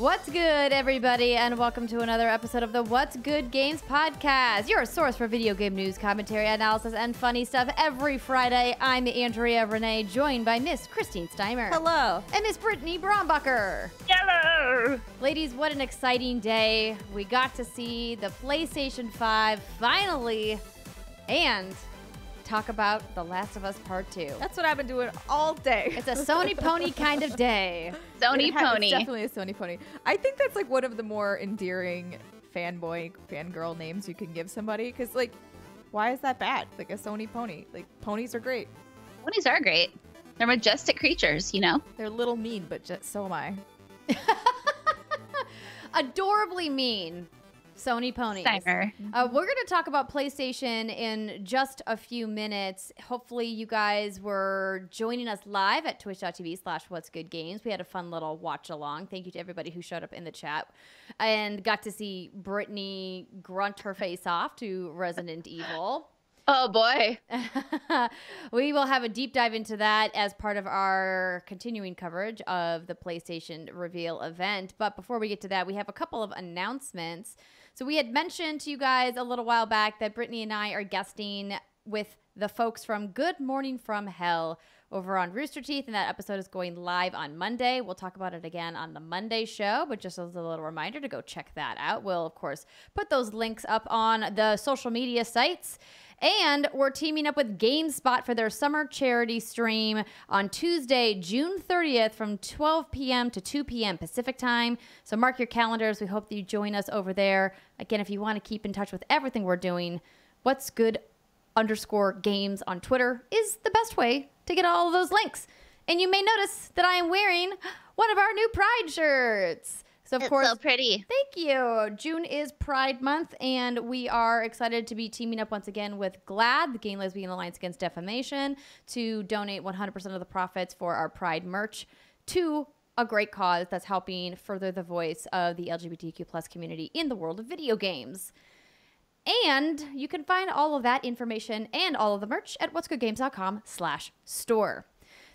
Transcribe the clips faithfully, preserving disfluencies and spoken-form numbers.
What's good, everybody, and welcome to another episode of the What's Good Games podcast, your source for video game news, commentary, analysis, and funny stuff every Friday. I'm Andrea Renee, joined by Miss Christine Steimer. Hello. And Miss Brittany Brombacher. Hello. Ladies, what an exciting day. We got to see the PlayStation five finally and talk about The Last of Us Part two. That's what I've been doing all day. It's a Sony pony kind of day. Sony pony. It's definitely a Sony pony. I think that's like one of the more endearing fanboy, fangirl names you can give somebody. Because, like, why is that bad? Like, a Sony pony. Like, ponies are great. Ponies are great. They're majestic creatures, you know? They're a little mean, but just so am I. Adorably mean. Sony ponies. Uh, we're going to talk about PlayStation in just a few minutes. Hopefully you guys were joining us live at twitch.tv slash what's good games. We had a fun little watch along. Thank you to everybody who showed up in the chat and got to see Brittany grunt her face off to Resident Evil. Oh, boy. We will have a deep dive into that as part of our continuing coverage of the PlayStation reveal event. But before we get to that, we have a couple of announcements. So we had mentioned to you guys a little while back that Brittany and I are guesting with the folks from Good Morning From Hell over on Rooster Teeth, and that episode is going live on Monday. We'll talk about it again on the Monday show, but just as a little reminder to go check that out. We'll, of course, put those links up on the social media sites. And we're teaming up with GameSpot for their summer charity stream on Tuesday, June thirtieth from twelve p m to two p m Pacific time. So mark your calendars. We hope that you join us over there. Again, if you want to keep in touch with everything we're doing, what's good underscore games on Twitter is the best way to get all of those links. And you may notice that I am wearing one of our new Pride shirts. So of it's course, so pretty. Thank you. June is Pride Month, and we are excited to be teaming up once again with GLAAD, the Gay and Lesbian Alliance Against Defamation, to donate one hundred percent of the profits for our Pride merch to a great cause that's helping further the voice of the L G B T Q plus community in the world of video games. And you can find all of that information and all of the merch at whatsgoodgames.com slash store.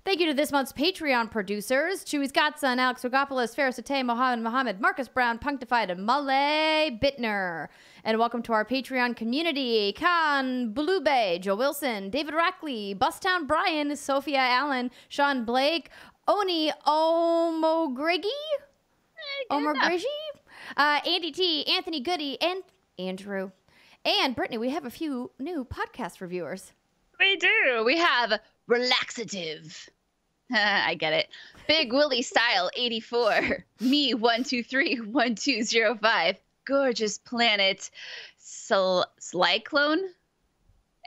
Thank you to this month's Patreon producers, Chewy's Godson, Alex Rogopoulos, Ferris Atay, Mohammed Mohammed, Marcus Brown, Punctified, and Malay Bittner. And welcome to our Patreon community, Khan Blube, Joe Wilson, David Rackley, Bustown Brian, Sophia Allen, Sean Blake, Oni Omogrigi, Omogrigi, uh, Andy T, Anthony Goody, and Andrew. And Brittany, we have a few new podcast reviewers. We do. We have Relaxative. I get it. Big Willie Style eighty-four. Me one two three one two zero five. Gorgeous Planet Sl Slyclone.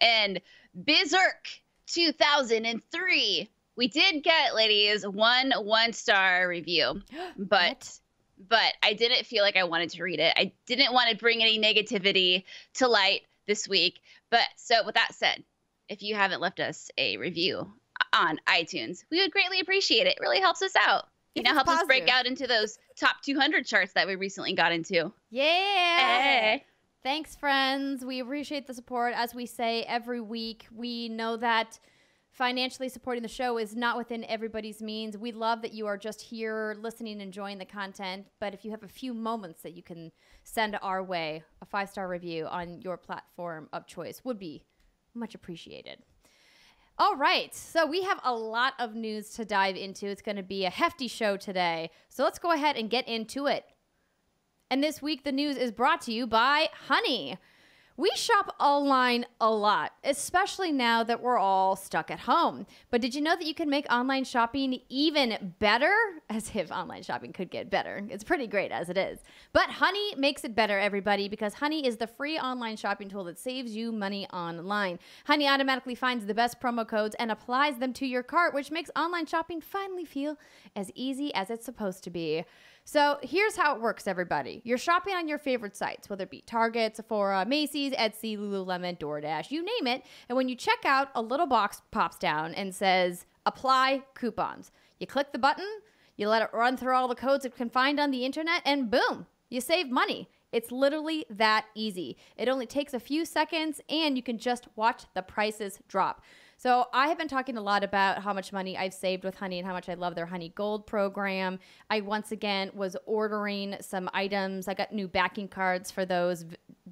And Berserk two thousand three. We did get, ladies, one one-star review. But but I didn't feel like I wanted to read it. I didn't want to bring any negativity to light this week. But so with that said, if you haven't left us a review on iTunes, we would greatly appreciate it. It really helps us out. You know, helps us break out into those top two hundred charts that we recently got into. Yeah. Hey. Thanks, friends. We appreciate the support. As we say every week, we know that financially supporting the show is not within everybody's means. We love that you are just here listening and enjoying the content. But if you have a few moments that you can send our way, a five-star review on your platform of choice would be much appreciated. All right, so we have a lot of news to dive into. It's going to be a hefty show today, so let's go ahead and get into it. And this week, the news is brought to you by Honey. We shop online a lot, especially now that we're all stuck at home. But did you know that you can make online shopping even better? As if online shopping could get better. It's pretty great as it is. But Honey makes it better, everybody, because Honey is the free online shopping tool that saves you money online. Honey automatically finds the best promo codes and applies them to your cart, which makes online shopping finally feel as easy as it's supposed to be. So here's how it works, everybody. You're shopping on your favorite sites, whether it be Target, Sephora, Macy's, Etsy, Lululemon, DoorDash, you name it. And when you check out, a little box pops down and says, apply coupons. You click the button, you let it run through all the codes it can find on the internet, and boom, you save money. It's literally that easy. It only takes a few seconds, and you can just watch the prices drop. So I have been talking a lot about how much money I've saved with Honey and how much I love their Honey Gold program. I once again was ordering some items. I got new backing cards for those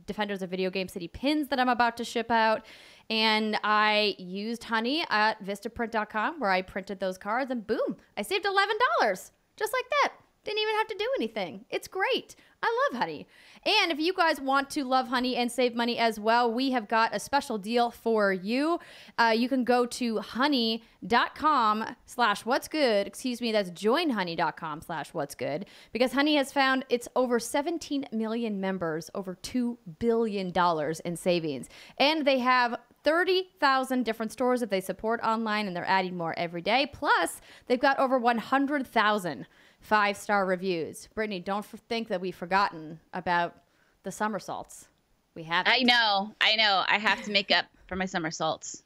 Defenders of Video Game City pins that I'm about to ship out. And I used Honey at Vistaprint dot com where I printed those cards, and boom, I saved eleven dollars just like that. Didn't even have to do anything. It's great. I love Honey. And if you guys want to love Honey and save money as well, we have got a special deal for you. Uh, you can go to honey.com slash what's good. Excuse me, that's joinhoney.com slash what's good. Because Honey has found its over seventeen million members, over two billion dollars in savings. And they have thirty thousand different stores that they support online, and they're adding more every day. Plus, they've got over one hundred thousand five-star reviews. Brittany, don't think that we've forgotten about the somersaults. We haven't. I know. I know. I have to make up for my somersaults.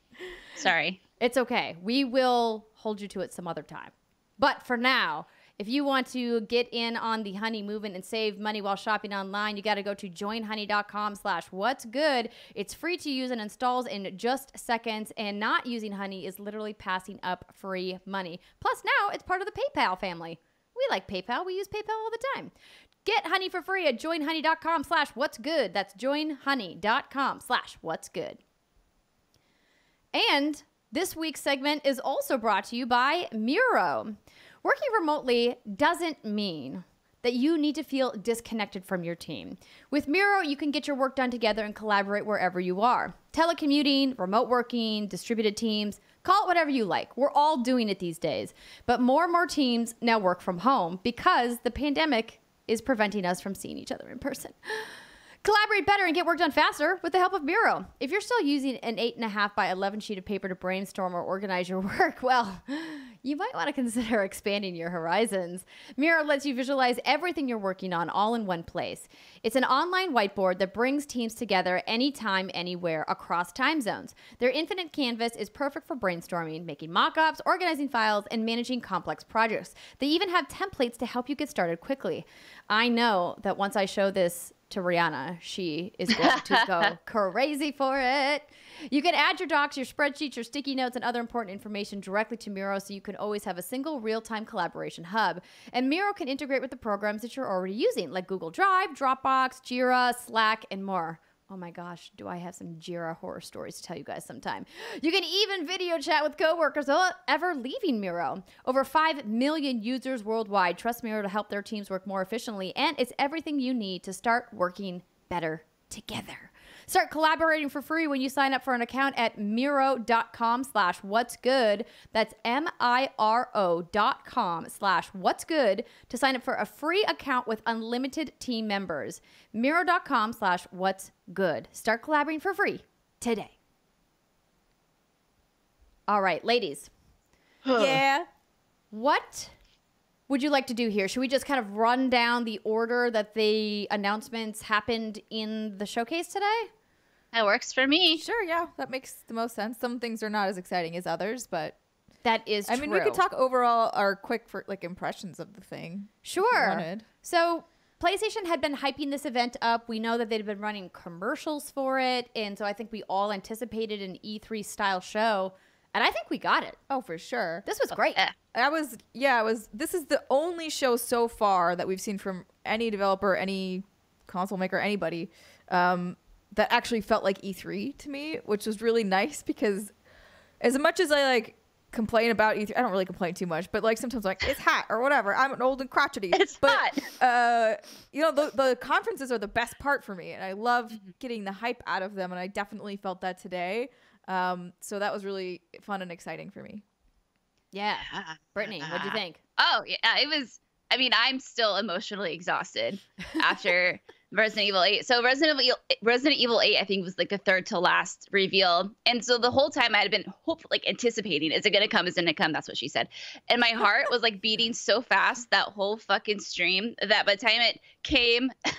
Sorry. It's okay. We will hold you to it some other time. But for now, if you want to get in on the Honey movement and save money while shopping online, you got to go to joinhoney.com slash what's good. It's free to use and installs in just seconds. And not using Honey is literally passing up free money. Plus, now it's part of the PayPal family. We like PayPal. We use PayPal all the time. Get Honey for free at joinhoney.com slash what's good. That's joinhoney.com slash what's good. And this week's segment is also brought to you by Miro. Working remotely doesn't mean that you need to feel disconnected from your team. With Miro, you can get your work done together and collaborate wherever you are. Telecommuting, remote working, distributed teams, call it whatever you like. We're all doing it these days. But more and more teams now work from home because the pandemic is preventing us from seeing each other in person. Collaborate better and get work done faster with the help of Miro. If you're still using an eight and a half by eleven sheet of paper to brainstorm or organize your work, well, you might want to consider expanding your horizons. Miro lets you visualize everything you're working on all in one place. It's an online whiteboard that brings teams together anytime, anywhere, across time zones. Their infinite canvas is perfect for brainstorming, making mock-ups, organizing files, and managing complex projects. They even have templates to help you get started quickly. I know that once I show this to Rihanna, she is going to go crazy for it. You can add your docs, your spreadsheets, your sticky notes, and other important information directly to Miro, so you can always have a single real-time collaboration hub. And Miro can integrate with the programs that you're already using, like Google Drive, Dropbox, Jira, Slack, and more. Oh my gosh, do I have some Jira horror stories to tell you guys sometime. You can even video chat with coworkers without ever leaving Miro. Over five million users worldwide trust Miro to help their teams work more efficiently, and it's everything you need to start working better together. Start collaborating for free when you sign up for an account at Miro.com slash what's good. That's M-I-R-O dot com slash what's good to sign up for a free account with unlimited team members. Miro.com slash what's good. Start collaborating for free today. All right, ladies. Yeah. What would you like to do here? Should we just kind of run down the order that the announcements happened in the showcase today? That works for me. Sure, yeah. That makes the most sense. Some things are not as exciting as others, but... That is true. I mean, we could talk overall our quick for, like impressions of the thing. Sure. So... PlayStation had been hyping this event up. We know that they'd been running commercials for it. And so I think we all anticipated an E three style show. And I think we got it. Oh, for sure. This was great. Uh, I was, yeah, I was, this is the only show so far that we've seen from any developer, any console maker, anybody um, that actually felt like E three to me, which was really nice because as much as I like, complain about E three. I don't really complain too much, but like sometimes like it's hot or whatever. I'm an old and crotchety. It's but, hot. Uh, you know, the, the conferences are the best part for me, and I love mm-hmm. getting the hype out of them, and I definitely felt that today. Um, so that was really fun and exciting for me. Yeah. Brittany, what'd you think? Oh, yeah. It was, I mean, I'm still emotionally exhausted after Resident Evil eight. So Resident Evil, Resident Evil eight, I think, was like the third to last reveal. And so the whole time I had been hope, like anticipating, is it going to come? Is it going to come? That's what she said. And my heart was like beating so fast that whole fucking stream that by the time it came, oh,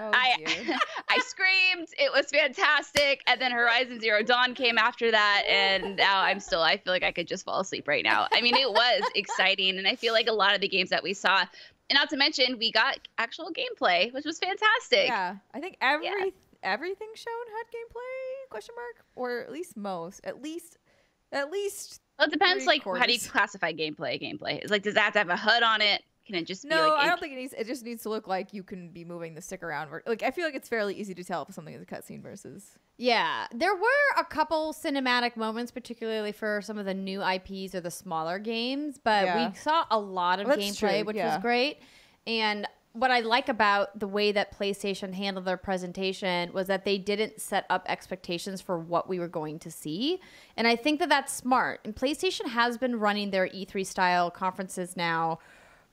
I, I screamed. It was fantastic. And then Horizon Zero Dawn came after that. And now I'm still, I feel like I could just fall asleep right now. I mean, it was exciting. And I feel like a lot of the games that we saw, and not to mention, we got actual gameplay, which was fantastic. Yeah, I think every yeah. everything shown had gameplay? Question mark? Or at least most. At least, at least. Well, it depends. Like, quarters. How do you classify gameplay? Gameplay is like, does that have to have a H U D on it? Can it just? No, be like I don't think it needs. It just needs to look like you can be moving the stick around. Like, I feel like it's fairly easy to tell if something is a cutscene versus. Yeah, there were a couple cinematic moments, particularly for some of the new I Ps or the smaller games, but yeah. we saw a lot of That's gameplay, true. which yeah. was great. And what I like about the way that PlayStation handled their presentation was that they didn't set up expectations for what we were going to see. And I think that that's smart. And PlayStation has been running their E three style conferences now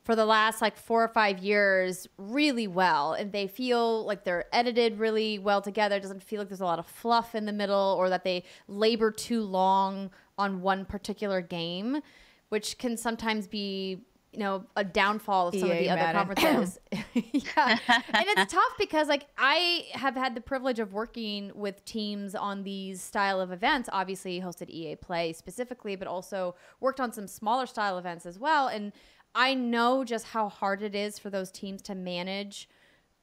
for the last like four or five years really well. And they feel like they're edited really well together. It doesn't feel like there's a lot of fluff in the middle or that they labor too long on one particular game, which can sometimes be... you know, a downfall of some E A of the Madden. other conferences. yeah. And it's tough because, like, I have had the privilege of working with teams on these style of events, obviously hosted E A Play specifically, but also worked on some smaller style events as well. And I know just how hard it is for those teams to manage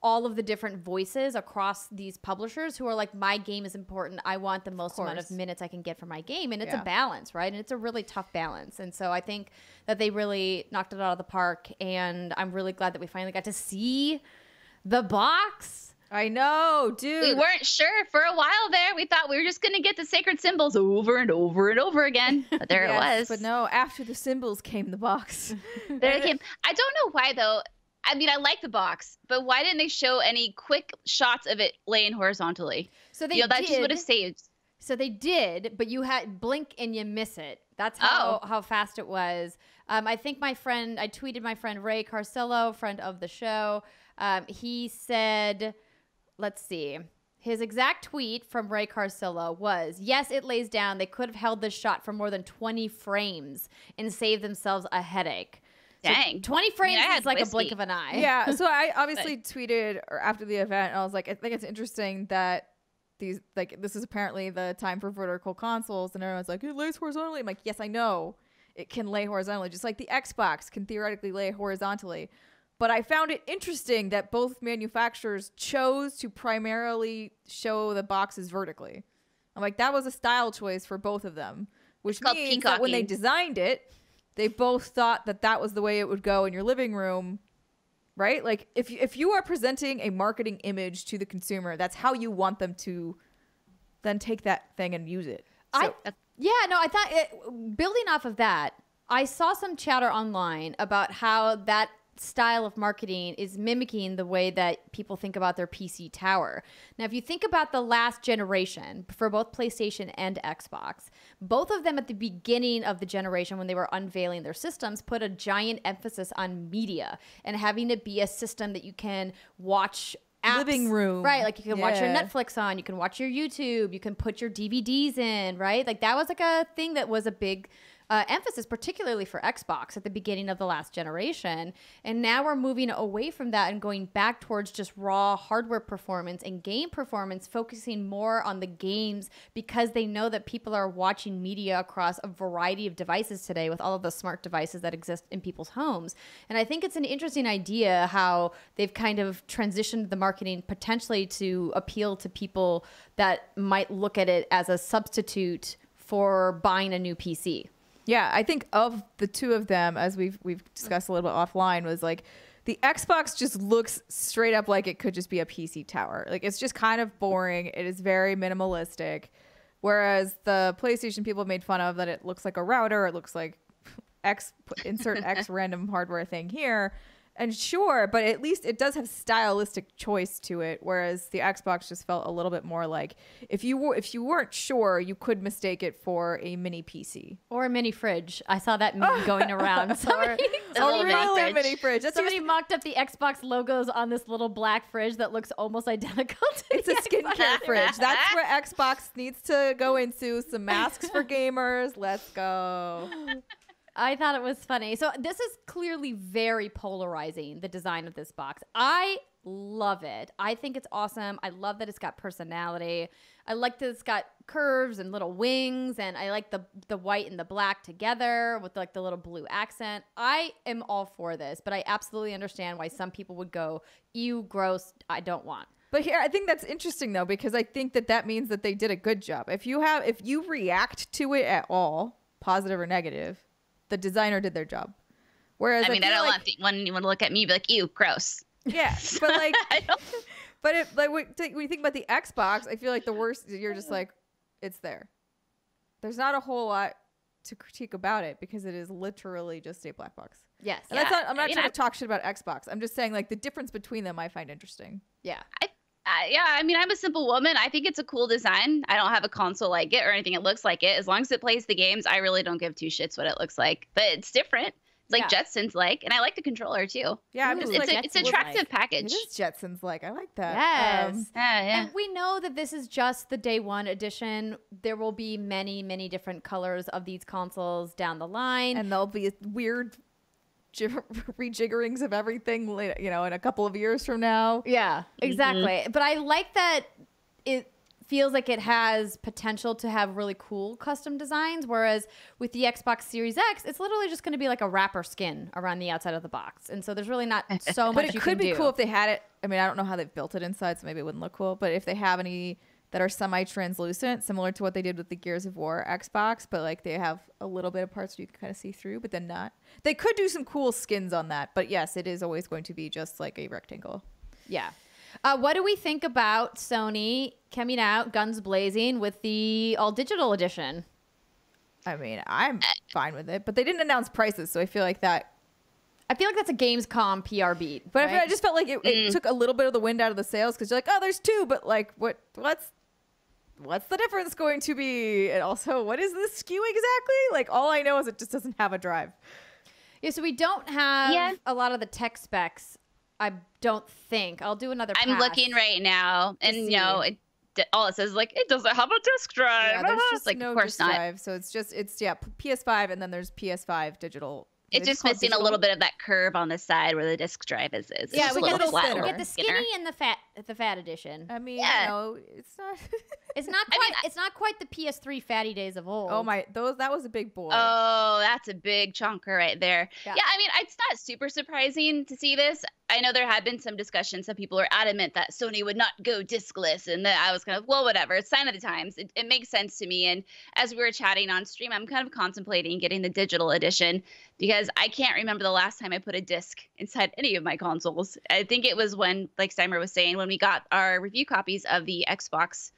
all of the different voices across these publishers who are like, my game is important. I want the most amount of minutes I can get for my game. And it's yeah. a balance, right? And it's a really tough balance. And so I think that they really knocked it out of the park. And I'm really glad that we finally got to see the box. I know, dude. We weren't sure for a while there. We thought we were just going to get the sacred symbols over and over and over again. But there yes, it was. But no, after the symbols came the box. there it came. I don't know why, though. I mean, I like the box, but why didn't they show any quick shots of it laying horizontally? So they you know, that did. just would have saved. So they did, but you had blink and you miss it. That's how, oh. how fast it was. Um, I think my friend, I tweeted my friend Ray Carcillo, friend of the show. Um, he said, let's see. His exact tweet from Ray Carcillo was, yes, it lays down. They could have held this shot for more than twenty frames and saved themselves a headache. So Dang, twenty frames yeah, is like whiskey. a blink of an eye. Yeah, so I obviously tweeted after the event, and I was like, I think it's interesting that these, like, this is apparently the time for vertical consoles, and everyone's like, it lays horizontally. I'm like, yes, I know it can lay horizontally, just like the Xbox can theoretically lay horizontally. But I found it interesting that both manufacturers chose to primarily show the boxes vertically. I'm like, that was a style choice for both of them, which it's means that when they designed it, they both thought that that was the way it would go in your living room, right? Like, if you, if you are presenting a marketing image to the consumer, that's how you want them to then take that thing and use it. So. I, yeah, no, I thought, it, building off of that, I saw some chatter online about how that style of marketing is mimicking the way that people think about their P C tower. Now, if you think about the last generation for both PlayStation and Xbox, both of them at the beginning of the generation when they were unveiling their systems put a giant emphasis on media and having it be a system that you can watch apps, living room. Right, like you can yeah. watch your Netflix on, you can watch your YouTube, you can put your D V Ds in, right? Like that was like a thing that was a big Uh, emphasis, particularly for Xbox at the beginning of the last generation. And now we're moving away from that and going back towards just raw hardware performance and game performance, focusing more on the games because they know that people are watching media across a variety of devices today with all of the smart devices that exist in people's homes. And I think it's an interesting idea how they've kind of transitioned the marketing potentially to appeal to people that might look at it as a substitute for buying a new P C. Yeah, I think of the two of them, as we've we've discussed a little bit offline, was like the Xbox just looks straight up like it could just be a P C tower. Like it's just kind of boring. It is very minimalistic. Whereas the PlayStation people made fun of that it looks like a router. It looks like X, insert X random hardware thing here. And sure, but at least it does have stylistic choice to it. Whereas the Xbox just felt a little bit more like if you were, if you weren't sure, you could mistake it for a mini P C or a mini fridge. I saw that meme going around. Somebody, somebody, really mini mini fridge. That's somebody just, mocked up the Xbox logos on this little black fridge that looks almost identical to it's the a skincare Xbox. fridge. That's where Xbox needs to go into some masks for gamers. Let's go. I thought it was funny. So this is clearly very polarizing, the design of this box. I love it. I think it's awesome. I love that it's got personality. I like that it's got curves and little wings, and I like the the white and the black together with like the little blue accent. I am all for this, but I absolutely understand why some people would go, ew, gross, I don't want. But here, I think that's interesting, though, because I think that that means that they did a good job. If you have, if you react to it at all, positive or negative, the designer did their job. Whereas I mean, I, I don't like, want anyone to look at me and be like, ew, gross. Yeah, but like, I don't... but if, like when you think about the Xbox, I feel like the worst, you're just like, it's there. There's not a whole lot to critique about it because it is literally just a black box. Yes. And yeah. that's not, I'm not you trying know, to talk shit about Xbox. I'm just saying like the difference between them I find interesting. Yeah. I, I, yeah. I mean, I'm a simple woman. I think it's a cool design. I don't have a console like it or anything. It looks like it. As long as it plays the games, I really don't give two shits what it looks like. But it's different. It's like yeah. Jetsons like, and I like the controller too. Yeah, I'm just Ooh, it's like a, it's attractive like. package. It is Jetsons like. I like that. Yes. Um, yeah, yeah. And we know that this is just the day one edition. There will be many, many different colors of these consoles down the line, and there'll be weird rejiggerings of everything, you know, in a couple of years from now. Yeah, exactly. Mm-hmm. But I like that it feels like it has potential to have really cool custom designs, whereas with the Xbox Series X, it's literally just going to be like a wrapper skin around the outside of the box, and so there's really not so much you can do. But it could be cool if they had it. I mean, I don't know how they've built it inside, so maybe it wouldn't look cool, but if they have any that are semi-translucent, similar to what they did with the Gears of War Xbox, but like they have a little bit of parts you can kind of see through, but then not. They could do some cool skins on that, but yes, it is always going to be just like a rectangle. Yeah. Uh, what do we think about Sony coming out guns blazing with the all digital edition? I mean, I'm fine with it, but they didn't announce prices, so I feel like that. I feel like that's a Gamescom P R beat. But right? I, I just felt like it, it mm. took a little bit of the wind out of the sails because you're like, oh, there's two, but like, what? What's what's the difference going to be? And also, what is this S K U exactly? Like, all I know is it just doesn't have a drive. Yeah, so we don't have yeah. a lot of the tech specs. I don't think. I'll do another pass. I'm looking right now, and you know, it, all it says is like it doesn't have a disk drive. Yeah, there's uh-huh. just like, no of course disk not. drive, so it's just it's yeah, P S five, and then there's P S five digital. It's just missing digital? a little bit of that curve on the side where the disk drive is. It's yeah, just we, a get flat we get the skinny skinner. and the fat, the fat edition. I mean, yeah. you know, it's not, it's not quite, I mean, it's not quite the P S three fatty days of old. Oh my, those that was a big boy. Oh, that's a big chonker right there. Yeah, yeah, I mean, it's not super surprising to see this. I know there had been some discussion. Some people are adamant that Sony would not go diskless, and that I was kind of, well, whatever. It's sign of the times. It, it makes sense to me. And as we were chatting on stream, I'm kind of contemplating getting the digital edition because I can't remember the last time I put a disc inside any of my consoles. I think it was when, like Steimer was saying, when we got our review copies of the Xbox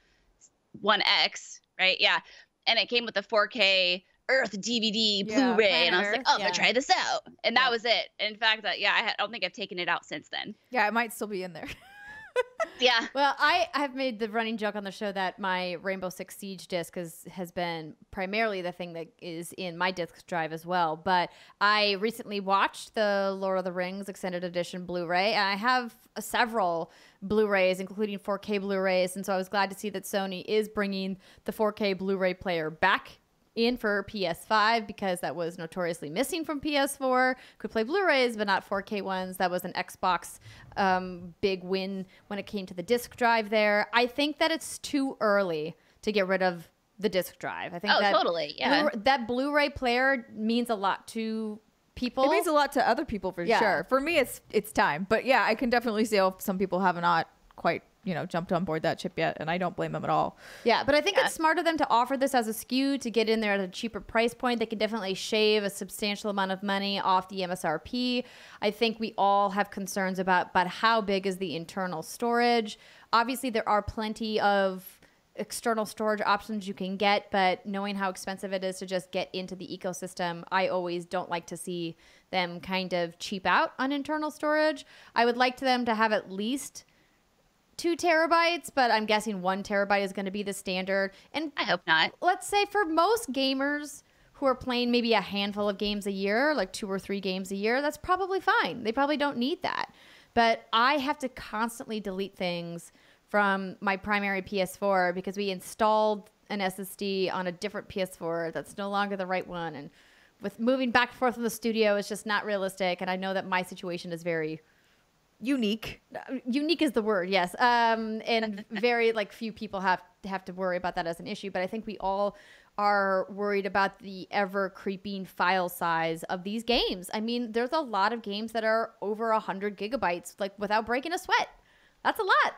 One X, right? Yeah, and it came with a four K. Earth D V D yeah, Blu-ray and I was like, oh, I'm yeah. gonna try this out, and yeah. that was it. And in fact, uh, yeah, I, had, I don't think I've taken it out since then. Yeah, it might still be in there. Yeah. Well, I have made the running joke on the show that my Rainbow Six Siege disc is, has been primarily the thing that is in my disc drive as well. But I recently watched the Lord of the Rings extended edition Blu-ray, and I have uh, several Blu-rays, including four K Blu-rays, and so I was glad to see that Sony is bringing the four K Blu-ray player back in for P S five, because that was notoriously missing from P S four. Could play Blu-rays, but not four K ones. That was an Xbox um, big win when it came to the disc drive there. I think that it's too early to get rid of the disc drive. I think oh, that, totally, yeah. Blu that Blu-ray player means a lot to people. It means a lot to other people, for yeah. sure. For me, it's it's time. But yeah, I can definitely see how some people have not quite, you know, jumped on board that chip yet, and I don't blame them at all. Yeah, but I think yeah. it's smart of them to offer this as a S K U to get in there at a cheaper price point. They can definitely shave a substantial amount of money off the M S R P. I think we all have concerns about, but how big is the internal storage? Obviously, there are plenty of external storage options you can get, but knowing how expensive it is to just get into the ecosystem, I always don't like to see them kind of cheap out on internal storage. I would like them to have at least two terabytes, but I'm guessing one terabyte is going to be the standard. And I hope not. Let's say for most gamers who are playing maybe a handful of games a year, like two or three games a year, that's probably fine. They probably don't need that. But I have to constantly delete things from my primary P S four because we installed an S S D on a different P S four that's no longer the right one. And with moving back and forth from the studio, it's just not realistic. And I know that my situation is very unique. Unique is the word, yes. Um, and very like few people have have to worry about that as an issue. But I think we all are worried about the ever creeping file size of these games. I mean, there's a lot of games that are over a hundred gigabytes, like without breaking a sweat. That's a lot.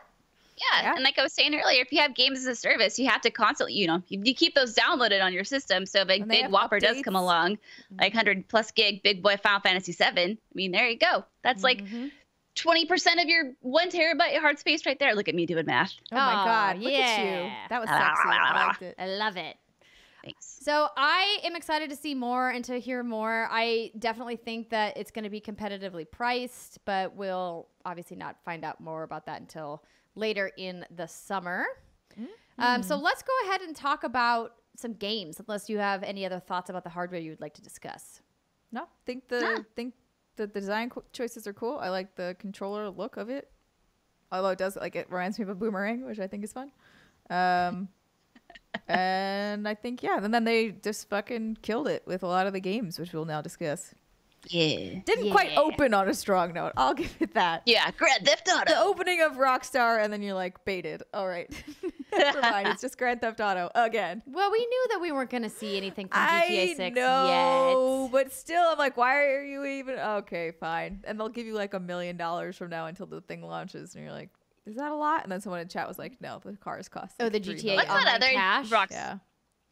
Yeah. yeah. And like I was saying earlier, if you have games as a service, you have to constantly, you know, you, you keep those downloaded on your system. So if a and big whopper updates. does come along, mm-hmm. like one hundred plus gig, big boy Final Fantasy seven, I mean, there you go. That's mm-hmm. like twenty percent of your one terabyte hard space right there. Look at me doing math. Oh, oh my God. Look yeah. at you. That was sexy. I liked it. I love it. Thanks. So I am excited to see more and to hear more. I definitely think that it's going to be competitively priced, but we'll obviously not find out more about that until later in the summer. Mm-hmm. um, so let's go ahead and talk about some games, unless you have any other thoughts about the hardware you would like to discuss. No, think the nah. think the design choices are cool. I like the controller look of it, although it does like it reminds me of a boomerang, which I think is fun. Um, and I think yeah, and then they just fucking killed it with a lot of the games, which we'll now discuss. Yeah, didn't yeah. quite open on a strong note. I'll give it that. Yeah, Grand Theft Auto. The opening of Rockstar, and then you're like baited. All right, never mind. It's just Grand Theft Auto again. Well, we knew that we weren't going to see anything from G T A six I know, yet. But still, I'm like, why are you even? Okay, fine. And they'll give you like a million dollars from now until the thing launches, and you're like, is that a lot? And then someone in chat was like, no, the cars cost. Like oh, the G T A. What's that other Rockstar? Yeah.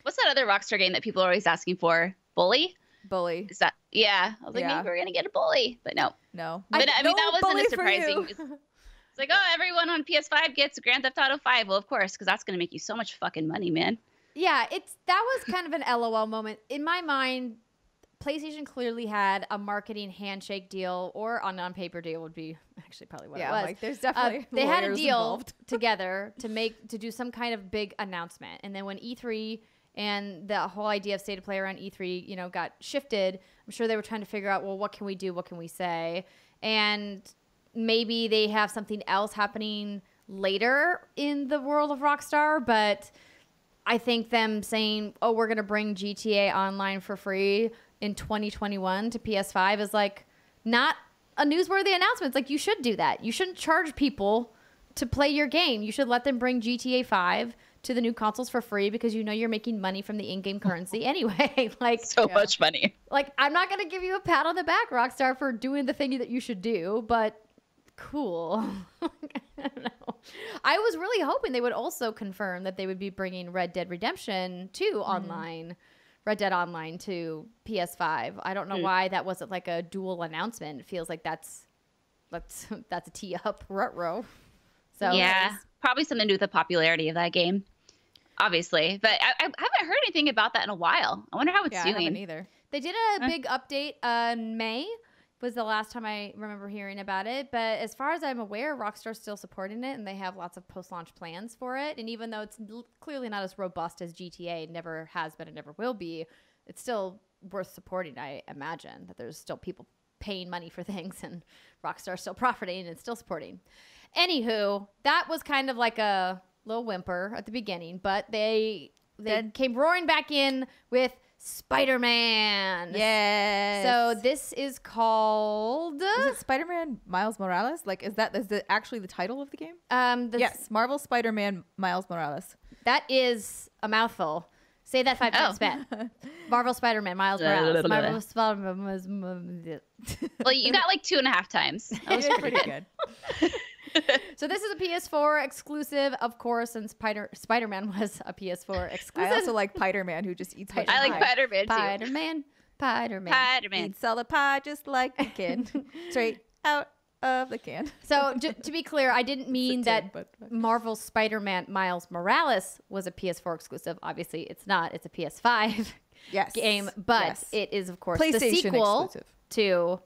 What's that other Rockstar game that people are always asking for? Bully. Bully. Is that? Yeah, I was like, yeah. maybe we're gonna get a bully, but no, no. But I, I mean, no that wasn't as surprising. It's like, oh, everyone on P S five gets Grand Theft Auto five. Well, of course, because that's gonna make you so much fucking money, man. Yeah, it's that was kind of an L O L moment in my mind. PlayStation clearly had a marketing handshake deal, or a non-paper deal would be actually probably what yeah, it was. Yeah, like there's definitely uh, they had a deal involved. together to make to do some kind of big announcement, and then when E three. And the whole idea of state of play around E three, you know, got shifted. I'm sure they were trying to figure out, well, what can we do? What can we say? And maybe they have something else happening later in the world of Rockstar. But I think them saying, oh, we're going to bring G T A Online for free in twenty twenty-one to P S five is like not a newsworthy announcement. It's like you should do that. You shouldn't charge people to play your game. You should let them bring G T A five. To the new consoles for free because you know you're making money from the in-game currency anyway. Like so you know, much money. Like I'm not gonna give you a pat on the back, Rockstar, for doing the thing that you should do, but cool. I don't know. I was really hoping they would also confirm that they would be bringing Red Dead Redemption two mm-hmm. online, Red Dead Online to P S five. I don't know mm-hmm. why that wasn't like a dual announcement. It feels like that's that's that's a tee up. Ruh-roh. So yeah. Probably something to do with the popularity of that game, obviously. But I, I haven't heard anything about that in a while. I wonder how it's yeah, doing. I haven't either. They did a uh. big update in May was the last time I remember hearing about it. But as far as I'm aware, Rockstar's still supporting it, and they have lots of post-launch plans for it. And even though it's clearly not as robust as G T A, it never has been and never will be, it's still worth supporting, I imagine, that there's still people paying money for things and Rockstar's still profiting and still supporting. Anywho, that was kind of like a little whimper at the beginning, but they they Dead. came roaring back in with Spider-Man. Yes. So this is called Is it Spider-Man Miles Morales? Like is that is the actually the title of the game? Um the Yes, Marvel's Spider-Man Miles Morales. That is a mouthful. Say that five times fast. Oh. Marvel's Spider-Man Miles Morales. Marvel's Spider-Man. Well, you got like two and a half times. That was pretty good. So this is a P S four exclusive, of course, since Spider- Spider-Man was a P S four exclusive. I also like Spider-Man who just eats Spider-Man. I like Spider-Man too. Spider-Man, Spider-Man. Spider-Man. Eats all the pie just like a kid. Straight out of the can. So j- to be clear, I didn't mean that but... Marvel's Spider-Man Miles Morales was a P S four exclusive. Obviously, it's not. It's a P S five yes. game. But yes. it is, of course, the sequel exclusive. to...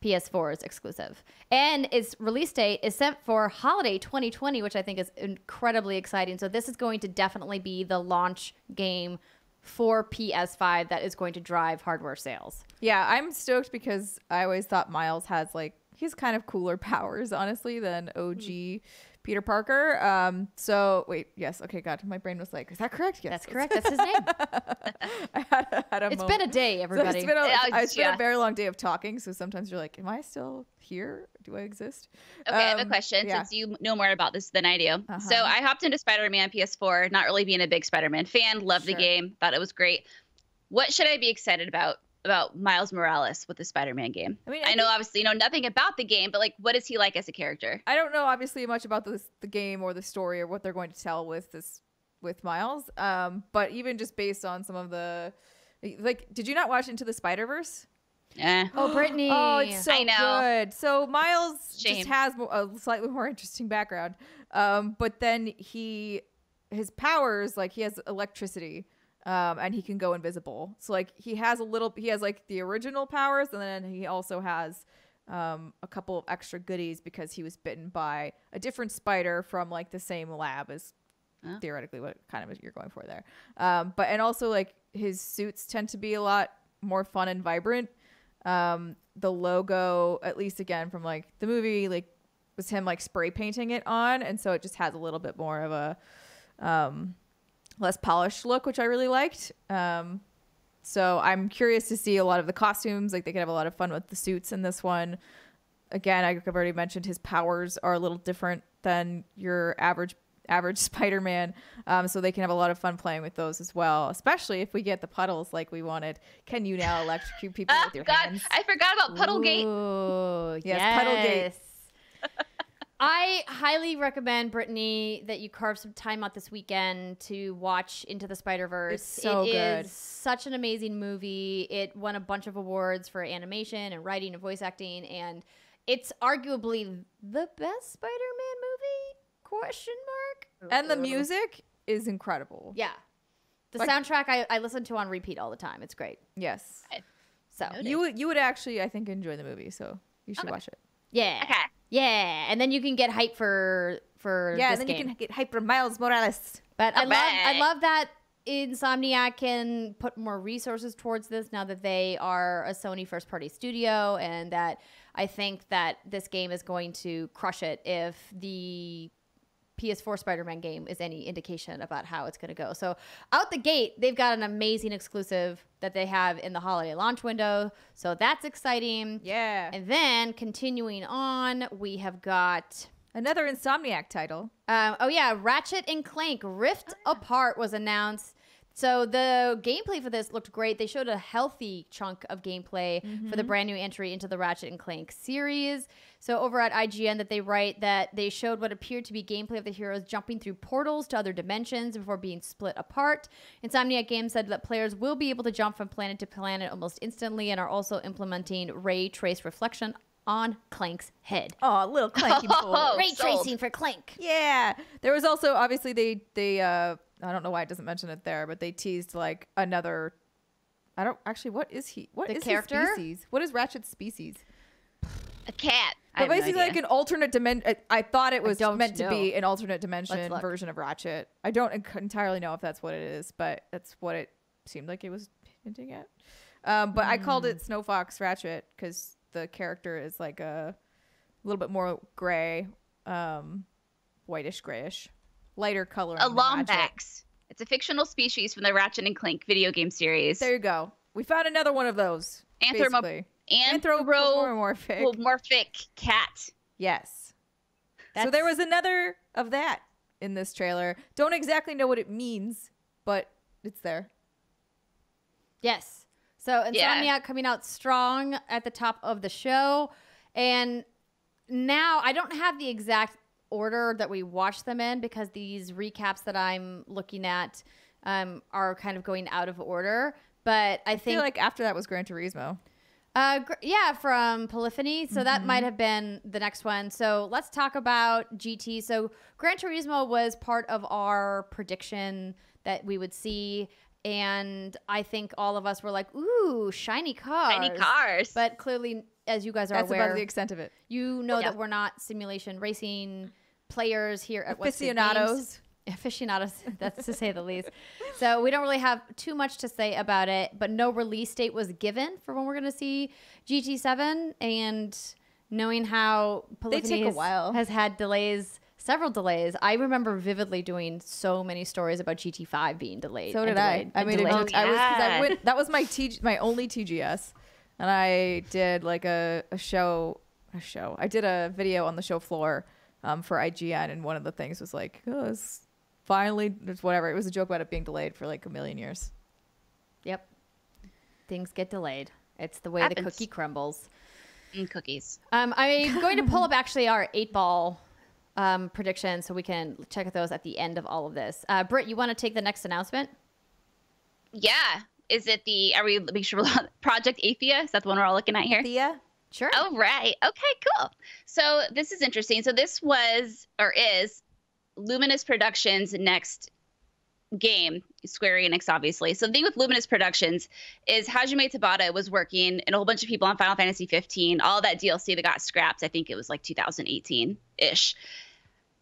P S four's exclusive. And its release date is set for holiday twenty twenty, which I think is incredibly exciting. So this is going to definitely be the launch game for P S five that is going to drive hardware sales. Yeah, I'm stoked because I always thought Miles has like, he's kind of cooler powers, honestly, than O G mm. Peter Parker. Um, so wait, yes. Okay, God, my brain was like, is that correct? Yes. That's correct. That's his name. I had a, had a it's moment. been a day, everybody. So it's been, a, yeah. it's been a very long day of talking. So sometimes you're like, am I still here? Do I exist? Okay, um, I have a question yeah. since you know more about this than I do. Uh-huh. So I hopped into Spider-Man P S four, not really being a big Spider-Man fan, loved sure. the game, thought it was great. What should I be excited about about Miles Morales with the Spider-Man game. I mean, I, I know obviously you know nothing about the game, but like, what is he like as a character? I don't know obviously much about the the game or the story or what they're going to tell with this with Miles. Um, but even just based on some of the, like, did you not watch Into the Spider-Verse? Yeah. Oh, Brittany. Oh, it's so I know. good. So Miles Shame. just has a slightly more interesting background. Um, but then he, his powers, like he has electricity. Um, and he can go invisible. So like he has a little, he has like the original powers, and then he also has um, a couple of extra goodies because he was bitten by a different spider from like the same lab as oh. theoretically what kind of you're going for there. Um, but, and also like his suits tend to be a lot more fun and vibrant. Um, the logo, at least again from like the movie, like was him like spray painting it on. And so it just has a little bit more of a, um, less polished look, which I really liked. Um, so I'm curious to see a lot of the costumes. Like, they could have a lot of fun with the suits in this one. Again, I've already mentioned his powers are a little different than your average average Spider-Man. Um, so they can have a lot of fun playing with those as well, especially if we get the puddles like we wanted. Can you now electrocute people oh, with your God. hands? I forgot about Puddlegate. Ooh, yes, yes. Puddlegate. I highly recommend, Brittany, that you carve some time out this weekend to watch Into the Spider-Verse. It's so it good. Is such an amazing movie. It won a bunch of awards for animation and writing and voice acting, and it's arguably the best Spider-Man movie? Question mark. And the music is incredible. Yeah. The like, soundtrack I, I listen to on repeat all the time. It's great. Yes. I, so you would you would actually, I think, enjoy the movie, so you should okay. watch it. Yeah. Okay. Yeah, and then you can get hype for for yeah, this and then game. You can get hype for Miles Morales. But I love, I love that Insomniac can put more resources towards this now that they are a Sony first party studio, and that I think that this game is going to crush it if the P S four Spider-Man game is any indication about how it's going to go. So out the gate, they've got an amazing exclusive that they have in the holiday launch window. So that's exciting. Yeah. And then continuing on, we have got another Insomniac title. Um, oh yeah. Ratchet and Clank Rift oh, yeah. Apart was announced. So the gameplay for this looked great. They showed a healthy chunk of gameplay mm-hmm. for the brand new entry into the Ratchet and Clank series. So over at I G N that they write that they showed what appeared to be gameplay of the heroes jumping through portals to other dimensions before being split apart. Insomniac Games said that players will be able to jump from planet to planet almost instantly and are also implementing ray trace reflection on Clank's head. Oh, a little Clanky oh, boy. Ray sold. Tracing for Clank. Yeah. There was also, obviously, they... they uh, I don't know why it doesn't mention it there, but they teased like another. I don't actually. What is he? What the is character? His species? What is Ratchet's species? A cat. But basically, no like an alternate dimension. I thought it was meant know. to be an alternate dimension version of Ratchet. I don't entirely know if that's what it is, but that's what it seemed like it was hinting at. Um, but mm. I called it Snow Fox Ratchet because the character is like a, a little bit more gray, um, whitish grayish. Lighter color. A Lombax. It's a fictional species from the Ratchet and Clank video game series. There you go. We found another one of those. Anthropo- anthropomorphic. anthropomorphic cat. Yes. That's- so there was another of that in this trailer. Don't exactly know what it means, but it's there. Yes. So Insomniac yeah. coming out strong at the top of the show. And now I don't have the exact order that we watch them in because these recaps that I'm looking at um, are kind of going out of order. But I, I think feel like after that was Gran Turismo. Uh, yeah, from Polyphony. So mm-hmm. that might have been the next one. So let's talk about G T. So Gran Turismo was part of our prediction that we would see. And I think all of us were like, ooh, shiny cars. Shiny cars. But clearly, as you guys are That's aware. That's about the extent of it. You know yeah. that we're not simulation racing players here at aficionados aficionados that's to say the least. So we don't really have too much to say about it, but no release date was given for when we're going to see G T seven, and knowing how Polyphony has, has had delays, several delays. I remember vividly doing so many stories about G T five being delayed. So did delayed, I I made mean, oh, yeah. I was I went, that was my T G, my only T G S, and I did like a, a show a show I did a video on the show floor Um, for I G N, and one of the things was like, oh, it's finally, it's whatever. It was a joke about it being delayed for like a million years. Yep. Things get delayed. It's the way Happens. The cookie crumbles. And cookies. Um, I'm going to pull up actually our eight ball um, prediction so we can check those at the end of all of this. Uh, Britt, you want to take the next announcement? Yeah. Is it the, are we, make sure we're on Project Athia? Is that the one we're all looking at here? Athia? Sure. Oh, right. Okay, cool. So this is interesting. So this was, or is, Luminous Productions' next game, Square Enix, obviously. So the thing with Luminous Productions is Hajime Tabata was working and a whole bunch of people on Final Fantasy fifteen, all that D L C that got scrapped. I think it was like two thousand eighteen-ish.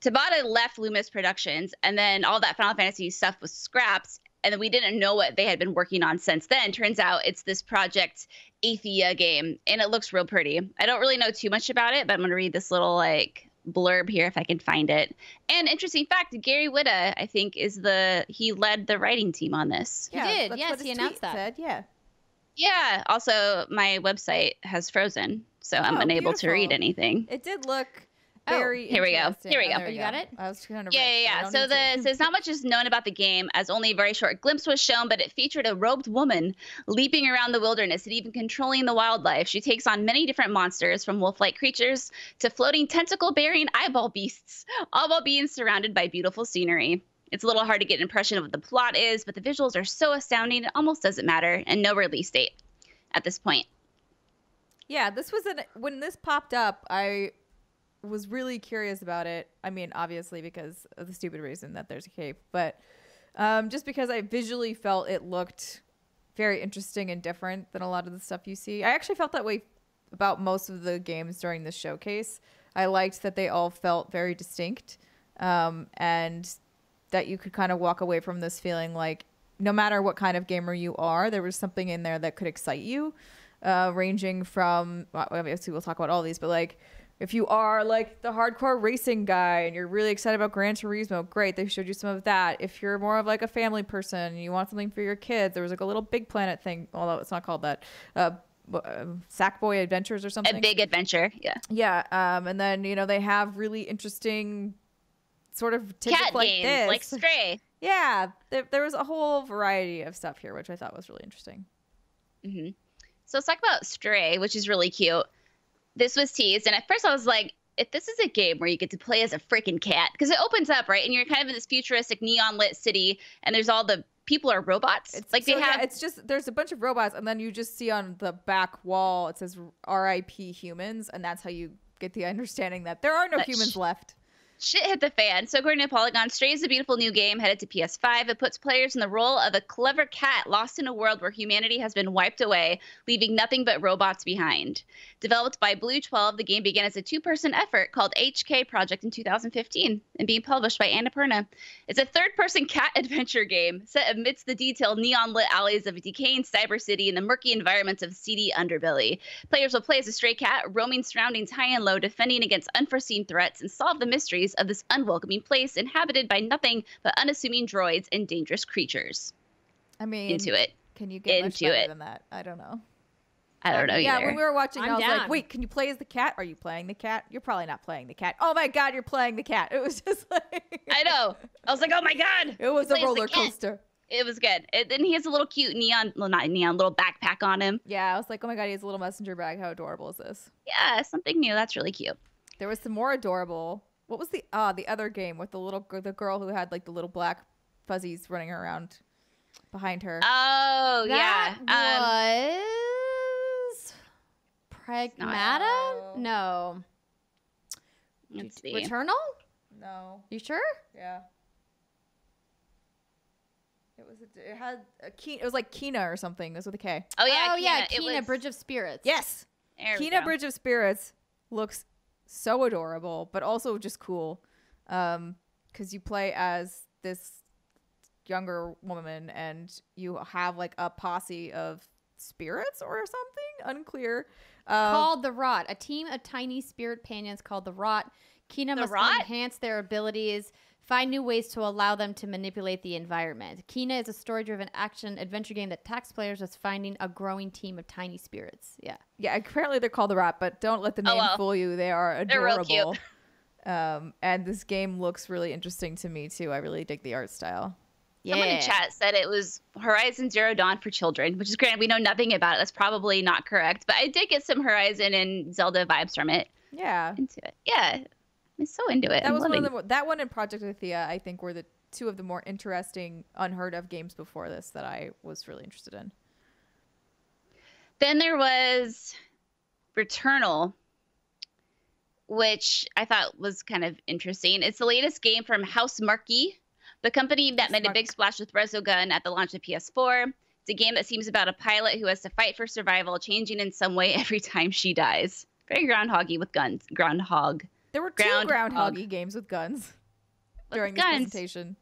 Tabata left Luminous Productions, and then all that Final Fantasy stuff was scrapped, and then we didn't know what they had been working on since then. Turns out it's this Project Athia game, and it looks real pretty. I don't really know too much about it, but I'm going to read this little, like, blurb here if I can find it. And interesting fact, Gary Whitta, I think, is the he led the writing team on this. Yeah, he did. Yes, he announced that. Said, yeah. Yeah. Also, my website has frozen, so oh, I'm unable beautiful. to read anything. It did look very. Oh, here we go. Here we go. Oh, you go. got it. I was trying to read, yeah, yeah, yeah. So the so it's not much is known about the game, as only a very short glimpse was shown, but it featured a robed woman leaping around the wilderness and even controlling the wildlife. She takes on many different monsters, from wolf-like creatures to floating tentacle-bearing eyeball beasts, all while being surrounded by beautiful scenery. It's a little hard to get an impression of what the plot is, but the visuals are so astounding it almost doesn't matter, and no release date at this point. Yeah, this was an when this popped up, I was really curious about it. I mean, obviously because of the stupid reason that there's a cape, but um, just because I visually felt it looked very interesting and different than a lot of the stuff you see. I actually felt that way about most of the games during this showcase. I liked that they all felt very distinct, um, and that you could kind of walk away from this feeling like no matter what kind of gamer you are, there was something in there that could excite you, uh, ranging from, well, obviously we'll talk about all these, but like, if you are like the hardcore racing guy and you're really excited about Gran Turismo, great, they showed you some of that. If you're more of like a family person and you want something for your kids, there was like a little Big Planet thing, although it's not called that, uh, Sackboy Adventures or something. A Big Adventure, yeah. Yeah, um, and then, you know, they have really interesting sort of tickets Cat like games, this. like Stray. Yeah, there, there was a whole variety of stuff here, which I thought was really interesting. Mm-hmm. So let's talk about Stray, which is really cute. This was teased, and at first I was like, if this is a game where you get to play as a freaking cat, because it opens up, right, and you're kind of in this futuristic neon-lit city, and there's all the people are robots. It's, like so, they have, yeah, it's just, there's a bunch of robots, and then you just see on the back wall, it says R I P humans, and that's how you get the understanding that there are no humans left. Shit hit the fan. So according to Polygon, Stray is a beautiful new game headed to P S five. It puts players in the role of a clever cat lost in a world where humanity has been wiped away, leaving nothing but robots behind. Developed by Blue twelve, the game began as a two-person effort called H K Project in two thousand fifteen and being published by Annapurna. It's a third-person cat adventure game set amidst the detailed neon-lit alleys of a decaying cyber city and the murky environments of seedy underbelly. Players will play as a stray cat, roaming surroundings high and low, defending against unforeseen threats, and solve the mysteries of this unwelcoming place inhabited by nothing but unassuming droids and dangerous creatures. I mean, into it. Can you get into much better it. than that? I don't know. I don't know yeah, either. Yeah, when we were watching, I'm I was down. like, wait, can you play as the cat? Are you playing the cat? You're probably not playing the cat. Oh my God, you're playing the cat. It was just like. I know. I was like, oh my God. It was a roller coaster. It was good. It, and he has a little cute neon, well, not neon, little backpack on him. Yeah, I was like, oh my God, he has a little messenger bag. How adorable is this? Yeah, something new. That's really cute. There was some more adorable. What was the uh, the other game with the little the girl who had like the little black fuzzies running around behind her? Oh that yeah, was um, Pragmata? No. Let's see. Returnal? No. You sure? Yeah. It was. A, it had a key. It was like Kena or something. It was with a K. Oh yeah. Oh Kena. yeah. Kena was... Bridge of Spirits. Yes. There Kena go. Bridge of Spirits looks so adorable, but also just cool, um because you play as this younger woman and you have like a posse of spirits or something, unclear, um, called the Rot, a team of tiny spirit panions called the Rot. Kena must rot? enhance their abilities, find new ways to allow them to manipulate the environment. Kena is a story-driven action adventure game that tax players with finding a growing team of tiny spirits. Yeah. Yeah, apparently they're called the Rot, but don't let the name oh, well. fool you. They are adorable. They're real cute. Um, and this game looks really interesting to me, too. I really dig the art style. Yeah. Someone in chat said it was Horizon Zero Dawn for children, which is granted we know nothing about it. That's probably not correct, but I did get some Horizon and Zelda vibes from it. Yeah. Into it. Yeah. I'm so into it. That I'm was one of the, that one and Project Athia, I think, were the two of the more interesting, unheard of games before this that I was really interested in. Then there was Returnal, which I thought was kind of interesting. It's the latest game from Housemarque, the company that made a big splash with Resogun at the launch of P S four. It's a game that seems about a pilot who has to fight for survival, changing in some way every time she dies. Very groundhoggy with guns. Groundhog. There were two groundhog. groundhoggy games with guns during the presentation.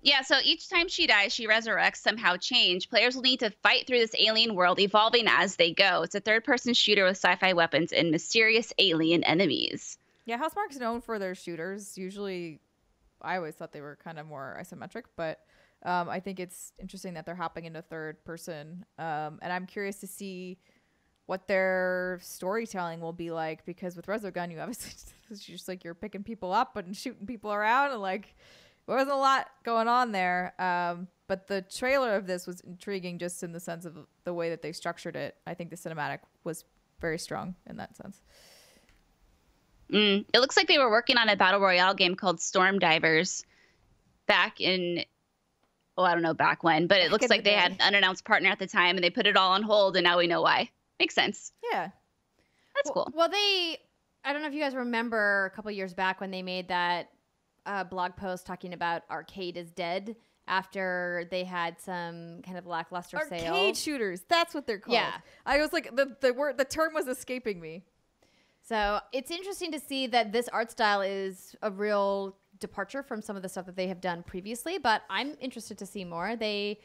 Yeah, so each time she dies, she resurrects, somehow changed. Players will need to fight through this alien world, evolving as they go. It's a third-person shooter with sci-fi weapons and mysterious alien enemies. Yeah, Housemarque's known for their shooters. Usually, I always thought they were kind of more isometric, but um, I think it's interesting that they're hopping into third-person. Um, and I'm curious to see what their storytelling will be like, because with Resogun, you obviously it's just like you're picking people up and shooting people around, and like there wasn't a lot going on there. Um, but the trailer of this was intriguing, just in the sense of the way that they structured it. I think the cinematic was very strong in that sense. Mm, it looks like they were working on a battle royale game called Storm Divers back in. Oh, I don't know back when, but it looks like they had an unannounced partner at the time, and they put it all on hold, and now we know why. Makes sense. Yeah. That's well, cool. Well, they, I don't know if you guys remember a couple years back when they made that uh, blog post talking about Arcade is dead after they had some kind of lackluster Arcade sale. Arcade shooters. That's what they're called. Yeah. I was like, the, the word, the term was escaping me. So it's interesting to see that this art style is a real departure from some of the stuff that they have done previously, but I'm interested to see more. They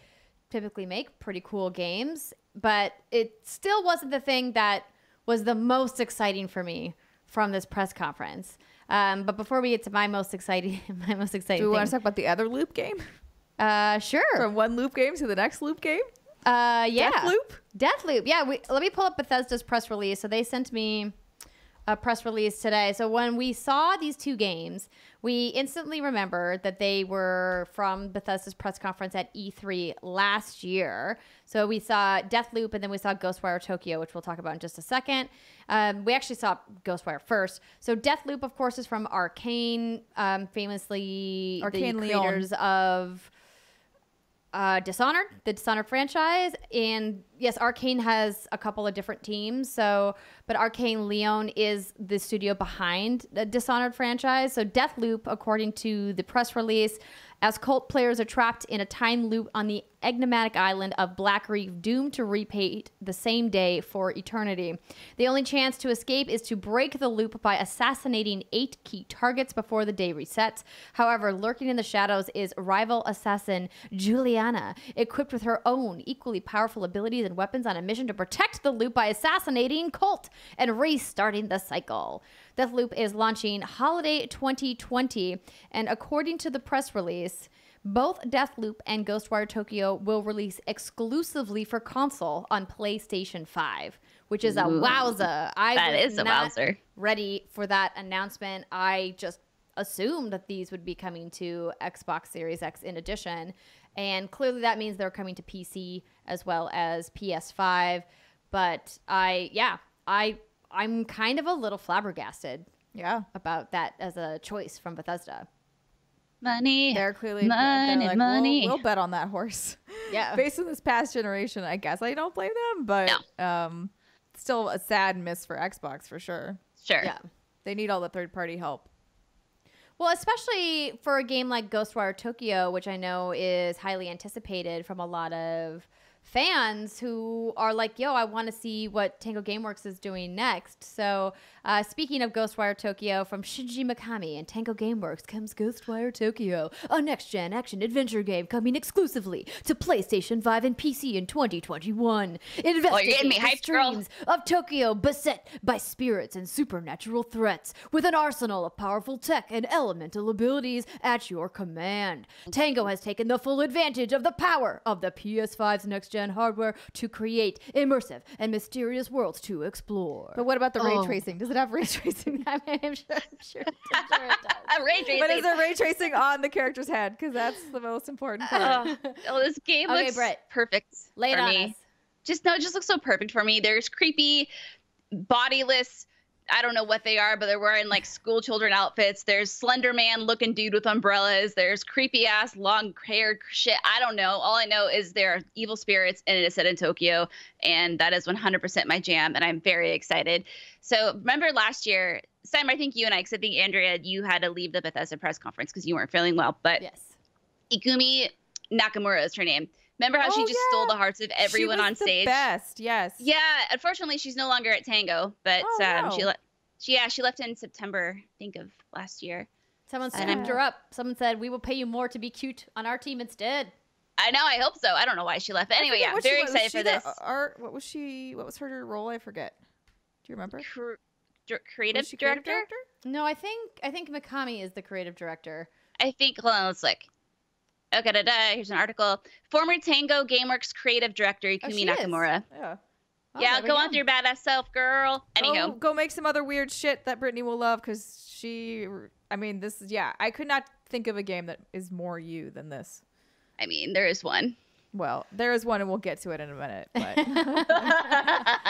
typically make pretty cool games, but it still wasn't the thing that was the most exciting for me from this press conference. Um, but before we get to my most exciting, my most exciting. Do we want to talk about the other Loop game? Uh, sure. From one Loop game to the next Loop game. Uh, yeah. Deathloop. Deathloop. Yeah. We, let me pull up Bethesda's press release. So they sent me a press release today. So when we saw these two games, we instantly remembered that they were from Bethesda's press conference at E three last year. So we saw Deathloop, and then we saw GhostWire Tokyo, which we'll talk about in just a second. Um, we actually saw GhostWire first. So Deathloop, of course, is from Arkane, um, famously Arkane the creators Leon. of uh, Dishonored, the Dishonored franchise. And yes, Arkane has a couple of different teams. So, but Arkane Leon is the studio behind the Dishonored franchise. So Deathloop, according to the press release, as cult players are trapped in a time loop on the enigmatic island of Black Reef, doomed to repeat the same day for eternity. The only chance to escape is to break the loop by assassinating eight key targets before the day resets. However, lurking in the shadows is rival assassin Juliana, equipped with her own equally powerful abilities and weapons, on a mission to protect the loop by assassinating Colt and restarting the cycle. Deathloop is launching holiday twenty twenty, and according to the press release, both Deathloop and GhostWire Tokyo will release exclusively for console on PlayStation five, which is a Ooh, wowza. I that was is a not wowzer. Ready for that announcement. I just assumed that these would be coming to Xbox Series X in addition. And clearly that means they're coming to P C as well as P S five. But I, yeah, I, I'm kind of a little flabbergasted yeah. about that as a choice from Bethesda. Money, they're clearly money, they're like, money. We'll, we'll bet on that horse. Yeah. Based on this past generation, I guess I don't blame them, but no. um, still a sad miss for Xbox for sure. Sure. Yeah. They need all the third-party help. Well, especially for a game like GhostWire Tokyo, which I know is highly anticipated from a lot of fans who are like, yo, I want to see what Tango Gameworks is doing next. So uh, speaking of GhostWire Tokyo, from Shinji Mikami and Tango Gameworks comes GhostWire Tokyo, a next-gen action-adventure game coming exclusively to PlayStation five and P C in twenty twenty-one. Investigate oh, you're getting me hyped, streams girl. Of Tokyo beset by spirits and supernatural threats with an arsenal of powerful tech and elemental abilities at your command. Tango has taken the full advantage of the power of the P S five's next next-gen hardware to create immersive and mysterious worlds to explore. But what about the oh. ray tracing? Does it have ray tracing? I mean, I'm sure, I'm sure, I'm sure it does. Ray tracing. But is there ray tracing on the character's head? Because that's the most important part. Uh, oh, this game okay, looks Brett, perfect lay it for on me. Us. Just no, it just looks so perfect for me. There's creepy, bodiless, I don't know what they are, but they're wearing like school children outfits. There's Slender Man looking dude with umbrellas. There's creepy ass long haired shit. I don't know. All I know is there are evil spirits and it is set in Tokyo. And that is one hundred percent my jam. And I'm very excited. So remember last year, Steimer, I think you and I, because I think Andrea, you had to leave the Bethesda press conference because you weren't feeling well. But yes. Ikumi Nakamura is her name. Remember how oh, she just yeah. stole the hearts of everyone on stage? She was the best, yes. Yeah, unfortunately, she's no longer at Tango, but oh, um, no. she left. She, yeah, she left in September, I think, of last year. Someone snapped her up. Someone said, "We will pay you more to be cute on our team instead." I know. I hope so. I don't know why she left. But anyway, yeah, very excited for this. Art? What was she? What was her role? I forget. Do you remember? Cre d creative, director? creative director? No, I think I think Mikami is the creative director. I think. Hold on, let's look. Okay, da, da, here's an article. Former Tango GameWorks creative director Ikumi oh, Nakamura. Is. Yeah, oh, yeah, go on with your badass self, girl. Anyhow, go, go make some other weird shit that Brittany will love because she. I mean, this is yeah. I could not think of a game that is more you than this. I mean, there is one. Well, there is one, and we'll get to it in a minute. But,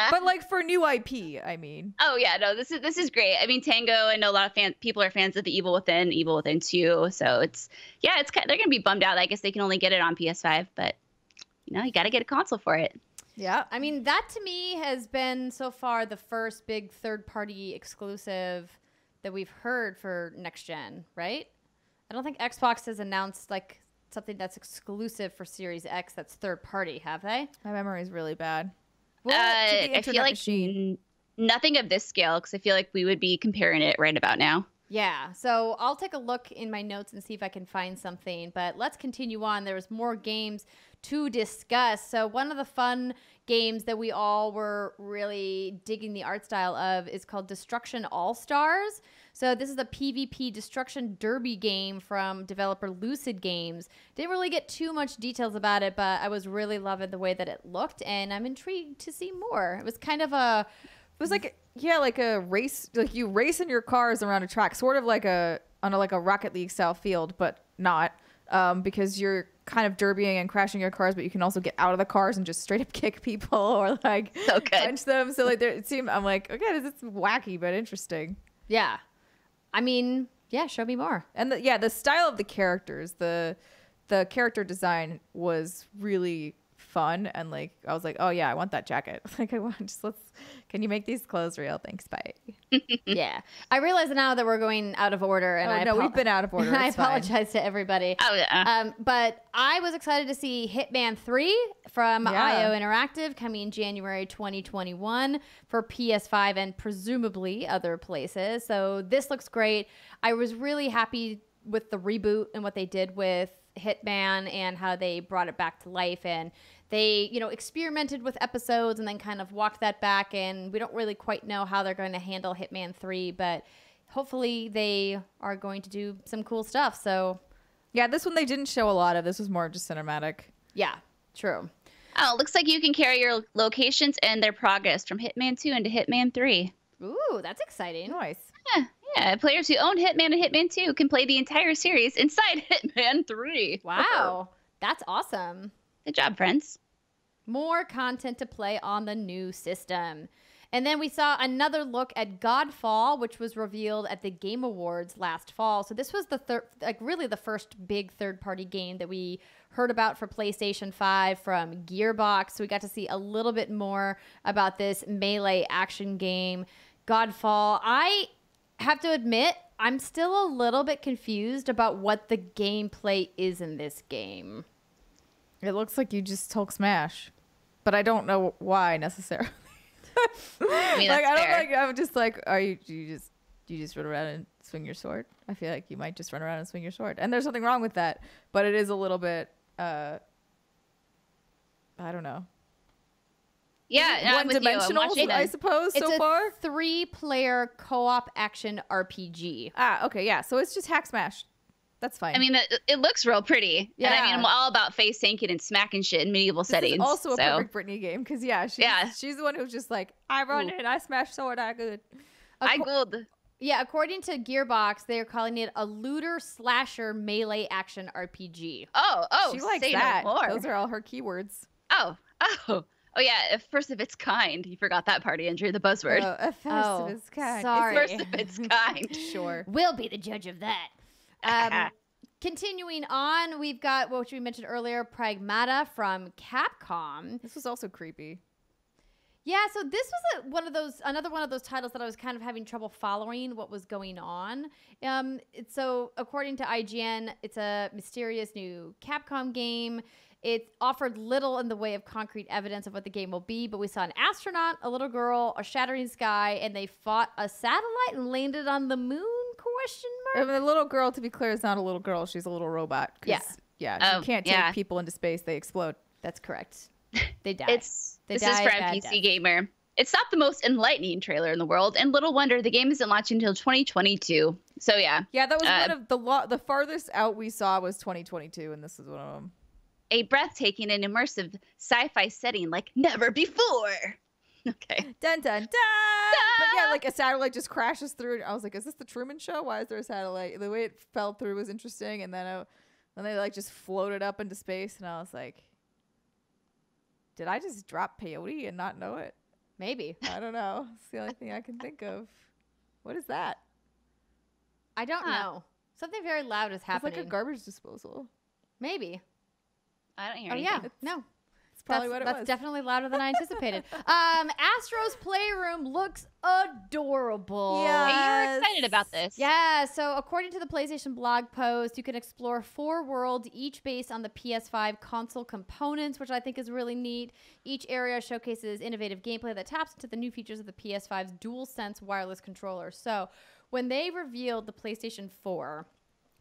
but like for new I P, I mean. Oh yeah, no, this is this is great. I mean, Tango, I know a lot of fan, people are fans of The Evil Within, Evil Within Two. So it's yeah, it's they're gonna be bummed out. I guess they can only get it on P S five, but you know, you gotta get a console for it. Yeah, I mean, that to me has been so far the first big third-party exclusive that we've heard for next gen, right? I don't think Xbox has announced like. Something that's exclusive for Series X that's third party, have they? My memory is really bad. Well, uh, I feel like machine. nothing of this scale because I feel like we would be comparing it right about now. Yeah, so I'll take a look in my notes and see if I can find something. But let's continue on. There was more games to discuss. So one of the fun games that we all were really digging the art style of is called Destruction All-Stars. So this is a P v P destruction derby game from developer Lucid Games. Didn't really get too much details about it, but I was really loving the way that it looked, and I'm intrigued to see more. It was kind of a... It was like, yeah, like a race, like you race in your cars around a track, sort of like a, on a, like a Rocket League style field, but not, um, because you're kind of derbying and crashing your cars, but you can also get out of the cars and just straight up kick people or like so punch them. So like there, it seemed, I'm like, okay, this is wacky, but interesting. Yeah. I mean, yeah, show me more. And the, yeah, the style of the characters, the the character design was really fun, and like I was like, oh yeah, I want that jacket. Like I want just let's. Can you make these clothes real? Thanks, bye. Yeah, I realize now that we're going out of order, and oh, I no, we've been out of order. I apologize fine. to everybody. Oh yeah. Um, but I was excited to see Hitman three from yeah. I O Interactive coming in January twenty twenty-one for P S five and presumably other places. So this looks great. I was really happy with the reboot and what they did with Hitman and how they brought it back to life, and they, you know, experimented with episodes and then kind of walked that back, and we don't really quite know how they're going to handle Hitman three, but hopefully they are going to do some cool stuff. So yeah, this one they didn't show a lot of. This was more just cinematic. Yeah, true. Oh, it looks like you can carry your locations and their progress from Hitman two into Hitman three. Ooh, that's exciting. Nice. Yeah. Yeah, players who own Hitman and Hitman two can play the entire series inside Hitman three. Wow, that's awesome. Good job, friends. More content to play on the new system. And then we saw another look at Godfall, which was revealed at the Game Awards last fall. So this was the third, like really the first big third-party game that we heard about for PlayStation five from Gearbox. So we got to see a little bit more about this melee action game, Godfall. I... have to admit, I'm still a little bit confused about what the gameplay is in this game. It looks like you just Hulk smash, but I don't know why necessarily. I mean, like I don't fair. like. I'm just like, are you? Do you just do you just run around and swing your sword? I feel like you might just run around and swing your sword, and there's nothing wrong with that. But it is a little bit. Uh, I don't know. Yeah, one-dimensional, I suppose, so far. It's a three-player co-op action R P G. Ah, okay, yeah. So it's just hack smash. That's fine. I mean, it, it looks real pretty. Yeah. And I mean, I'm all about face tanking and smacking shit in medieval this settings. Is also a so. perfect Brittany game because yeah, she's, yeah, she's the one who's just like, I run Ooh. it, I smash sword, I good. I good. Yeah, according to Gearbox, they're calling it a looter slasher melee action R P G. Oh, oh, she likes that. No more. Those are all her keywords. Oh, oh. Oh, yeah, first of its kind. You forgot that party injury, the buzzword. Oh, first oh, of its kind. Sorry. It's first of its kind. Sure. We'll be the judge of that. Um, continuing on, we've got, what we mentioned earlier, Pragmata from Capcom. This was also creepy. Yeah, so this was a, one of those, another one of those titles that I was kind of having trouble following what was going on. Um, so according to I G N, it's a mysterious new Capcom game. It offered little in the way of concrete evidence of what the game will be, but we saw an astronaut, a little girl, a shattering sky, and they fought a satellite and landed on the moon, question mark? And the little girl, to be clear, is not a little girl. She's a little robot. Yeah. Yeah, oh, you can't take yeah. people into space. They explode. That's correct. They die. It's, they this die is for a P C death. gamer. It's not the most enlightening trailer in the world, and little wonder the game isn't launching until twenty twenty-two. So, yeah. Yeah, that was uh, one of the, lo the farthest out we saw was twenty twenty-two, and this is one of them. A breathtaking and immersive sci-fi setting like never before. Okay. Dun, dun, dun. But yeah, like a satellite just crashes through. I was like, is this the Truman Show? Why is there a satellite? The way it fell through was interesting. And then, I, then they like just floated up into space. And I was like, did I just drop peyote and not know it? Maybe. I don't know. It's the only thing I can think of. What is that? I don't huh. know. Something very loud is happening. It's like a garbage disposal. Maybe. I don't hear anything. Oh, yeah. It's, no. It's probably that's, what it that's was. That's definitely louder than I anticipated. um, Astro's Playroom looks adorable. Yes. Hey, you're excited about this. Yeah. So according to the PlayStation blog post, you can explore four worlds, each based on the P S five console components, which I think is really neat. Each area showcases innovative gameplay that taps into the new features of the P S five's DualSense wireless controller. So when they revealed the PlayStation four...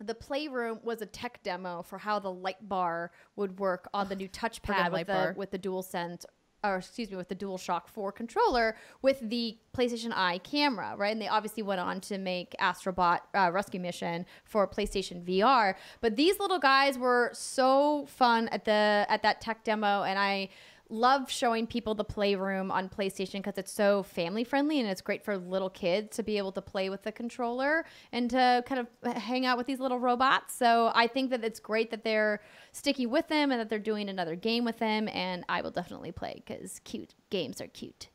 the Playroom was a tech demo for how the light bar would work on the new touchpad with the, with the DualSense, or excuse me, with the DualShock four controller with the PlayStation Eye camera, right? And they obviously went on to make Astro Bot uh, Rescue Mission for PlayStation V R. But these little guys were so fun at the at that tech demo, and I love showing people the Playroom on PlayStation because it's so family friendly and it's great for little kids to be able to play with the controller and to kind of hang out with these little robots. So I think that it's great that they're sticking with them and that they're doing another game with them, and I will definitely play because cute games are cute.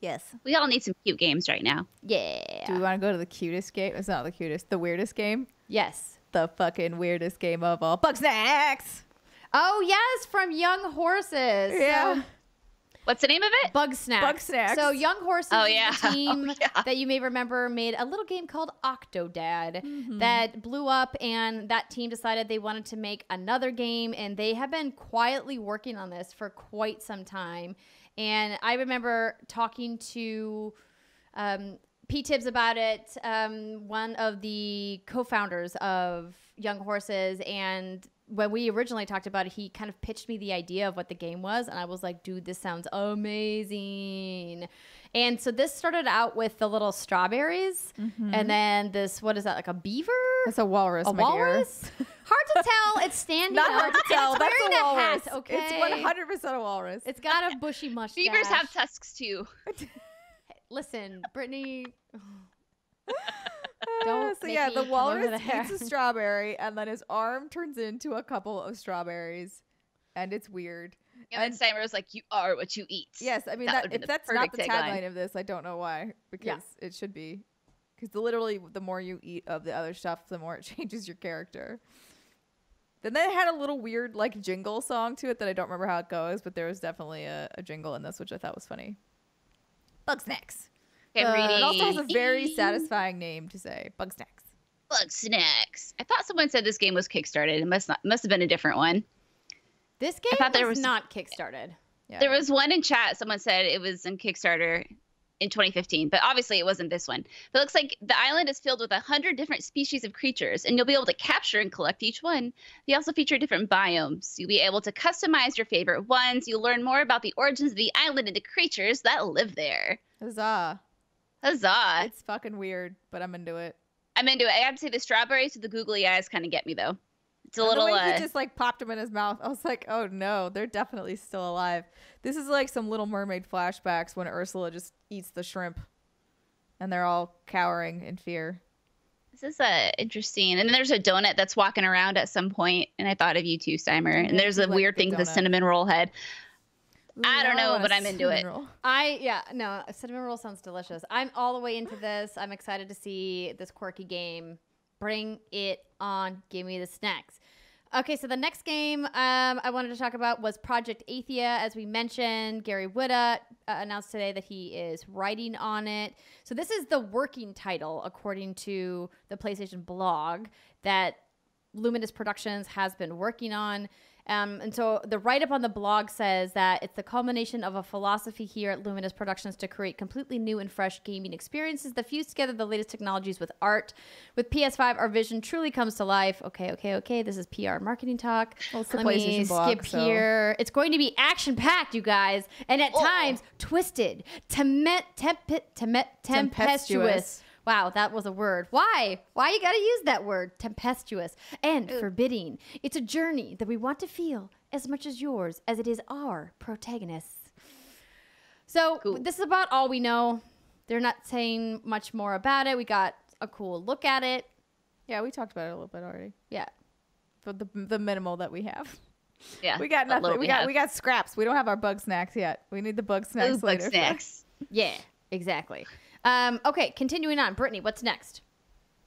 Yes. We all need some cute games right now. Yeah. Do we want to go to the cutest game? It's not the cutest. The weirdest game? Yes. The fucking weirdest game of all. Bugsnax! Oh, yes, from Young Horses. Yeah. So, what's the name of it? Bugsnax. Bugsnax. So Young Horses, oh, yeah. the team oh, yeah. that you may remember made a little game called Octodad mm-hmm. that blew up, and that team decided they wanted to make another game, and they have been quietly working on this for quite some time. And I remember talking to um, P. Tibbs about it, um, one of the co-founders of Young Horses, and when we originally talked about it, he kind of pitched me the idea of what the game was, and I was like, dude, this sounds amazing. And so this started out with the little strawberries, mm-hmm. and then this, what is that, like a beaver? That's a walrus, a my walrus? Dear. Hard to tell. It's standing Not hard to tell. It's That's a walrus. A hat, okay? It's one hundred percent a walrus. It's got a bushy mustache. Beavers have tusks, too. Listen, Brittany... Don't so yeah, the walrus eats a strawberry, and then his arm turns into a couple of strawberries, and it's weird. And, and then Steimer was like, "You are what you eat." Yes, I mean that that, if that's not the tagline of this, I don't know why, because yeah. it should be, because literally the more you eat of the other stuff, the more it changes your character. Then they had a little weird like jingle song to it that I don't remember how it goes, but there was definitely a, a jingle in this, which I thought was funny. Bugsnax. Uh, it also has a very satisfying name to say. Bugsnax. Bugsnax. I thought someone said this game was kickstarted. It must not must have been a different one. This game I thought was, there was not kickstarted. Yeah. There was one in chat. Someone said it was in Kickstarter in twenty fifteen, but obviously it wasn't this one. But it looks like the island is filled with a hundred different species of creatures, and you'll be able to capture and collect each one. They also feature different biomes. You'll be able to customize your favorite ones. You'll learn more about the origins of the island and the creatures that live there. Huzzah. Huzzah. It's fucking weird, but I'm into it. I'm into it. I have to say the strawberries with the googly eyes kind of get me though. It's a and little. The way uh, he just like popped them in his mouth. I was like, oh no, they're definitely still alive. This is like some Little Mermaid flashbacks when Ursula just eats the shrimp, and they're all cowering in fear. This is uh, interesting. And then there's a donut that's walking around at some point, and I thought of you too, Steimer. And yeah, there's a like weird the thing with the cinnamon roll head. Ooh, I don't know, but I'm into it. Roll. I yeah, no, cinnamon roll sounds delicious. I'm all the way into this. I'm excited to see this quirky game. Bring it on. Give me the snacks. Okay, so the next game um, I wanted to talk about was Project Athia. As we mentioned, Gary Whitta uh, announced today that he is writing on it. So this is the working title, according to the PlayStation blog, that Luminous Productions has been working on. Um, and so the write-up on the blog says that it's the culmination of a philosophy here at Luminous Productions to create completely new and fresh gaming experiences that fuse together the latest technologies with art. With P S five, our vision truly comes to life. Okay, okay, okay. This is P R marketing talk. Well, it's Let the PlayStation me blog, skip so. here. It's going to be action-packed, you guys, and at oh. times twisted, temet, tempe, temet, tempestuous. tempestuous. Wow, that was a word. Why? Why you gotta use that word? Tempestuous and forbidding. It's a journey that we want to feel as much as yours as it is our protagonists. So cool. This is about all we know. They're not saying much more about it. We got a cool look at it. Yeah, we talked about it a little bit already. Yeah. But the, the minimal that we have. Yeah. We got nothing. We, we got we got scraps. We don't have our bug snacks yet. We need the bug snacks Those later. Bug snacks. Yeah, exactly. Um, okay, continuing on. Brittany, what's next?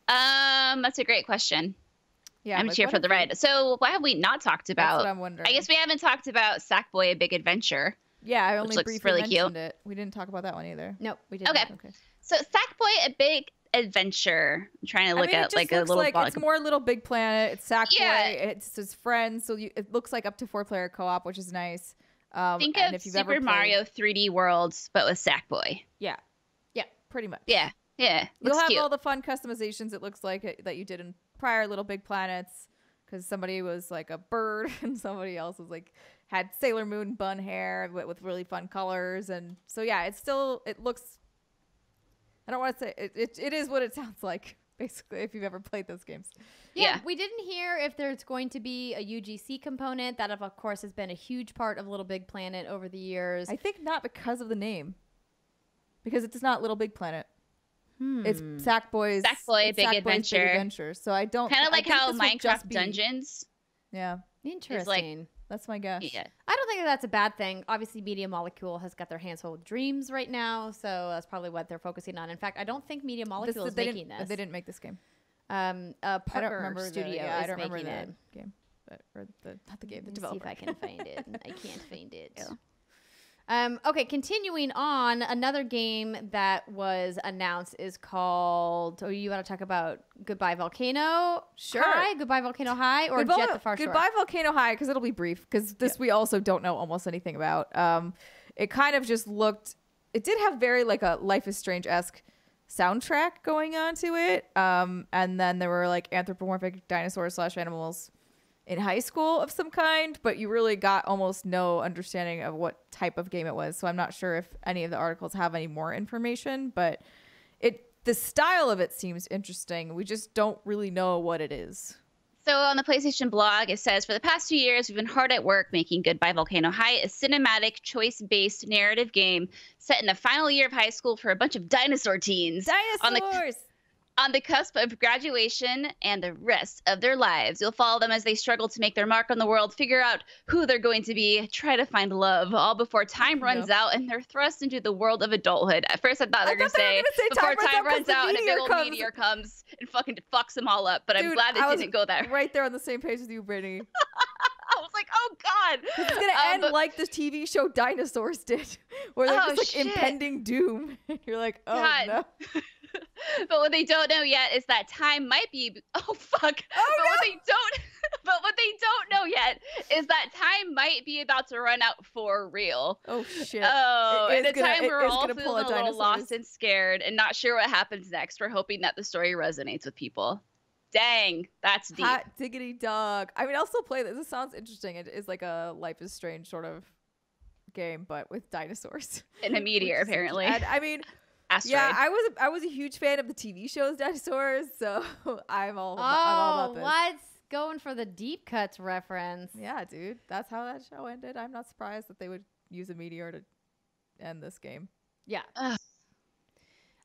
Um, that's a great question. Yeah, I'm like, here for the ride. So why have we not talked about? That's what I'm wondering. I guess we haven't talked about Sackboy: A Big Adventure. Yeah, I only briefly really mentioned cute. it. We didn't talk about that one either. Nope, we didn't. Okay, okay. So Sackboy: A Big Adventure. I'm trying to look I mean, at like a little. Like, it's more Little Big Planet. It's Sackboy. Yeah. It's his friends. So you, it looks like up to four player co-op, which is nice. Um, Think and of if you've Super ever Mario played... three D Worlds, but with Sackboy. Yeah. Pretty much. Yeah. Yeah. You'll have cute. all the fun customizations, it looks like, it, that you did in prior Little Big Planets, because somebody was like a bird and somebody else was like had Sailor Moon bun hair with, with really fun colors. And so, yeah, it's still, it looks, I don't want to say, it, it, it is what it sounds like, basically, if you've ever played those games. Yeah, yeah. We didn't hear if there's going to be a U G C component. That, of course, has been a huge part of Little Big Planet over the years. I think not because of the name. Because it's not Little Big Planet. Hmm. It's Sackboy's Sackboy, it's Big, Sackboy's Adventure. Big Adventure. So I don't... Kind of like how Minecraft Dungeons. Yeah. Interesting. Like, that's my guess. Yeah. I don't think that that's a bad thing. Obviously, Media Molecule has got their hands full of dreams right now. So that's probably what they're focusing on. In fact, I don't think Media Molecule this, is making this. They didn't make this game. Um, a partner I don't remember studio the, yeah, is I don't making remember the it. game. But, or the, not the game, the developer. Let me see if I can find it. I can't find it. Yeah. Um, okay, continuing on, another game that was announced is called, oh, you want to talk about Goodbye Volcano sure. High? Goodbye Volcano High or Goodbye, Jet the Far Shore? Goodbye Volcano High, because it'll be brief, because this yeah. we also don't know almost anything about. Um, it kind of just looked, it did have very like a Life is Strange-esque soundtrack going on to it. Um, and then there were like anthropomorphic dinosaurs slash animals in high school of some kind, but you really got almost no understanding of what type of game it was. So I'm not sure if any of the articles have any more information, but it the style of it seems interesting. We just don't really know what it is. So on the PlayStation blog, it says, for the past two years, we've been hard at work making Goodbye Volcano High a cinematic, choice-based narrative game set in the final year of high school for a bunch of dinosaur teens. Dinosaurs! On the cusp of graduation and the rest of their lives. You'll follow them as they struggle to make their mark on the world, figure out who they're going to be, try to find love, all before time no. runs out and they're thrust into the world of adulthood. At first, I thought they were going to say, say before time runs out, runs out and a big old comes. meteor comes and fucking fucks them all up. But Dude, I'm glad it didn't go that way. Right there on the same page with you, Brittany. I was like, oh, God. It's going to um, end but, like the T V show Dinosaurs did, where they're oh, just like shit. impending doom. You're like, oh, God. no. But what they don't know yet is that time might be oh fuck. Oh, but no. what they don't but what they don't know yet is that time might be about to run out for real. Oh shit. Oh, at a time we're all feeling a little lost and scared and not sure what happens next. We're hoping that the story resonates with people. Dang, that's deep. Hot diggity dog. I mean, I'll still play this. This sounds interesting. It is like a Life is Strange sort of game, but with dinosaurs. And a meteor, apparently. And, I mean Asteroid. Yeah, I was I was a huge fan of the T V shows Dinosaurs, so I'm all oh, I'm all about this. What's going for the deep cuts reference? Yeah, dude, that's how that show ended. I'm not surprised that they would use a meteor to end this game. Yeah. Ugh.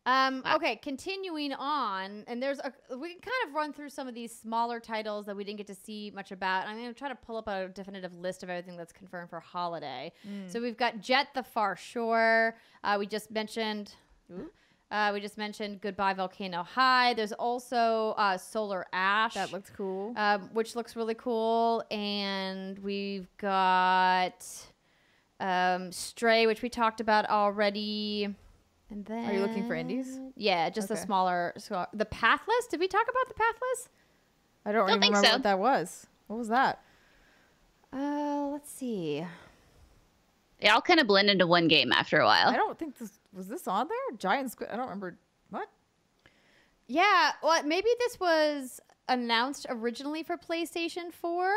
Um, okay, continuing on, and there's a, we can kind of run through some of these smaller titles that we didn't get to see much about. I'm going to try to pull up a definitive list of everything that's confirmed for holiday. Mm. So we've got Jet the Far Shore. Uh, we just mentioned, uh, we just mentioned Goodbye Volcano High. There's also uh, Solar Ash. That looks cool. Um, which looks really cool. And we've got um, Stray, which we talked about already. And then, are you looking for indies? Yeah, just okay. the smaller, so the Pathless. Did we talk about the Pathless? I don't, don't even remember so. what that was. What was that? Uh, let's see. They all kind of blend into one game after a while. I don't think this was this on there. Giant Squid. I don't remember what. Yeah, well, maybe this was announced originally for PlayStation four.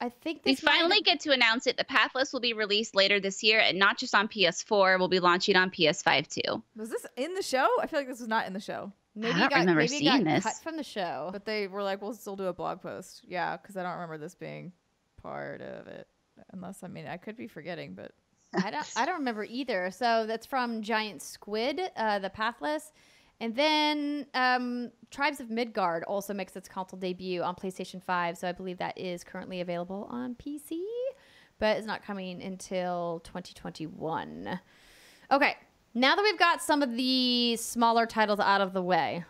I think we finally get to announce it. The Pathless will be released later this year, and not just on P S four. We'll be launching on P S five too. Was this in the show? I feel like this was not in the show. Maybe I don't got, remember maybe seeing got this cut from the show. But they were like, "We'll still do a blog post." Yeah, because I don't remember this being part of it. Unless, I mean, I could be forgetting, but I don't. I don't remember either. So that's from Giant Squid, uh, the Pathless. And then um, Tribes of Midgard also makes its console debut on PlayStation five, so I believe that is currently available on P C, but it's not coming until twenty twenty-one. Okay, now that we've got some of the smaller titles out of the way,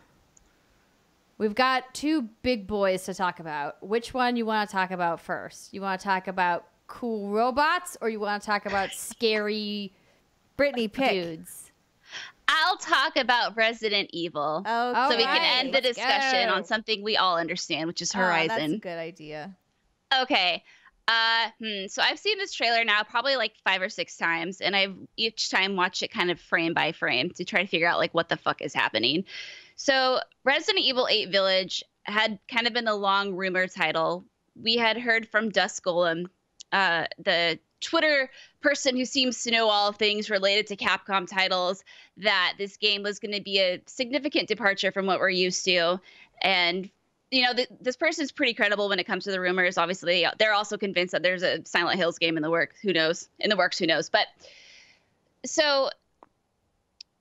we've got two big boys to talk about. Which one you want to talk about first? You want to talk about cool robots, or you want to talk about scary Brittany pick dudes? I'll talk about Resident Evil, okay. so we can right. end the Let's discussion go. on something we all understand, which is Horizon. Oh, that's a good idea. Okay. Uh, hmm. So I've seen this trailer now probably like five or six times, and I've each time watched it kind of frame by frame to try to figure out like what the fuck is happening. So Resident Evil eight Village had kind of been the long rumor title. We had heard from Dust Golem, uh, the Twitter person who seems to know all things related to Capcom titles, that this game was going to be a significant departure from what we're used to. And, you know, th this person's pretty credible when it comes to the rumors. Obviously, they're also convinced that there's a Silent Hills game in the works. Who knows? In the works, who knows? But so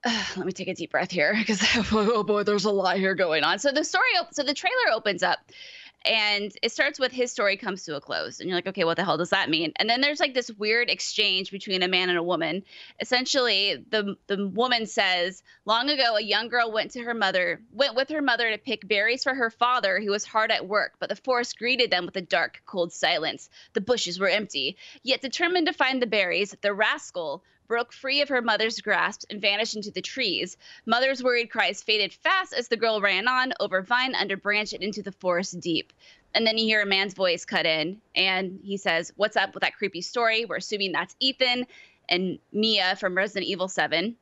uh, let me take a deep breath here, because, oh boy, there's a lot here going on. So the story, so the trailer opens up, and it starts with his story comes to a close. And you're like, okay, what the hell does that mean? And then there's like this weird exchange between a man and a woman. Essentially, the the woman says, long ago, a young girl went to her mother, went with her mother to pick berries for her father, who was hard at work. But the forest greeted them with a dark, cold silence. The bushes were empty. Yet determined to find the berries, the rascal broke free of her mother's grasp and vanished into the trees. Mother's worried cries faded fast as the girl ran on, over vine, under branch, and into the forest deep. And then you hear a man's voice cut in, and he says, what's up with that creepy story? We're assuming that's Ethan and Mia from Resident Evil seven.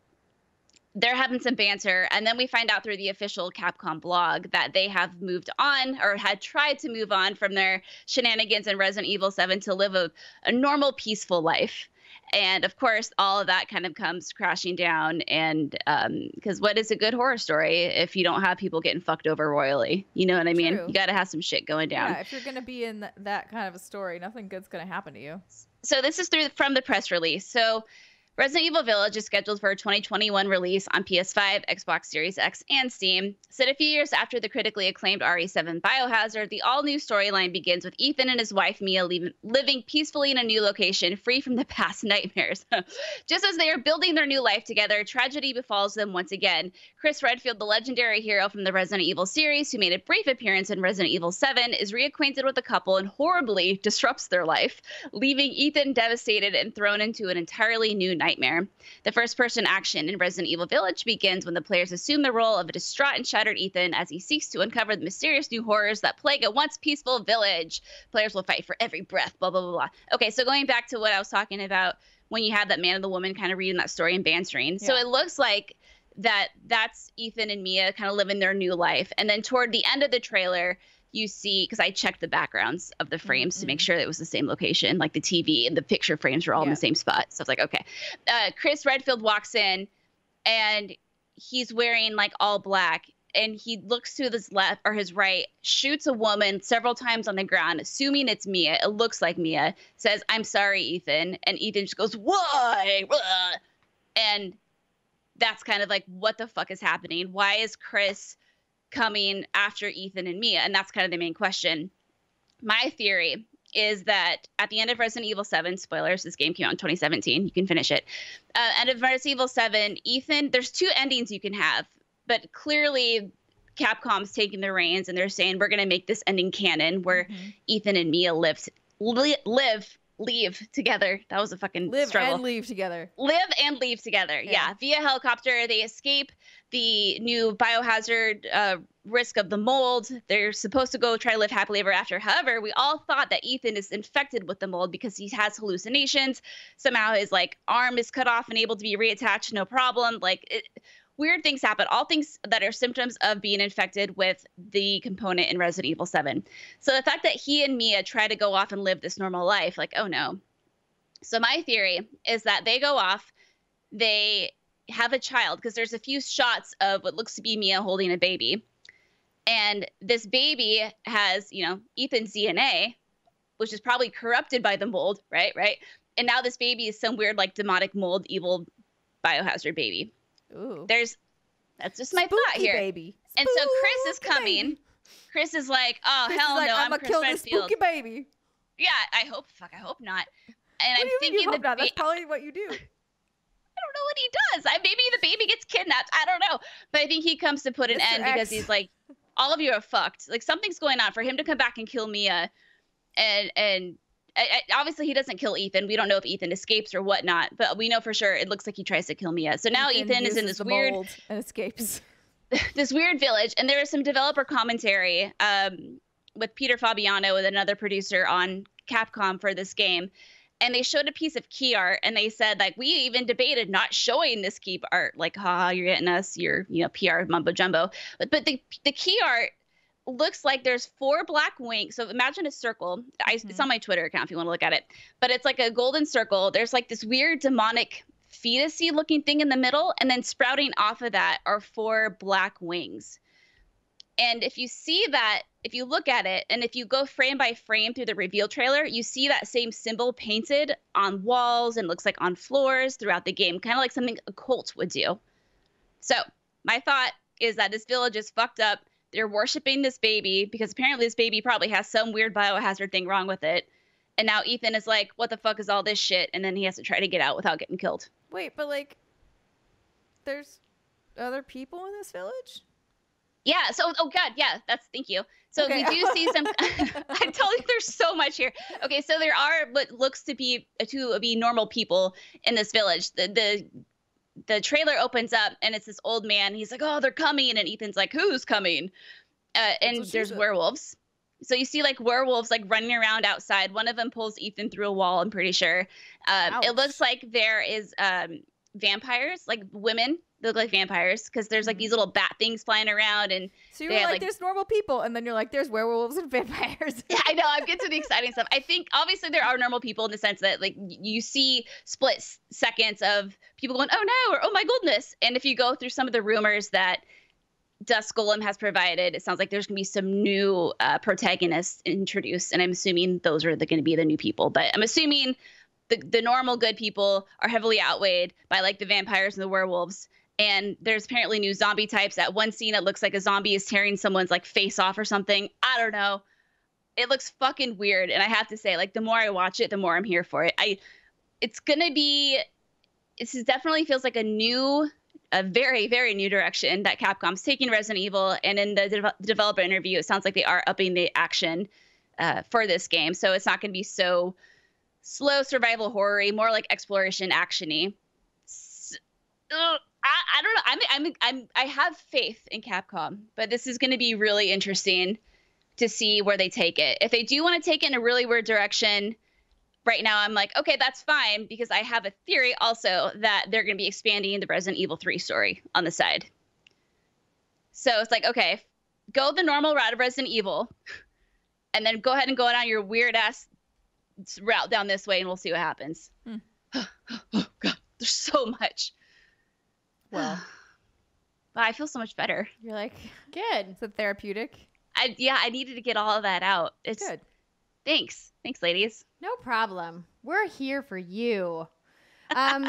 They're having some banter, and then we find out through the official Capcom blog that they have moved on, or had tried to move on from their shenanigans in Resident Evil seven to live a, a normal, peaceful life. And, of course, all of that kind of comes crashing down. And because um, what is a good horror story if you don't have people getting fucked over royally? You know what I mean? True. You got to have some shit going down. Yeah, if you're going to be in th that kind of a story, nothing good's going to happen to you. So this is through from the press release. So Resident Evil Village is scheduled for a twenty twenty-one release on P S five, Xbox Series X, and Steam. Set a few years after the critically acclaimed R E seven Biohazard, the all-new storyline begins with Ethan and his wife Mia living peacefully in a new location, free from the past nightmares. Just as they are building their new life together, tragedy befalls them once again. Chris Redfield, the legendary hero from the Resident Evil series, who made a brief appearance in Resident Evil seven, is reacquainted with the couple and horribly disrupts their life, leaving Ethan devastated and thrown into an entirely new nightmare. Nightmare. The first-person action in Resident Evil Village begins when the players assume the role of a distraught and shattered Ethan as he seeks to uncover the mysterious new horrors that plague a once peaceful village. Players will fight for every breath, blah, blah, blah, blah. Okay, so going back to what I was talking about when you had that man and the woman kind of reading that story and bantering. Yeah. So it looks like that that's Ethan and Mia kind of living their new life. And then toward the end of the trailer, you see, because I checked the backgrounds of the frames mm-hmm. to make sure that it was the same location, like the T V and the picture frames were all yeah. in the same spot. So I was like, okay. Uh, Chris Redfield walks in and he's wearing like all black, and he looks to his left or his right, shoots a woman several times on the ground, assuming it's Mia. It looks like Mia. Says, "I'm sorry, Ethan." And Ethan just goes, "Why?" And that's kind of like, what the fuck is happening? Why is Chris coming after Ethan and Mia? And that's kind of the main question. My theory is that at the end of Resident Evil seven, spoilers, this game came out in twenty seventeen. You can finish it. Uh, end of Resident Evil seven, Ethan, there's two endings you can have. But clearly, Capcom's taking the reins and they're saying, we're going to make this ending canon where mm-hmm. Ethan and Mia live, li live, leave together. That was a fucking live struggle. Live and leave together. Live and leave together. Yeah. yeah. Via helicopter, they escape the new biohazard uh, risk of the mold. They're supposed to go try to live happily ever after. However, we all thought that Ethan is infected with the mold because he has hallucinations. Somehow his like arm is cut off and able to be reattached. No problem. Like... It, Weird things happen, all things that are symptoms of being infected with the component in Resident Evil seven. So the fact that he and Mia try to go off and live this normal life, like, oh no. So my theory is that they go off, they have a child, because there's a few shots of what looks to be Mia holding a baby. And this baby has, you know, Ethan's D N A, which is probably corrupted by the mold, right, right? And now this baby is some weird, like, demonic mold, evil biohazard baby. Ooh. There's that's just my Spooky thought here. Baby. And so Chris is coming. Baby. Chris is like, oh Chris hell is like, no, I'm, I'm Chris kill this Spooky baby. Yeah, I hope. Fuck, I hope not. And what I'm do you thinking mean you hope not? That's probably what you do. I don't know what he does. I maybe the baby gets kidnapped. I don't know. But I think he comes to put an Mister end X. because he's like, all of you are fucked. Like something's going on for him to come back and kill Mia, and and. I, I, obviously, he doesn't kill Ethan. We don't know if Ethan escapes or whatnot, but we know for sure it looks like he tries to kill Mia. So now Ethan, Ethan is in this weird and escapes this weird village. And there is some developer commentary um, with Peter Fabiano and another producer on Capcom for this game. And they showed a piece of key art, and they said, like, we even debated not showing this key art. Like, ha, you're getting us, you're, you know, P R mumbo jumbo. But, but the, the key art looks like there's four black wings. So imagine a circle. I, mm-hmm. It's on my Twitter account if you want to look at it. But it's like a golden circle. There's like this weird demonic fetus-y looking thing in the middle. And then sprouting off of that are four black wings. And if you see that, if you look at it, and if you go frame by frame through the reveal trailer, you see that same symbol painted on walls and looks like on floors throughout the game. Kind of like something occult would do. So my thought is that this village is fucked up. They're worshiping this baby because apparently this baby probably has some weird biohazard thing wrong with it. And now Ethan is like, what the fuck is all this shit? And then he has to try to get out without getting killed. Wait, but like, there's other people in this village? Yeah. So, oh God, yeah, that's, thank you. So okay. we do see some, I'm telling you, there's so much here. Okay. So there are what looks to be, to be normal people in this village. The, the, The trailer opens up and it's this old man. He's like, oh, they're coming. And Ethan's like, who's coming? Uh, and there's werewolves. So you see like werewolves like running around outside. One of them pulls Ethan through a wall, I'm pretty sure. Um, it looks like there is um, vampires, like women. They look like vampires because there's like these little bat things flying around. And so you're like, like, there's normal people. And then you're like, there's werewolves and vampires. Yeah, I know. I'm getting to the exciting stuff. I think obviously there are normal people in the sense that like you see split seconds of people going, oh no, or oh my goodness. And if you go through some of the rumors that Dust Golem has provided, it sounds like there's going to be some new uh, protagonists introduced. And I'm assuming those are going to be the new people. But I'm assuming the, the normal good people are heavily outweighed by like the vampires and the werewolves. And there's apparently new zombie types. At one scene, it looks like a zombie is tearing someone's like face off or something. I don't know. It looks fucking weird. And I have to say, like, the more I watch it, the more I'm here for it. I, it's gonna be. This is definitely feels like a new, a very very new direction that Capcom's taking Resident Evil. And in the de developer interview, it sounds like they are upping the action uh, for this game. So it's not gonna be so slow survival horror-y, more like exploration action-y. So, uh, I, I don't know. I'm, I'm, I'm, I have faith in Capcom, but this is going to be really interesting to see where they take it. If they do want to take it in a really weird direction, right now I'm like, okay, that's fine, because I have a theory also that they're going to be expanding the Resident Evil three story on the side. So it's like, okay, go the normal route of Resident Evil, and then go ahead and go on your weird ass route down this way, and we'll see what happens. Hmm. Oh, God, there's so much. Well, wow, I feel so much better. You're like, good. Is it therapeutic? I, yeah, I needed to get all of that out. It's good. Thanks. Thanks, ladies. No problem. We're here for you. Um,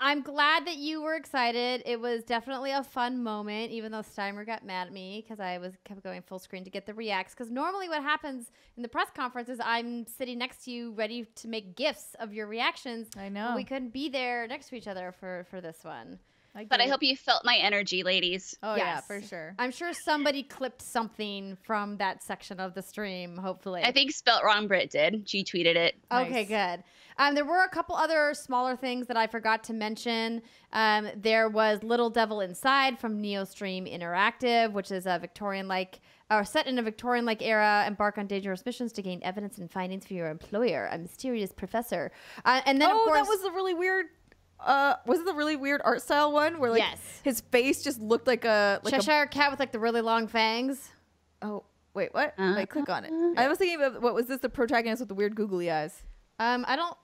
I'm glad that you were excited. It was definitely a fun moment, even though Steimer got mad at me because I was kept going full screen to get the reacts. Because normally what happens in the press conference is I'm sitting next to you ready to make GIFs of your reactions. I know. We couldn't be there next to each other for, for this one. I but I hope you felt my energy, ladies. Oh, yes. Yeah, for sure. I'm sure somebody clipped something from that section of the stream, hopefully. I think Spelt Wrong Brit did. She tweeted it. Okay, nice. Good. Um, there were a couple other smaller things that I forgot to mention. Um, there was Little Devil Inside from NeoStream Interactive, which is a Victorian-like... are set in a Victorian-like era, embark on dangerous missions to gain evidence and findings for your employer, a mysterious professor. Uh, and then, oh, of course, that was a really weird... Uh, was it the really weird art style one where like yes. his face just looked like a like Cheshire a... cat with like the really long fangs? Oh wait, what? Uh, I click on it. Uh, I was thinking of what was this? The protagonist with the weird googly eyes. Um, I don't.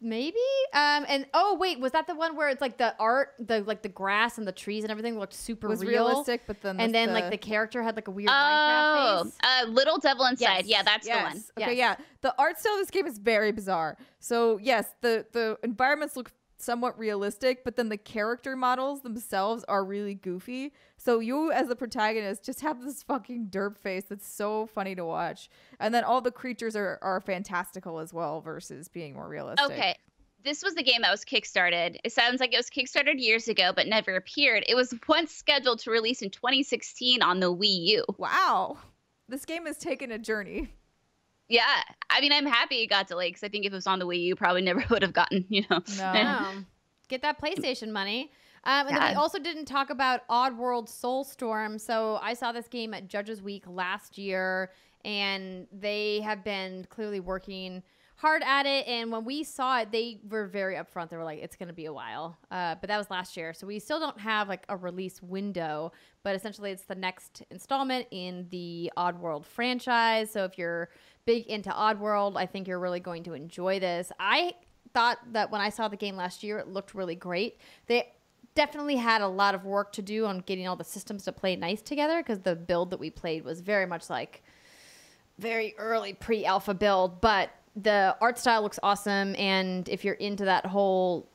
Maybe. Um, and oh wait, was that the one where it's like the art, the like the grass and the trees and everything looked super was real, realistic, but then and then the... like the character had like a weird. Oh, Minecraft face. Uh, Little Devil Inside. Yes. Yeah, that's yes. the one. Okay, yes. yeah. The art style of this game is very bizarre. So yes, the the environments look somewhat realistic, but then the character models themselves are really goofy. So you as the protagonist just have this fucking derp face that's so funny to watch. And then all the creatures are, are fantastical as well versus being more realistic. Okay. This was the game that was Kickstarted. It sounds like it was Kickstarted years ago, but never appeared. It was once scheduled to release in twenty sixteen on the Wii U. Wow. This game has taken a journey. Yeah, I mean, I'm happy it got delayed because I think if it was on the Wii U, you probably never would have gotten, you know. No. Get that PlayStation money. Um, and yeah. then we also didn't talk about Oddworld Soulstorm. So I saw this game at Judges Week last year, and they have been clearly working hard at it. And when we saw it, they were very upfront. They were like, it's going to be a while. Uh, but that was last year. So we still don't have like a release window, but essentially it's the next installment in the Oddworld franchise. So if you're big into Oddworld, I think you're really going to enjoy this. I thought that when I saw the game last year, it looked really great. They definitely had a lot of work to do on getting all the systems to play nice together because the build that we played was very much like very early pre-alpha build, but the art style looks awesome. And if you're into that whole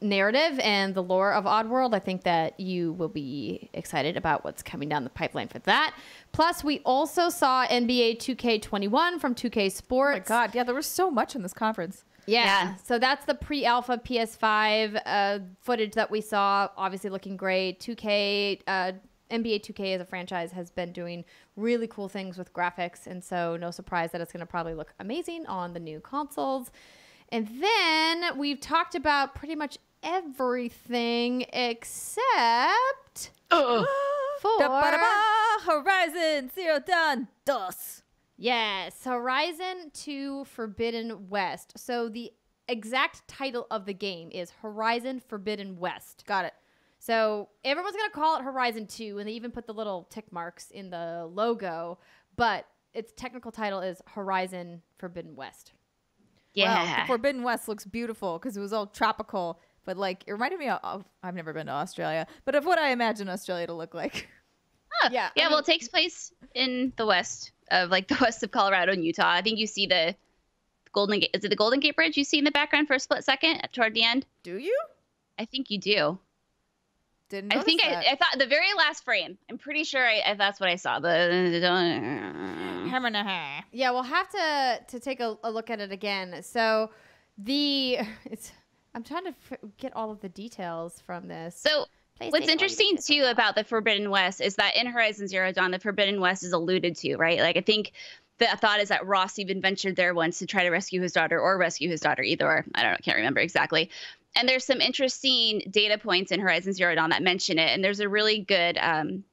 narrative and the lore of Oddworld, I think that you will be excited about what's coming down the pipeline for that. Plus, we also saw N B A two K twenty-one from two K Sports. Oh my God, yeah, there was so much in this conference. Yeah, yeah. So that's the pre-alpha P S five uh, footage that we saw, obviously looking great. two K, uh, N B A two K as a franchise has been doing really cool things with graphics, and so no surprise that it's going to probably look amazing on the new consoles. And then we've talked about pretty much everything except uh, for da -ba -da -ba, Horizon Zero Dawn Dos. Yes, Horizon two Forbidden West. So the exact title of the game is Horizon Forbidden West. Got it. So everyone's going to call it Horizon two, and they even put the little tick marks in the logo, but its technical title is Horizon Forbidden West. Yeah. Well, Forbidden West looks beautiful because it was all tropical, but like it reminded me of, of I've never been to Australia, but of what I imagine Australia to look like. Huh. Yeah. Yeah. I mean, well, it takes place in the west of like the west of Colorado and Utah. I think you see the Golden Gate. Is it the Golden Gate Bridge you see in the background for a split second toward the end? Do you? I think you do. Didn't I think I, I thought the very last frame. I'm pretty sure I, I, that's what I saw. The yeah, we'll have to to take a, a look at it again. So the it's I'm trying to f get all of the details from this. So what's interesting too about the Forbidden West is that in Horizon Zero Dawn, the Forbidden West is alluded to, right? Like I think the thought is that Ross even ventured there once to try to rescue his daughter or rescue his daughter, either or. I don't know, I can't remember exactly. And there's some interesting data points in Horizon Zero Dawn that mention it. And there's a really good um,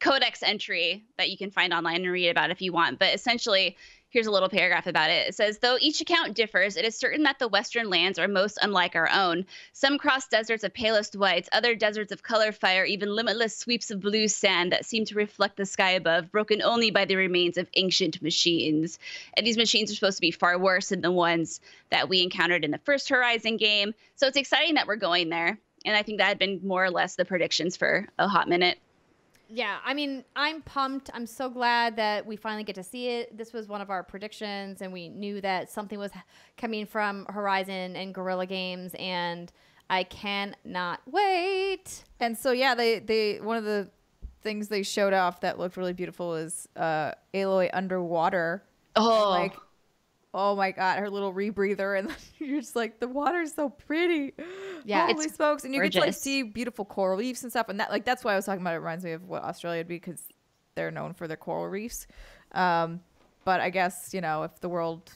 codex entry that you can find online and read about if you want. But essentially, here's a little paragraph about it. It says, though each account differs, it is certain that the western lands are most unlike our own. Some cross deserts of palest whites, other deserts of color fire, even limitless sweeps of blue sand that seem to reflect the sky above, broken only by the remains of ancient machines. And these machines are supposed to be far worse than the ones that we encountered in the first Horizon game. So it's exciting that we're going there. And I think that had been more or less the predictions for a hot minute. Yeah, I mean, I'm pumped. I'm so glad that we finally get to see it. This was one of our predictions, and we knew that something was coming from Horizon and Guerrilla Games, and I cannot wait. And so, yeah, they, they one of the things they showed off that looked really beautiful was uh, Aloy underwater. Oh. Like, oh, my God, her little rebreather. And you're just like, the water's so pretty. Yeah, holy it's smokes. And you gorgeous. Get to like, see beautiful coral reefs and stuff. And that, like, that's why I was talking about it. It reminds me of what Australia would be because they're known for their coral reefs. Um, but I guess, you know, if the world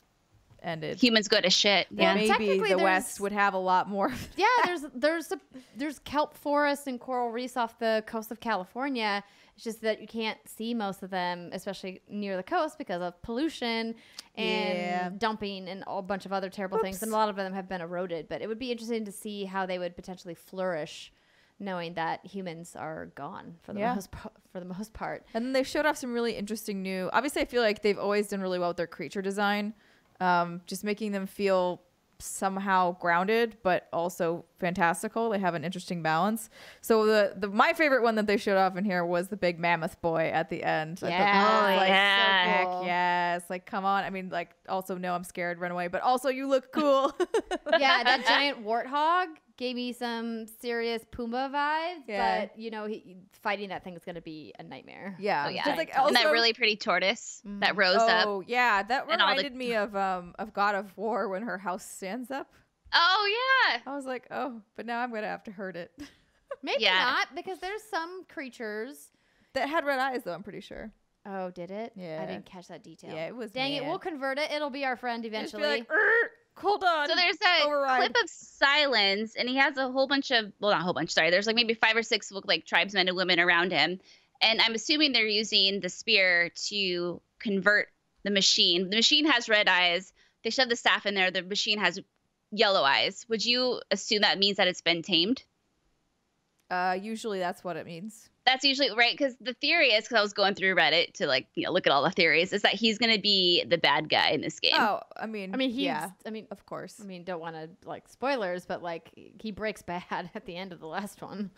ended. Humans go to shit. Yeah, well, maybe the West would have a lot more. Yeah, there's there's a, there's kelp forests and coral reefs off the coast of California. It's just that you can't see most of them, especially near the coast, because of pollution and yeah. dumping and a bunch of other terrible Oops. things. And a lot of them have been eroded. But it would be interesting to see how they would potentially flourish, knowing that humans are gone for the yeah. most for the most part. And then they showed off some really interesting new. Obviously, I feel like they've always done really well with their creature design. Um, just making them feel somehow grounded, but also fantastical. They have an interesting balance. So the, the my favorite one that they showed off in here was the big mammoth boy at the end. Yeah, I thought, like, yeah. So cool. Yes, like come on. I mean, like also no, I'm scared, run away, but also you look cool. Yeah, that giant warthog gave me some serious Pumbaa vibes, yeah. but you know, he, fighting that thing is gonna be a nightmare. Yeah, oh, yeah. Like, also, and that really pretty tortoise mm, that rose oh, up. Oh yeah, that reminded me of um of God of War when her house stands up. Oh yeah, I was like, oh, but now I'm gonna have to hurt it. Maybe yeah. not, because there's some creatures that had red eyes, though. I'm pretty sure. Oh, did it? Yeah, I didn't catch that detail. Yeah, it was. Dang mad. It, we'll convert it. It'll be our friend eventually. Just be like, hold on. So there's a override. clip of silence, and he has a whole bunch of, well, not a whole bunch, sorry. There's like maybe five or six like tribesmen and women around him. And I'm assuming they're using the spear to convert the machine. The machine has red eyes. They shove the staff in there. The machine has yellow eyes. Would you assume that means that it's been tamed? Uh, usually that's what it means. That's usually right, because the theory is, because I was going through Reddit to like, you know, look at all the theories, is that he's gonna be the bad guy in this game. Oh, I mean, I mean, he's, yeah, I mean, of course. I mean, don't want to like spoilers, but like he breaks bad at the end of the last one.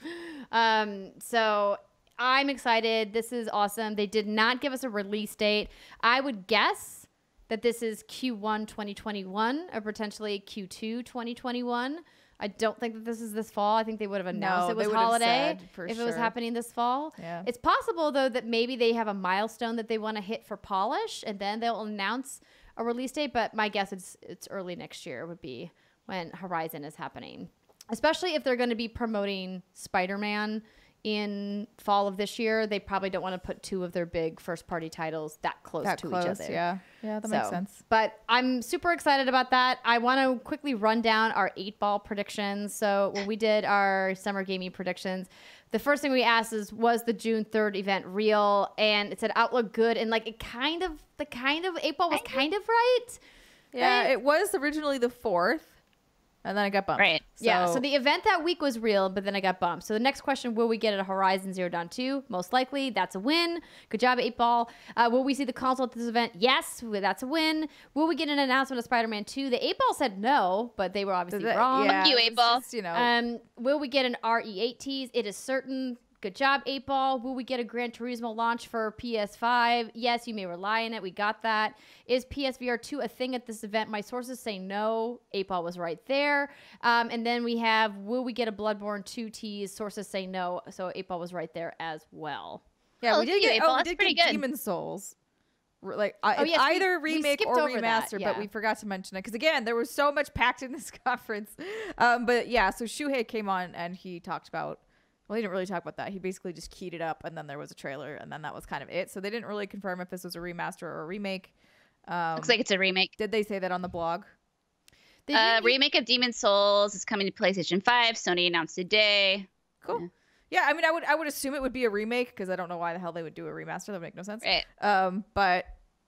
Um, so I'm excited. This is awesome. They did not give us a release date. I would guess that this is Q one twenty twenty-one or potentially Q two twenty twenty-one. I don't think that this is this fall. I think they would have announced no, it was holiday said, if sure. it was happening this fall. Yeah. It's possible, though, that maybe they have a milestone that they want to hit for polish, and then they'll announce a release date. But my guess is it's early next year would be when Horizon is happening, especially if they're going to be promoting Spider-Man in fall of this year. They probably don't want to put two of their big first-party titles that close that to close, each other. Yeah. Yeah, that so, makes sense. But I'm super excited about that. I want to quickly run down our eight ball predictions. So when we did our summer gaming predictions, the first thing we asked is, was the June third event real? And it said outlook good. And like it kind of, the kind of eight ball was I kind know. of right. Yeah, right? It was originally the fourth. And then I got bumped. Right. So, yeah. So the event that week was real, but then I got bumped. So the next question, will we get a Horizon Zero Dawn two? Most likely. That's a win. Good job, eight ball. Uh, will we see the console at this event? Yes. That's a win. Will we get an announcement of Spider-Man two? The eight ball said no, but they were obviously that, wrong. Yeah, fuck you, eight ball. You know. Um, will we get an R E eight tease? It is certain. Good job, eight ball. Will we get a Gran Turismo launch for P S five? Yes, you may rely on it. We got that. Is P S V R two a thing at this event? My sources say no. eight ball was right there. Um, and then we have, will we get a Bloodborne two tease? Sources say no. So eight ball was right there as well. Yeah, oh, we did get, oh, we did get Demon's Souls. Like oh, yes, either we, remake we or remaster, that, yeah. but we forgot to mention it because again there was so much packed in this conference. Um, but yeah, so Shuhei came on and he talked about. Well, he didn't really talk about that. He basically just keyed it up, and then there was a trailer, and then that was kind of it. So they didn't really confirm if this was a remaster or a remake. Um, Looks like it's a remake. Did they say that on the blog? A uh, remake of Demon's Souls is coming to PlayStation five. Sony announced today. Cool. Yeah. Yeah, I mean, I would I would assume it would be a remake because I don't know why the hell they would do a remaster. That would make no sense. Right. Um, but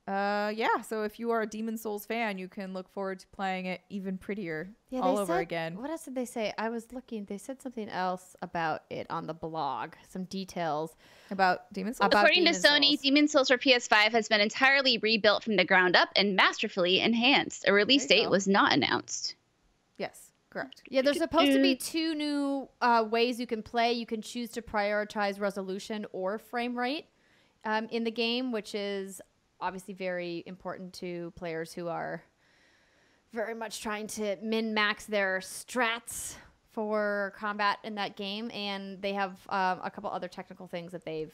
uh, yeah, so if you are a Demon's Souls fan, you can look forward to playing it even prettier. Yeah, all over said, again. What else did they say? I was looking. They said something else about it on the blog. Some details about Demon's Souls. About According Demon's to Sony, Souls. Demon's Souls for P S five has been entirely rebuilt from the ground up and masterfully enhanced. A release date go. was not announced. Yes. Correct. Yeah, there's supposed to be two new uh, ways you can play. You can choose to prioritize resolution or frame rate um, in the game, which is obviously very important to players who are very much trying to min-max their strats for combat in that game. And they have uh, a couple other technical things that they've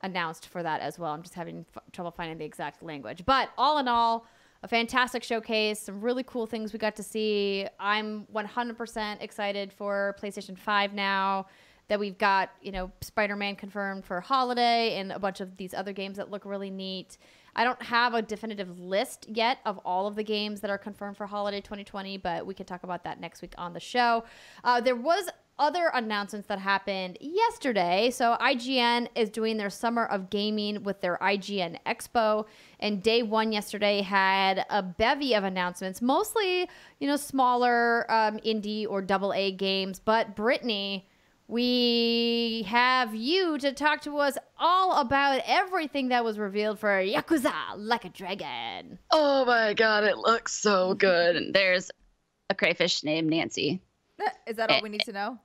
announced for that as well. I'm just having f- trouble finding the exact language. But all in all, a fantastic showcase, some really cool things we got to see. I'm one hundred percent excited for PlayStation five now that we've got, you know, Spider-Man confirmed for holiday and a bunch of these other games that look really neat. I don't have a definitive list yet of all of the games that are confirmed for holiday twenty twenty, but we can talk about that next week on the show. Uh, there was other announcements that happened yesterday. So I G N is doing their Summer of Gaming with their I G N Expo. And day one yesterday had a bevy of announcements, mostly, you know, smaller um, indie or double A games. But Brittany, we have you to talk to us all about everything that was revealed for Yakuza Like a Dragon. Oh my God, it looks so good. There's a crayfish named Nancy. Is that all we need to know?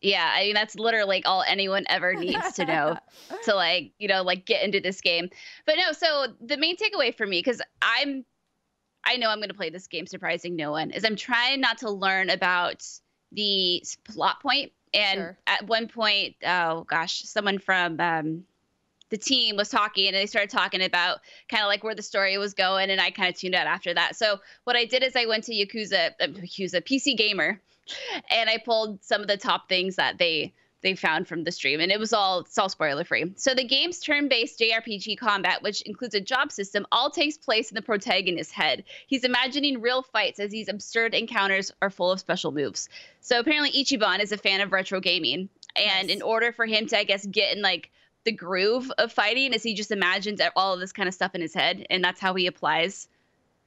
Yeah, I mean, that's literally like all anyone ever needs to know to like, you know, like get into this game. But no, so the main takeaway for me, because I'm, I know I'm going to play this game, surprising no one, is I'm trying not to learn about the plot point. And sure. At one point, oh gosh, someone from um, the team was talking and they started talking about kind of like where the story was going. And I kind of tuned out after that. So what I did is I went to Yakuza, uh, Yakuza P C Gamer. And I pulled some of the top things that they they found from the stream, and it was all it's all spoiler free. So the game's turn-based J R P G combat, which includes a job system, all takes place in the protagonist's head. He's imagining real fights as these absurd encounters are full of special moves. So apparently Ichiban is a fan of retro gaming, and nice. In order for him to, I guess, get in like the groove of fighting, is he just imagines all of this kind of stuff in his head, and that's how he applies.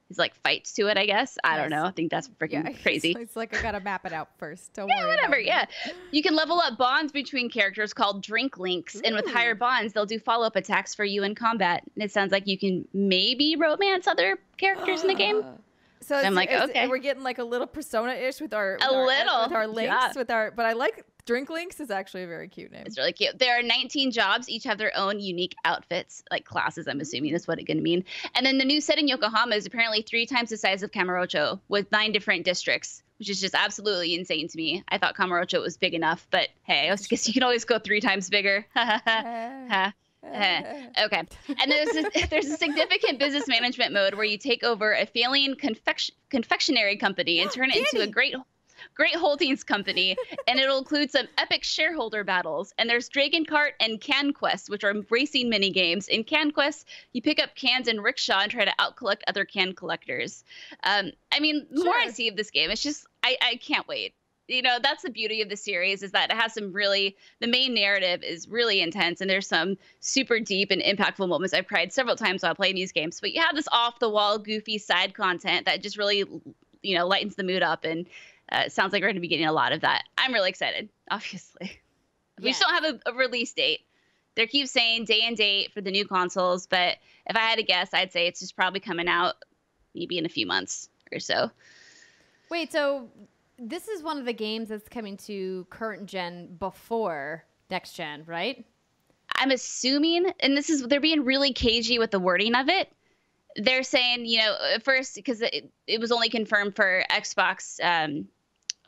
He's like fights to it, I guess. I yes. don't know. I think that's freaking yeah, crazy. It's like, I gotta map it out first. Don't yeah, worry whatever. Yeah. You can level up bonds between characters called drink links. Ooh. And with higher bonds, they'll do follow-up attacks for you in combat. And it sounds like you can maybe romance other characters in the game. So it's, I'm like, it's, okay. We're getting like a little Persona-ish with our, with a our, little. With our links. Yeah. With our, but I like Drink Links is actually a very cute name. It's really cute. There are nineteen jobs. Each have their own unique outfits, like classes, I'm assuming is what it's going to mean. And then the new set in Yokohama is apparently three times the size of Kamurocho with nine different districts, which is just absolutely insane to me. I thought Kamurocho was big enough, but hey, I guess you can always go three times bigger. Ha Okay. And there's a, there's a significant business management mode where you take over a failing confection, confectionery company and turn it into a great... Great holdings company, and it'll include some epic shareholder battles. And there's Dragon Kart and Can Quest, which are racing mini games. In Can Quest, you pick up cans and rickshaw and try to outcollect other can collectors. Um, I mean, the sure. more I see of this game, it's just I, I can't wait. You know, that's the beauty of the series is that it has some really the main narrative is really intense, and there's some super deep and impactful moments. I've cried several times while playing these games, but you have this off the wall, goofy side content that just really, you know, lightens the mood up and. Uh, it sounds like we're going to be getting a lot of that. I'm really excited, obviously. Yeah. We just don't have a, a release date. They keep saying day and date for the new consoles, but if I had to guess, I'd say it's just probably coming out maybe in a few months or so. Wait, so this is one of the games that's coming to current gen before next gen, right? I'm assuming, and this is they're being really cagey with the wording of it. They're saying, you know, at first, because it, it was only confirmed for Xbox... Um,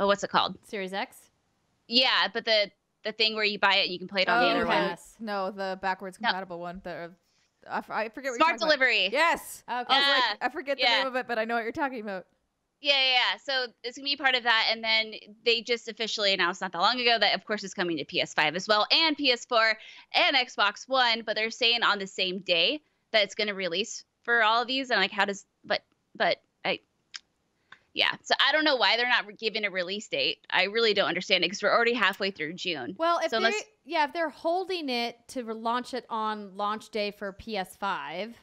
Oh, what's it called? Series X? Yeah, but the the thing where you buy it and you can play it on oh, the other yes. one. No, the backwards compatible no. one. The, I, I forget what Smart you're talking delivery. About. Yes. Okay. I, was like, I forget the yeah. name of it, but I know what you're talking about. Yeah, yeah, yeah. So it's going to be part of that. And then they just officially announced not that long ago that, of course, it's coming to P S five as well and P S four and Xbox One. But they're saying on the same day that it's going to release for all of these. And like, how does – but but I – Yeah. So I don't know why they're not giving a release date. I really don't understand it because we're already halfway through June. Well, if, so unless... they, yeah, if they're holding it to launch it on launch day for P S five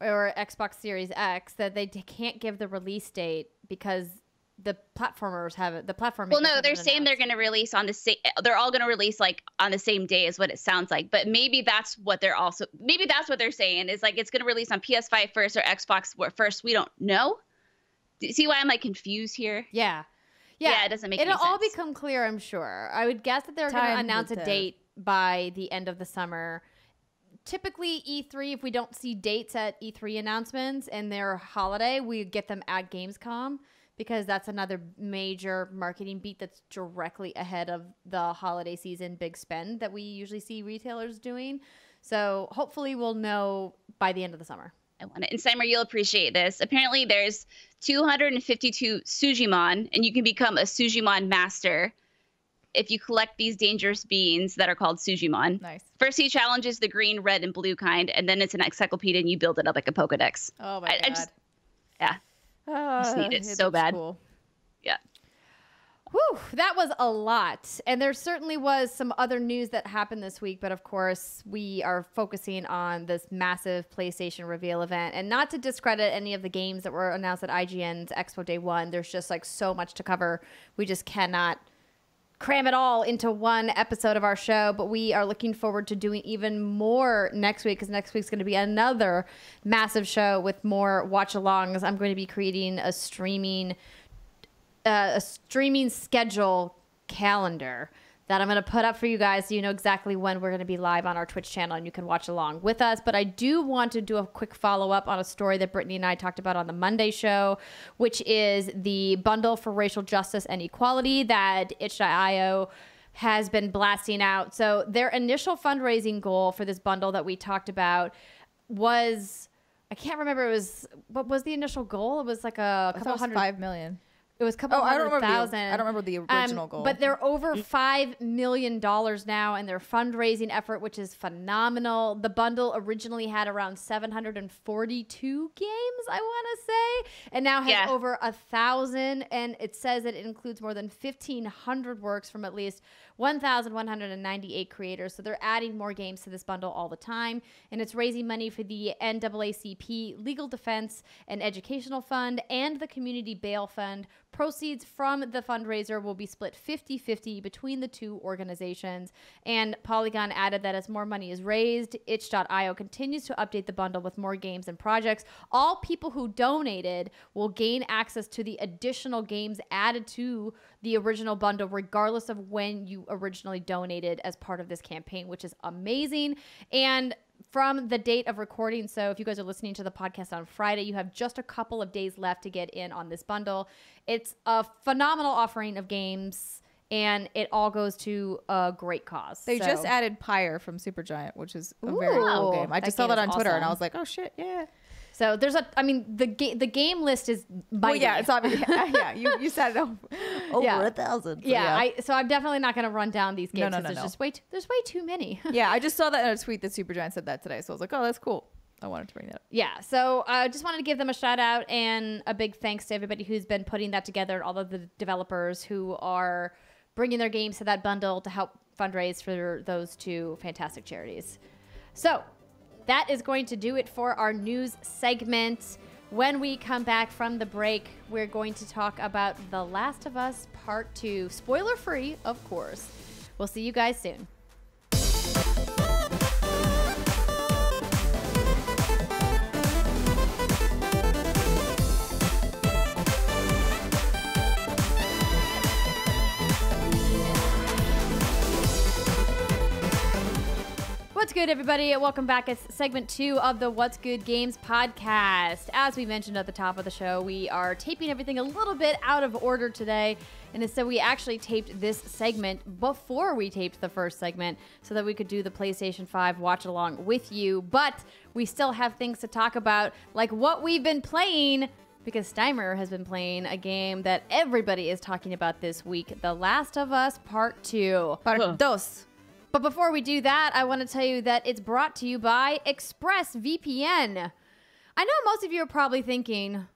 or Xbox Series X, that they can't give the release date because the platformers haven't, the platform. Well, no, they're saying announced. They're going to release on the same, they're all going to release like on the same day is what it sounds like. But maybe that's what they're also, maybe that's what they're saying is like, it's going to release on P S five first or Xbox first. We don't know. See why I'm like confused here? Yeah. Yeah, yeah, it doesn't make. It'll any all sense. become clear, I'm sure. I would guess that they're going to announce a date by the end of the summer. Typically, E three, if we don't see dates at E three announcements and their holiday, we get them at Gamescom, because that's another major marketing beat that's directly ahead of the holiday season big spend that we usually see retailers doing. So hopefully we'll know by the end of the summer. I want it. And Steimer, you'll appreciate this. Apparently there's two hundred fifty-two Sujimon, and you can become a Sujimon master if you collect these dangerous beans that are called Sujimon. Nice. First he challenges the green, red, and blue kind, and then it's an encyclopedia, and you build it up like a Pokedex. Oh my I, God. I just, yeah. Uh, I just need it, it so bad. Cool. Yeah. Whew, that was a lot. And there certainly was some other news that happened this week, but of course we are focusing on this massive PlayStation reveal event. And not to discredit any of the games that were announced at I G N's Expo Day One, there's just like so much to cover. We just cannot cram it all into one episode of our show, but we are looking forward to doing even more next week, because next week's going to be another massive show with more watch-alongs. I'm going to be creating a streaming uh, a streaming schedule calendar that I'm going to put up for you guys, so you know exactly when we're going to be live on our Twitch channel and you can watch along with us. But I do want to do a quick follow-up on a story that Brittany and I talked about on the Monday show, which is the bundle for racial justice and equality that itch dot i o has been blasting out. So their initial fundraising goal for this bundle that we talked about was, I can't remember, it was, what was the initial goal? It was like a couple hundred. five million. It was a couple oh, hundred I don't thousand. The, I don't remember the original um, goal. But they're over five million dollars now in their fundraising effort, which is phenomenal. The bundle originally had around seven hundred forty-two games, I want to say, and now has yeah. over one thousand. And it says that it includes more than fifteen hundred works from at least one thousand one hundred ninety-eight creators. So they're adding more games to this bundle all the time. And it's raising money for the N double A C P Legal Defense and Educational Fund and the Community Bail Fund. Proceeds from the fundraiser will be split fifty fifty between the two organizations. And Polygon added that as more money is raised, itch dot i o continues to update the bundle with more games and projects. All people who donated will gain access to the additional games added to the original bundle, regardless of when you originally donated as part of this campaign, which is amazing. And from the date of recording, so if you guys are listening to the podcast on Friday, you have just a couple of days left to get in on this bundle. It's a phenomenal offering of games, and it all goes to a great cause. They so. just added Pyre from Supergiant, which is a Ooh, very cool game. I just saw that on Twitter, awesome. and I was like, oh, shit, yeah. So there's a, I mean, the, ga the game list is by well, yeah, it's obvious. yeah, yeah, you, you said it over, over yeah. a thousand. So yeah, yeah. I, so I'm definitely not going to run down these games because no, no, no, there's no. just way too, there's way too many. yeah, I just saw that in a tweet that Supergiant said that today. So I was like, oh, that's cool. I wanted to bring that up. Yeah, so I uh, just wanted to give them a shout out and a big thanks to everybody who's been putting that together and all of the developers who are bringing their games to that bundle to help fundraise for those two fantastic charities. So that is going to do it for our news segment. When we come back from the break, we're going to talk about The Last of Us Part Two. Spoiler free, of course. We'll see you guys soon. What's good, everybody? Welcome back. It's segment two of the What's Good Games podcast. As we mentioned at the top of the show, we are taping everything a little bit out of order today. And so we actually taped this segment before we taped the first segment so that we could do the PlayStation five watch along with you. But we still have things to talk about, like what we've been playing, because Steimer has been playing a game that everybody is talking about this week, The Last of Us Part Two. Part Dos. But before we do that, I want to tell you that it's brought to you by ExpressVPN. I know most of you are probably thinking,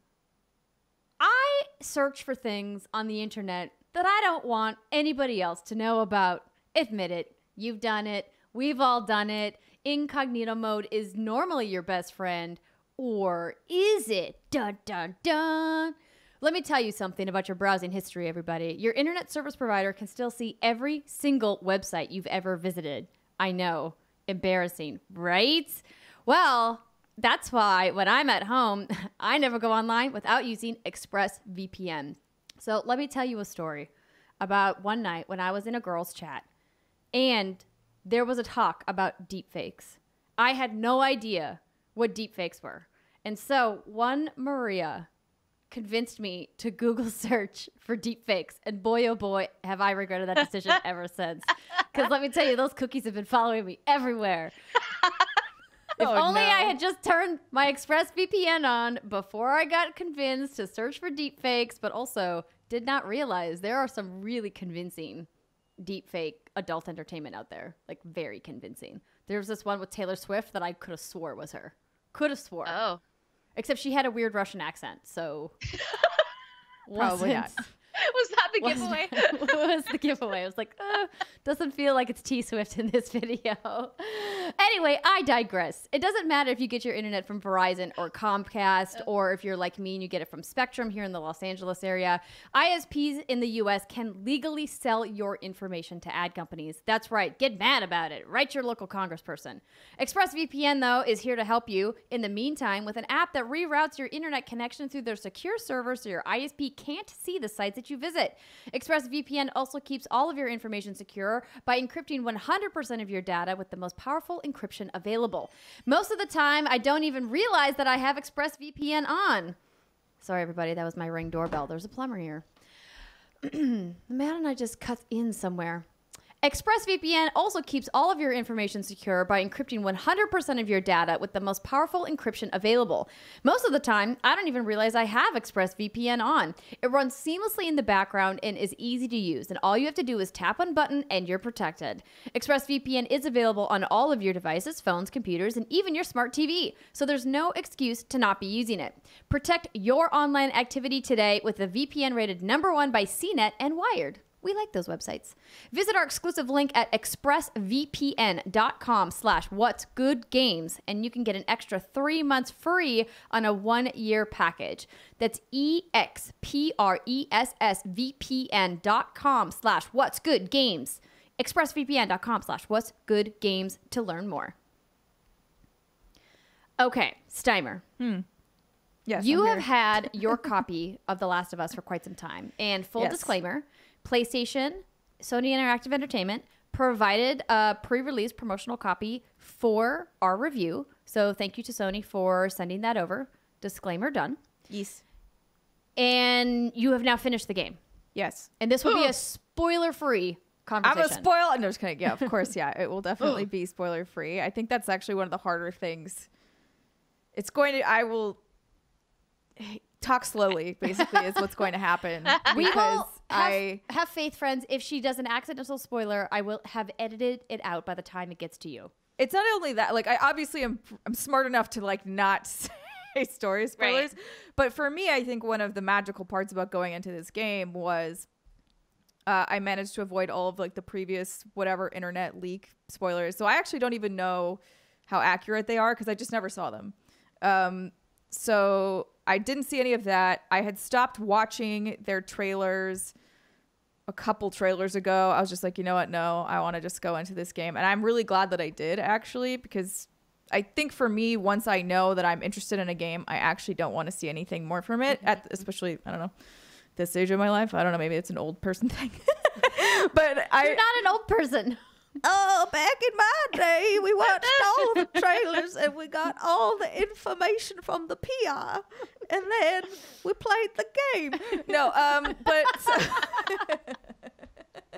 I search for things on the internet that I don't want anybody else to know about. Admit it. You've done it. We've all done it. Incognito mode is normally your best friend. Or is it? Dun, dun, dun. Let me tell you something about your browsing history, everybody. Your internet service provider can still see every single website you've ever visited. I know, embarrassing, right? Well, that's why when I'm at home, I never go online without using ExpressVPN. So let me tell you a story about one night when I was in a girls' chat and there was a talk about deepfakes. I had no idea what deepfakes were. And so one Maria convinced me to Google search for deepfakes. And boy, oh boy, have I regretted that decision ever since. Because let me tell you, those cookies have been following me everywhere. If oh, only no. I had just turned my ExpressVPN on before I got convinced to search for deepfakes, but also did not realize there are some really convincing deepfake adult entertainment out there. Like, very convincing. There was this one with Taylor Swift that I could have swore was her. Could have swore. Oh. Except she had a weird Russian accent, so... Probably not. Was that the giveaway? What was the giveaway? I was like, oh, doesn't feel like it's T Swift in this video. Anyway, I digress. It doesn't matter if you get your internet from Verizon or Comcast, or if you're like me and you get it from Spectrum here in the Los Angeles area. I S Ps in the U S can legally sell your information to ad companies. That's right. Get mad about it. Write your local congressperson. ExpressVPN, though, is here to help you in the meantime with an app that reroutes your internet connection through their secure server so your I S P can't see the sites that you visit. ExpressVPN also keeps all of your information secure by encrypting one hundred percent of your data with the most powerful encryption available. Most of the time, I don't even realize that I have ExpressVPN on. Sorry, everybody. That was my Ring doorbell. There's a plumber here. Matt and I just cut in somewhere. ExpressVPN also keeps all of your information secure by encrypting one hundred percent of your data with the most powerful encryption available. Most of the time, I don't even realize I have ExpressVPN on. It runs seamlessly in the background and is easy to use, and all you have to do is tap on a button and you're protected. ExpressVPN is available on all of your devices, phones, computers, and even your smart T V, so there's no excuse to not be using it. Protect your online activity today with a V P N rated number one by C net and Wired. We like those websites. Visit our exclusive link at expressvpn.com slash what's good games, and you can get an extra three months free on a one-year package. That's E X P R E S S V P N dot com slash what's good games. ExpressVPN.com slash what's good games to learn more. Okay, Steimer. Hmm. Yes, you have had your copy of The Last of Us for quite some time. And full yes. disclaimer... PlayStation, Sony Interactive Entertainment, provided a pre-release promotional copy for our review. So thank you to Sony for sending that over. Disclaimer done. Yes. And you have now finished the game. Yes. And this will Ooh. be a spoiler-free conversation. I'm a spoiler. No, just kidding. Yeah, of course. Yeah, it will definitely be spoiler-free. I think that's actually one of the harder things. It's going to... I will... Talk slowly, basically, is what's going to happen. We will have, I, have faith, friends. If she does an accidental spoiler, I will have edited it out by the time it gets to you. It's not only that, like, I obviously am I'm smart enough to, like, not say story spoilers. Right. But for me, I think one of the magical parts about going into this game was uh, I managed to avoid all of, like, the previous whatever internet leak spoilers. So I actually don't even know how accurate they are because I just never saw them. Um, so... I didn't see any of that. I had stopped watching their trailers a couple trailers ago. I was just like, you know what? No, I want to just go into this game. And I'm really glad that I did, actually, because I think for me, once I know that I'm interested in a game, I actually don't want to see anything more from it, at, especially, I don't know, this stage of my life. I don't know. Maybe it's an old person thing. But I, you're not an old person. Oh, back in my day, we watched all the trailers and we got all the information from the P R, and then we played the game. No, um, but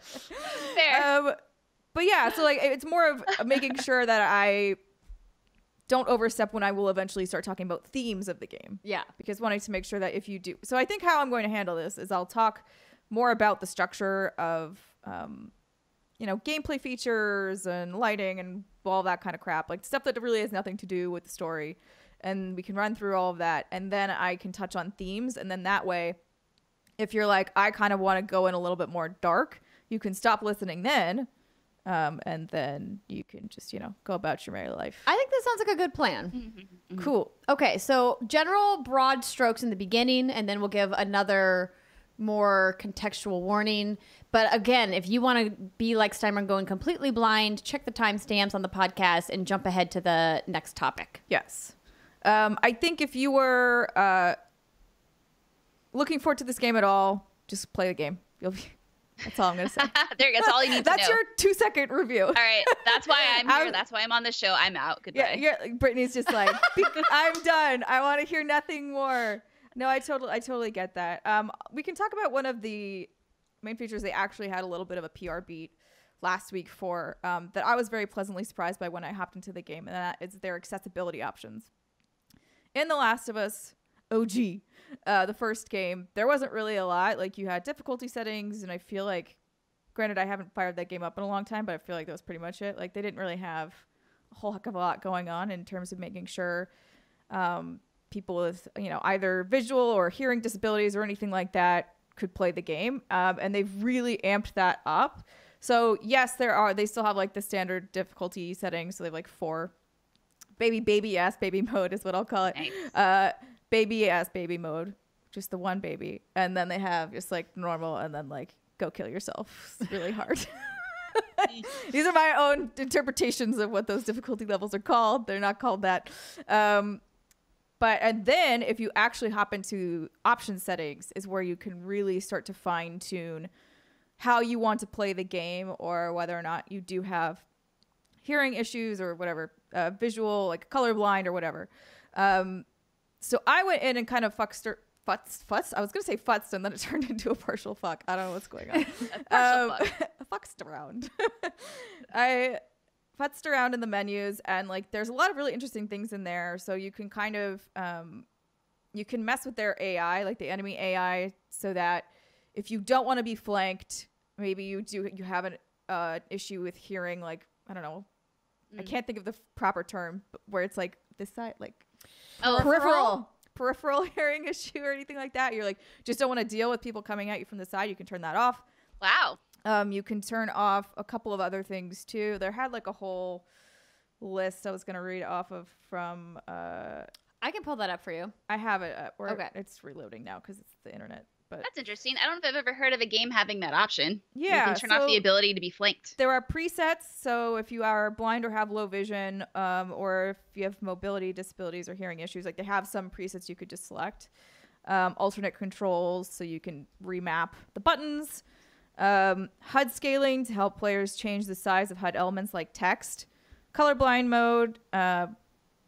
so, fair. Um, but yeah, so like it's more of making sure that I don't overstep when I will eventually start talking about themes of the game. Yeah, because wanting to make sure that if you do, so I think how I'm going to handle this is I'll talk more about the structure of. Um, you know, gameplay features and lighting and all that kind of crap, like stuff that really has nothing to do with the story. And we can run through all of that. And then I can touch on themes. And then that way, if you're like, I kind of want to go in a little bit more dark, you can stop listening then. Um, and then you can just, you know, go about your merry life. I think this sounds like a good plan. Mm-hmm. Mm-hmm. Cool. Okay. So general broad strokes in the beginning, and then we'll give another more contextual warning. But again, if you want to be like Steimer and going completely blind, check the timestamps on the podcast and jump ahead to the next topic. Yes. Um, I think if you were uh, looking forward to this game at all, just play the game. You'll be. That's all I'm gonna say. There, that's all you need to that's know. That's your two-second review. All right, that's why I'm here. I'm, that's why I'm on the show. I'm out. Goodbye. Yeah, you're, Brittany's just like, I'm done. I want to hear nothing more. No, I totally, I totally get that. Um, we can talk about one of the main features. They actually had a little bit of a P R beat last week for um, that I was very pleasantly surprised by when I hopped into the game, and that is their accessibility options. In The Last of Us O G, uh, the first game, there wasn't really a lot. Like, you had difficulty settings, and I feel like, granted, I haven't fired that game up in a long time, but I feel like that was pretty much it. Like, they didn't really have a whole heck of a lot going on in terms of making sure um, people with, you know, either visual or hearing disabilities or anything like that could play the game. Um, and they've really amped that up. So yes, there are, they still have like the standard difficulty settings. So they have like four baby, baby ass baby mode is what I'll call it. Nice. Uh, baby ass baby mode, just the one baby. And then they have just like normal and then like go kill yourself. It's really hard. These are my own interpretations of what those difficulty levels are called. They're not called that. Um, But and then if you actually hop into option settings is where you can really start to fine tune how you want to play the game, or whether or not you do have hearing issues or whatever, uh, visual, like colorblind or whatever. Um, so I went in and kind of fuckster, futz, futz. I was going to say futzed and then it turned into a partial fuck. I don't know what's going on. um, fuck. Fucked around. I... futzed around in the menus, and like there's a lot of really interesting things in there. So you can kind of um you can mess with their A I, like the enemy A I, so that if you don't want to be flanked, maybe you do you have an uh issue with hearing, like I don't know, mm. I can't think of the proper term, but where it's like this side, like oh, peripheral peripheral hearing issue or anything like that. You're like just don't want to deal with people coming at you from the side. You can turn that off. Wow. Um, you can turn off a couple of other things too. There had like a whole list I was going to read off of from, uh, I can pull that up for you. I have it up. We're, okay. It's reloading now cause it's the internet, but that's interesting. I don't know if I've ever heard of a game having that option. Yeah. You can turn so off the ability to be flanked. There are presets. So if you are blind or have low vision, um, or if you have mobility disabilities or hearing issues, like they have some presets you could just select, um, alternate controls. So you can remap the buttons. Um, H U D scaling to help players change the size of H U D elements like text, colorblind mode, uh,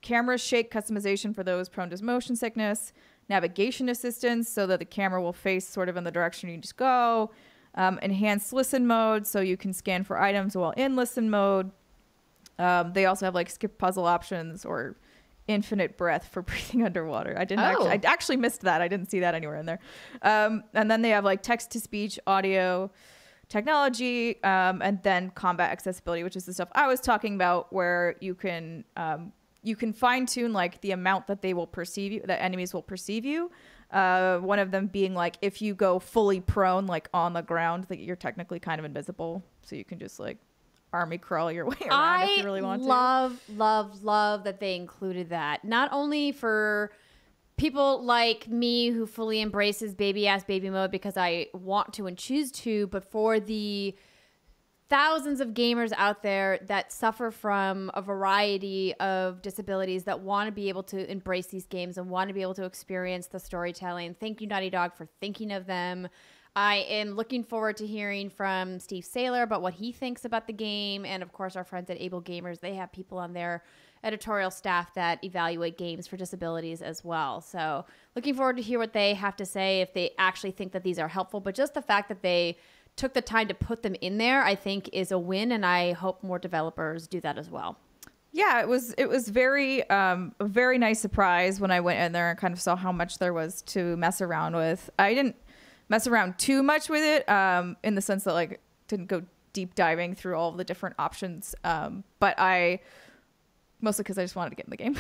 camera shake customization for those prone to motion sickness, navigation assistance so that the camera will face sort of in the direction you just go, um, enhanced listen mode so you can scan for items while in listen mode. Um, they also have like skip puzzle options or infinite breath for breathing underwater. I didn't oh. actually, I actually missed that. I didn't see that anywhere in there. Um, and then they have like text to speech, audio, technology, um, and then combat accessibility, which is the stuff I was talking about, where you can um, you can fine tune like the amount that they will perceive you, that enemies will perceive you. Uh, one of them being like if you go fully prone, like on the ground, that you're technically kind of invisible, so you can just like army crawl your way around I if you really want love, to. I love, love, love that they included that. Not only for people like me who fully embraces baby-ass baby mode because I want to and choose to, but for the thousands of gamers out there that suffer from a variety of disabilities that want to be able to embrace these games and want to be able to experience the storytelling. Thank you, Naughty Dog, for thinking of them. I am looking forward to hearing from Steve Saylor about what he thinks about the game. And, of course, our friends at Able Gamers, they have people on their editorial staff that evaluate games for disabilities as well. So looking forward to hear what they have to say, if they actually think that these are helpful. But just the fact that they took the time to put them in there, I think, is a win. And I hope more developers do that as well. Yeah, it was it was very um, a very nice surprise when I went in there and kind of saw how much there was to mess around with. I didn't mess around too much with it um, in the sense that like didn't go deep diving through all of the different options. Um, but I mostly because I just wanted to get in the game.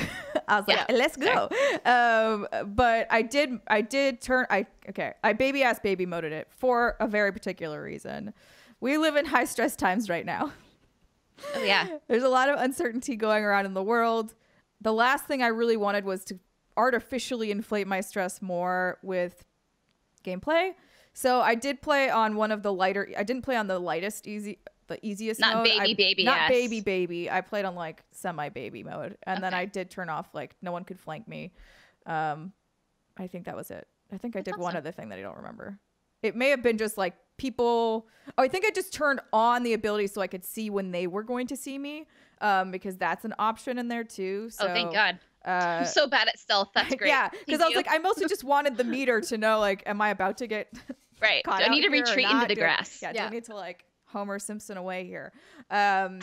I was yeah. like, let's go. Um, but I did. I did turn. I OK, I baby ass baby moded it for a very particular reason. We live in high stress times right now. Oh, yeah. There's a lot of uncertainty going around in the world. The last thing I really wanted was to artificially inflate my stress more with gameplay. So I did play on one of the lighter. I didn't play on the lightest, easy, the easiest mode. Not baby, baby, not baby, baby. I played on like semi baby mode, and then I did turn off like no one could flank me. Um, I think that was it. I think I did one other thing that I don't remember. It may have been just like people. Oh, I think I just turned on the ability so I could see when they were going to see me, um, because that's an option in there too. So, oh, thank God. Uh, I'm so bad at stealth. That's great. Yeah, because I was you. like, I mostly just wanted the meter to know, like, am I about to get right? Do I need to retreat into the do grass? I, yeah, yeah. Do I need to like Homer Simpson away here? Um,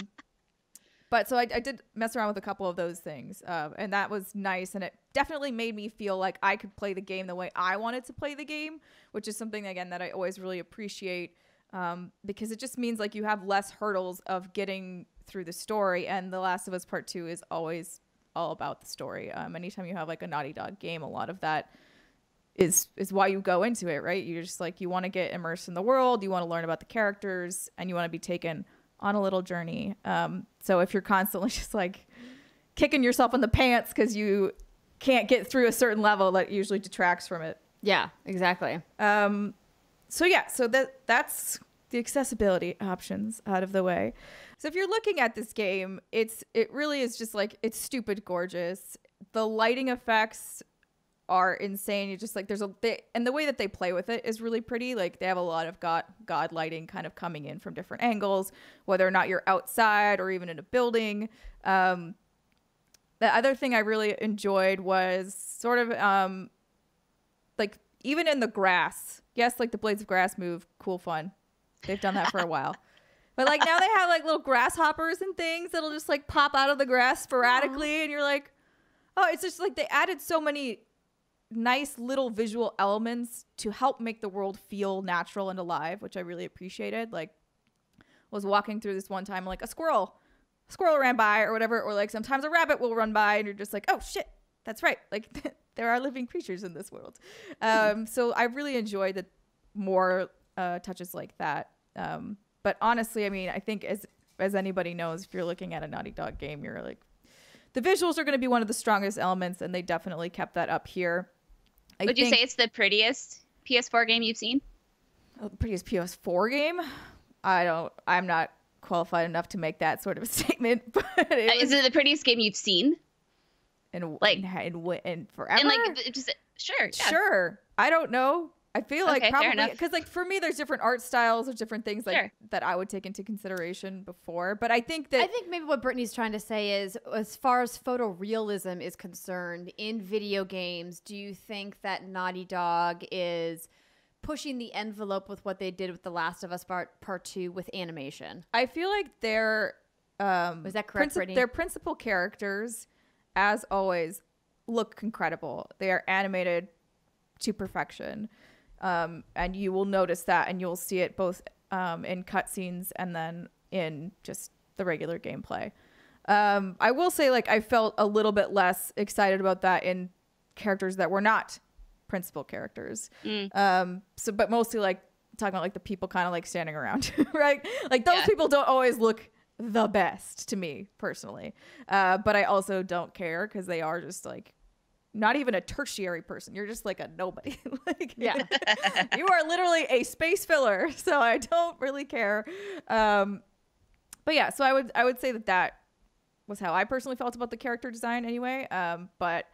but so I, I did mess around with a couple of those things, uh, and that was nice, and it definitely made me feel like I could play the game the way I wanted to play the game, which is something again that I always really appreciate, um, because it just means like you have less hurdles of getting through the story. And The Last of Us Part Two is always all about the story. Um, anytime you have like a Naughty Dog game, a lot of that is is why you go into it, right? You're just like, you want to get immersed in the world, you want to learn about the characters, and you want to be taken on a little journey. Um, so if you're constantly just like kicking yourself in the pants because you can't get through a certain level, that usually detracts from it. Yeah, exactly. Um, so yeah, so that that's the accessibility options out of the way. So if you're looking at this game, it's it really is just like, it's stupid gorgeous. The lighting effects are insane. You just like, there's a they, and the way that they play with it is really pretty. Like they have a lot of god god lighting kind of coming in from different angles, whether or not you're outside or even in a building. Um, the other thing I really enjoyed was sort of um, like even in the grass. Yes, like the blades of grass move. Cool, fun. They've done that for a while. But like now they have like little grasshoppers and things that'll just like pop out of the grass sporadically. Aww. And you're like, oh, it's just like they added so many nice little visual elements to help make the world feel natural and alive, which I really appreciated. Like I was walking through this one time, like a squirrel, a squirrel ran by or whatever, or like sometimes a rabbit will run by and you're just like, oh shit, that's right. Like there are living creatures in this world. Um, so I really enjoyed that more uh, touches like that. Um, But honestly, I mean, I think as as anybody knows, if you're looking at a Naughty Dog game, you're like, the visuals are going to be one of the strongest elements, and they definitely kept that up here. I Would think, you say it's the prettiest P S four game you've seen? Oh, the prettiest P S four game? I don't. I'm not qualified enough to make that sort of a statement. But it uh, was, is it the prettiest game you've seen? And like and and forever. And like just sure, yeah. sure. I don't know. I feel okay, like probably because like for me, there's different art styles or different things like sure. that I would take into consideration before. But I think that I think maybe what Brittany's trying to say is, as far as photorealism is concerned in video games, do you think that Naughty Dog is pushing the envelope with what they did with The Last of Us Part, part Two with animation? I feel like their um, was that correct, Brittany? Their principal characters, as always, look incredible. They are animated to perfection. Um, and you will notice that, and you'll see it both um, in cutscenes and then in just the regular gameplay. Um, I will say, like, I felt a little bit less excited about that in characters that were not principal characters. Mm. Um, so, but mostly like talking about like the people kind of like standing around, right? Like those yeah. people don't always look the best to me personally. Uh, but I also don't care because they are just like, not even a tertiary person. You're just like a nobody. Like, yeah, you are literally a space filler. So I don't really care. Um, but yeah, so I would I would say that that was how I personally felt about the character design anyway. Um, but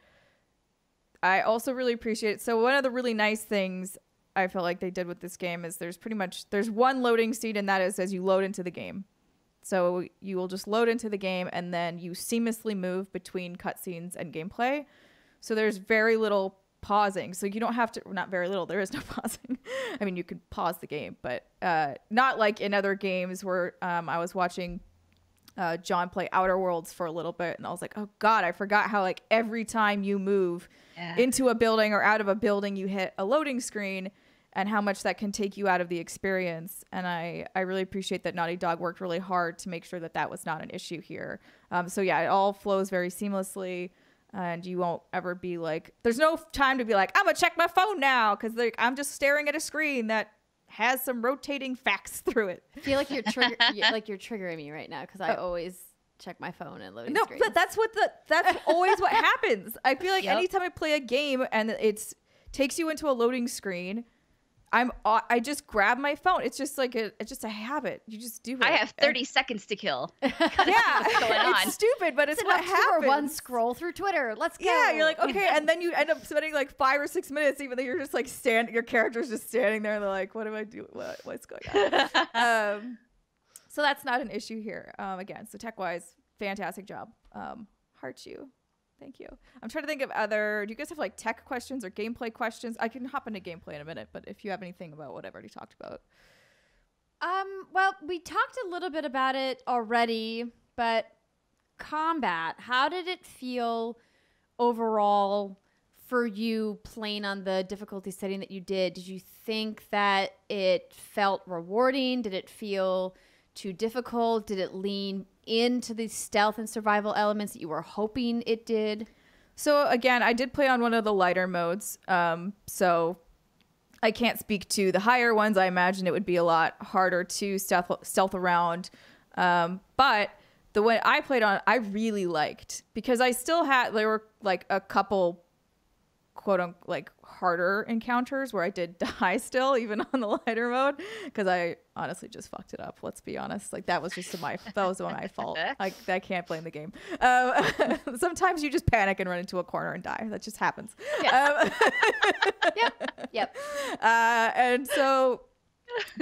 I also really appreciate it. So one of the really nice things I felt like they did with this game is there's pretty much there's one loading scene, and that is as you load into the game. So you will just load into the game, and then you seamlessly move between cutscenes and gameplay. So there's very little pausing. So you don't have to, not very little, there is no pausing. I mean, you could pause the game, but uh, not like in other games where um, I was watching uh, John play Outer Worlds for a little bit. And I was like, oh God, I forgot how like every time you move yeah. into a building or out of a building, you hit a loading screen and how much that can take you out of the experience. And I, I really appreciate that Naughty Dog worked really hard to make sure that that was not an issue here. Um, so yeah, it all flows very seamlessly. And you won't ever be like, there's no time to be like, I'm going to check my phone now because like I'm just staring at a screen that has some rotating facts through it. I feel like you're, trigger like you're triggering me right now because I oh. always check my phone and loading No, screens. But that's, what the, that's always what happens. I feel like yep. anytime I play a game and it takes you into a loading screen, I'm I just grab my phone. It's just like a it's just a habit. You just do it. I have thirty and, seconds to kill. Yeah, what's going on. It's stupid, but it's, it's what happens. One scroll through Twitter. Let's go. Yeah, you're like okay, and then you end up spending like five or six minutes, even though you're just like stand. Your character's just standing there, and they're like, "What am I doing? What, what's going on?" um, so that's not an issue here. Um, again, so tech wise, fantastic job. Um, heart you. Thank you. I'm trying to think of other, do you guys have like tech questions or gameplay questions? I can hop into gameplay in a minute, but if you have anything about what I've already talked about. Um, well, we talked a little bit about it already, but combat, how did it feel overall for you playing on the difficulty setting that you did? Did you think that it felt rewarding? Did it feel too difficult? Did it lean into the stealth and survival elements that you were hoping it did? So again, I did play on one of the lighter modes, um, so I can't speak to the higher ones. I imagine it would be a lot harder to stealth, stealth around, um, but the one I played on, I really liked, because I still had, there were like a couple quote unquote like harder encounters where I did die still, even on the lighter mode, because I honestly just fucked it up. Let's be honest, like that was just my that was my fault. Like I can't blame the game. Um, sometimes you just panic and run into a corner and die. That just happens. Yeah. Um, yep. Yep. Uh, and so,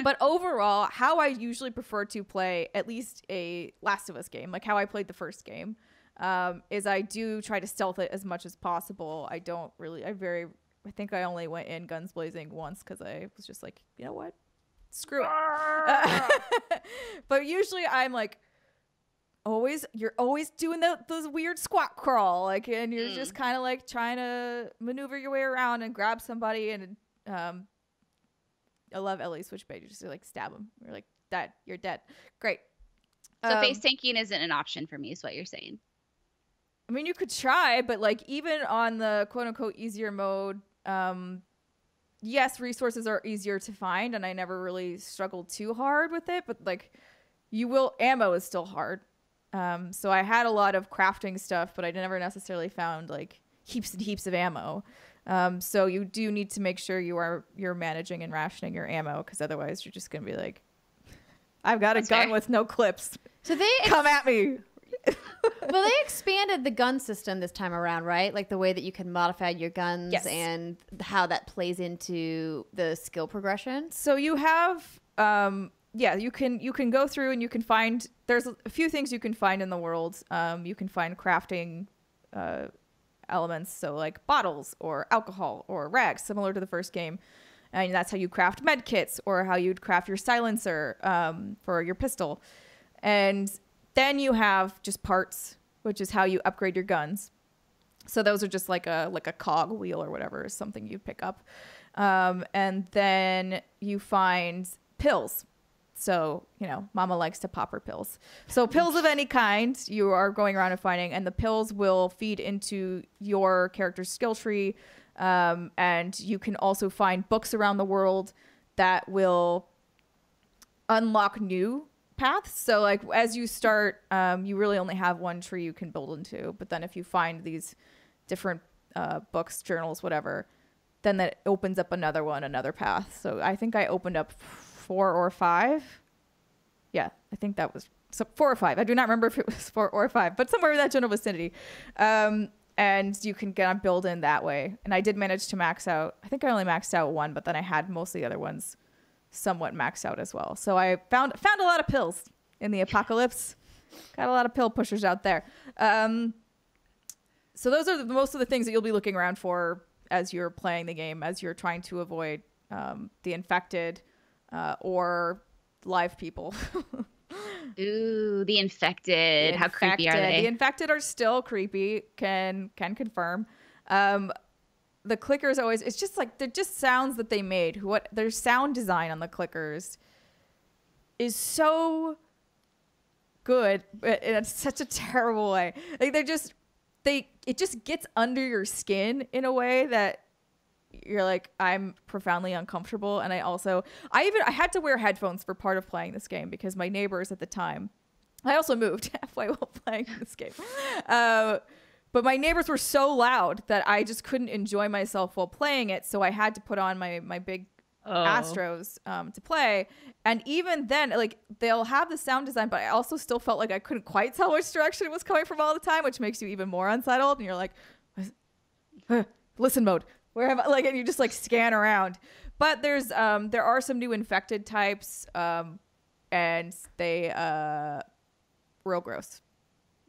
but overall, how I usually prefer to play at least a Last of Us game, like how I played the first game, um, is I do try to stealth it as much as possible. I don't really. I very. I think I only went in guns blazing once because I was just like, you know what? Screw it. Uh, but usually I'm like, always, you're always doing the, those weird squat crawl. Like, and you're mm. just kind of like trying to maneuver your way around and grab somebody. And um, I love Ellie's switchblade. You just like stab them. You're like, dead. You're dead. Great. So um, face tanking isn't an option for me is what you're saying. I mean, you could try, but like even on the quote unquote easier mode, um, yes, resources are easier to find, and I never really struggled too hard with it, but like you will, ammo is still hard. Um, so I had a lot of crafting stuff, but I never necessarily found like heaps and heaps of ammo. Um, so you do need to make sure you are, you're managing and rationing your ammo, because otherwise you're just going to be like, I've got a That's gun fair. with no clips. So they come at me. Well, they expanded the gun system this time around, right? Like the way that you can modify your guns yes. and how that plays into the skill progression. So you have, um, yeah, you can you can go through and you can find, there's a few things you can find in the world. Um, you can find crafting uh, elements, so like bottles or alcohol or rags, similar to the first game. And that's how you craft med kits, or how you'd craft your silencer um, for your pistol. And then you have just parts, which is how you upgrade your guns. So those are just like a like a cog wheel or whatever is something you pick up. Um, and then you find pills. So, you know, mama likes to pop her pills. So pills of any kind you are going around and finding, and the pills will feed into your character's skill tree. Um, and you can also find books around the world that will unlock new paths. So like as you start, um, you really only have one tree you can build into, but then if you find these different uh, books, journals, whatever, then that opens up another one, another path. So I think I opened up four or five. Yeah, I think that was so four or five. I do not remember if it was four or five, but somewhere in that general vicinity. Um, and you can get on build in that way. And I did manage to max out. I think I only maxed out one, but then I had most of the other ones somewhat maxed out as well. So I found found a lot of pills in the apocalypse. Got a lot of pill pushers out there. Um, so those are the, most of the things that you'll be looking around for as you're playing the game, as you're trying to avoid um, the infected uh, or live people. Ooh, the infected. The How infected. creepy are they? The infected are still creepy, can, can confirm. Um, The clickers always, it's just like, they're just sounds that they made. What their sound design on the clickers is so good, but in such a terrible way. Like they're just, they, it just gets under your skin in a way that you're like, I'm profoundly uncomfortable. And I also, I even, I had to wear headphones for part of playing this game because my neighbors at the time, I also moved halfway while playing this game. Uh, But my neighbors were so loud that I just couldn't enjoy myself while playing it. So I had to put on my, my big oh. Astros um, to play. And even then, like, they'll have the sound design, but I also still felt like I couldn't quite tell which direction it was coming from all the time, which makes you even more unsettled. And you're like, uh, listen mode, where have I? Like, and you just like scan around. But there's um, there are some new infected types, um, and they uh, real gross,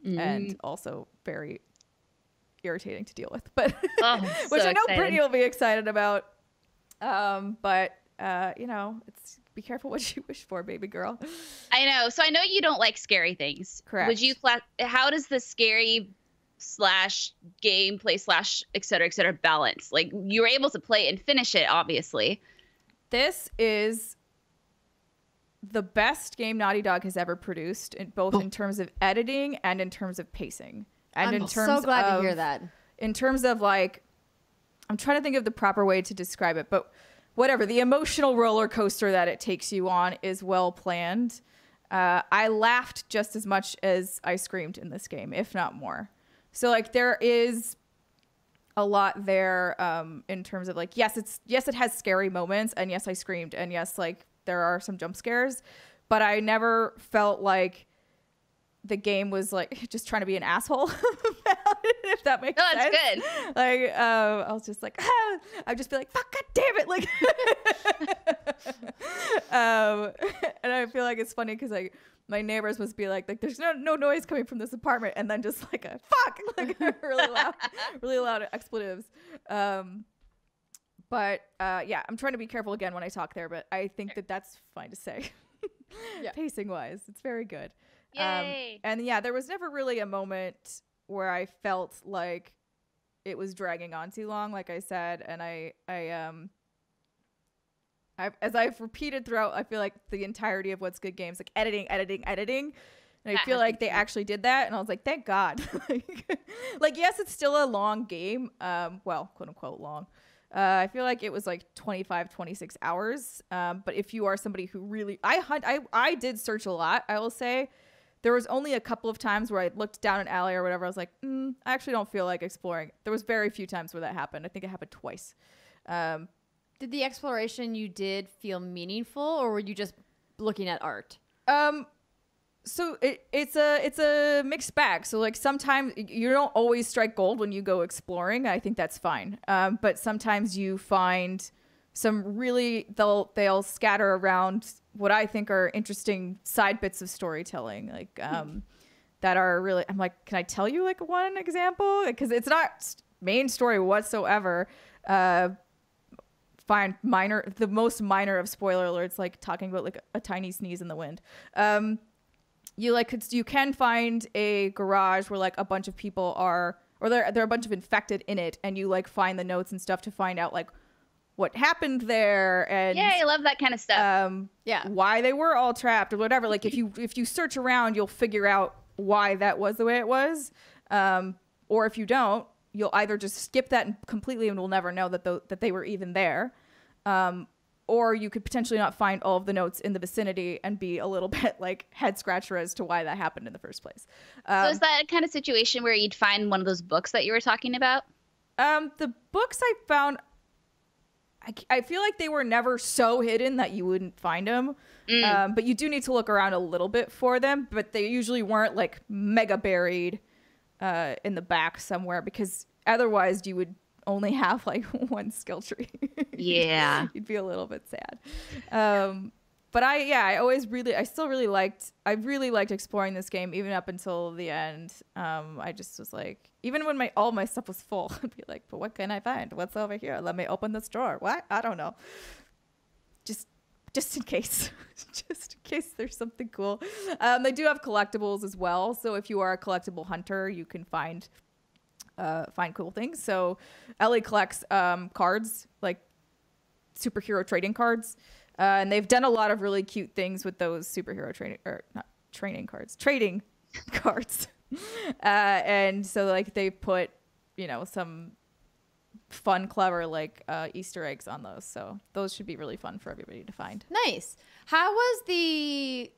mm. and also very irritating to deal with. But oh, which so I know excited. Brittany will be excited about. Um, but uh, you know, it's be careful what you wish for, baby girl. I know. So I know you don't like scary things. Correct. Would you? How does the scary slash gameplay slash et cetera, et cetera balance? Like, you were able to play and finish it, obviously. This is the best game Naughty Dog has ever produced, in both oh. in terms of editing and in terms of pacing. And I'm in terms so glad of, to hear that. In terms of, like, I'm trying to think of the proper way to describe it, but whatever, the emotional roller coaster that it takes you on is well planned. Uh, I laughed just as much as I screamed in this game, if not more. So, like, there is a lot there um, in terms of, like, yes, it's yes, it has scary moments, and yes, I screamed, and yes, like, there are some jump scares, but I never felt like the game was, like, just trying to be an asshole about it, if that makes no, sense. No, it's good. Like, um, I was just like, ah! I'd just be like, fuck, god damn it, like. um, and I feel like it's funny because, like, my neighbors must be like, like, there's no no noise coming from this apartment, and then just like a fuck, like really loud, really loud expletives. Um, but uh, yeah, I'm trying to be careful again when I talk there, but I think that that's fine to say. Yeah. Pacing wise, it's very good. Yay. Um, and yeah, there was never really a moment where I felt like it was dragging on too long, like I said, and I I um. I've, as I've repeated throughout, I feel like the entirety of What's Good Games, like editing, editing, editing. And I feel like they actually did that. And I was like, thank God. like, like, yes, it's still a long game. Um, well, quote unquote long. Uh, I feel like it was like twenty-five, twenty-six hours. Um, but if you are somebody who really, I hunt, I, I did search a lot, I will say. There was only a couple of times where I looked down an alley or whatever. I was like, mm, I actually don't feel like exploring. There was very few times where that happened. I think it happened twice. Um, Did the exploration you did feel meaningful, or were you just looking at art? Um, so it, it's a it's a mixed bag. So, like, sometimes you don't always strike gold when you go exploring. I think that's fine. Um, but sometimes you find some really they'll they'll scatter around what I think are interesting side bits of storytelling, like um, that are really. I'm like, can I tell you like one example? Because it's not main story whatsoever. Uh, Fine, minor, the most minor of spoiler alerts, like talking about like a tiny sneeze in the wind. Um, you like could, you can find a garage where like a bunch of people are, or there there are a bunch of infected in it, and you like find the notes and stuff to find out like what happened there. And yeah, I love that kind of stuff. Um, yeah, why they were all trapped or whatever. Like if you if you search around, you'll figure out why that was the way it was, um, or if you don't, you'll either just skip that completely and we'll never know that, the, that they were even there. Um, or you could potentially not find all of the notes in the vicinity and be a little bit like head scratcher as to why that happened in the first place. Um, so is that kind of situation where you'd find one of those books that you were talking about? Um, the books I found, I, I feel like they were never so hidden that you wouldn't find them. Mm. Um, but you do need to look around a little bit for them, but they usually weren't like mega buried Uh, in the back somewhere, because otherwise you would only have like one skill tree. Yeah. You'd be a little bit sad. Um, but I, yeah, I always really, I still really liked, I really liked exploring this game even up until the end. Um, I just was like, even when my, all my stuff was full, I'd be like, but what can I find? What's over here? Let me open this drawer. What? I don't know. Just, just in case, just in case there's something cool. Um, they do have collectibles as well. So if you are a collectible hunter, you can find uh, find cool things. So Ellie collects um, cards, like superhero trading cards. Uh, and they've done a lot of really cute things with those superhero training, or not training cards, trading cards. Uh, and so like they put, you know, some fun, clever, like uh, Easter eggs on those. So those should be really fun for everybody to find. Nice. How was the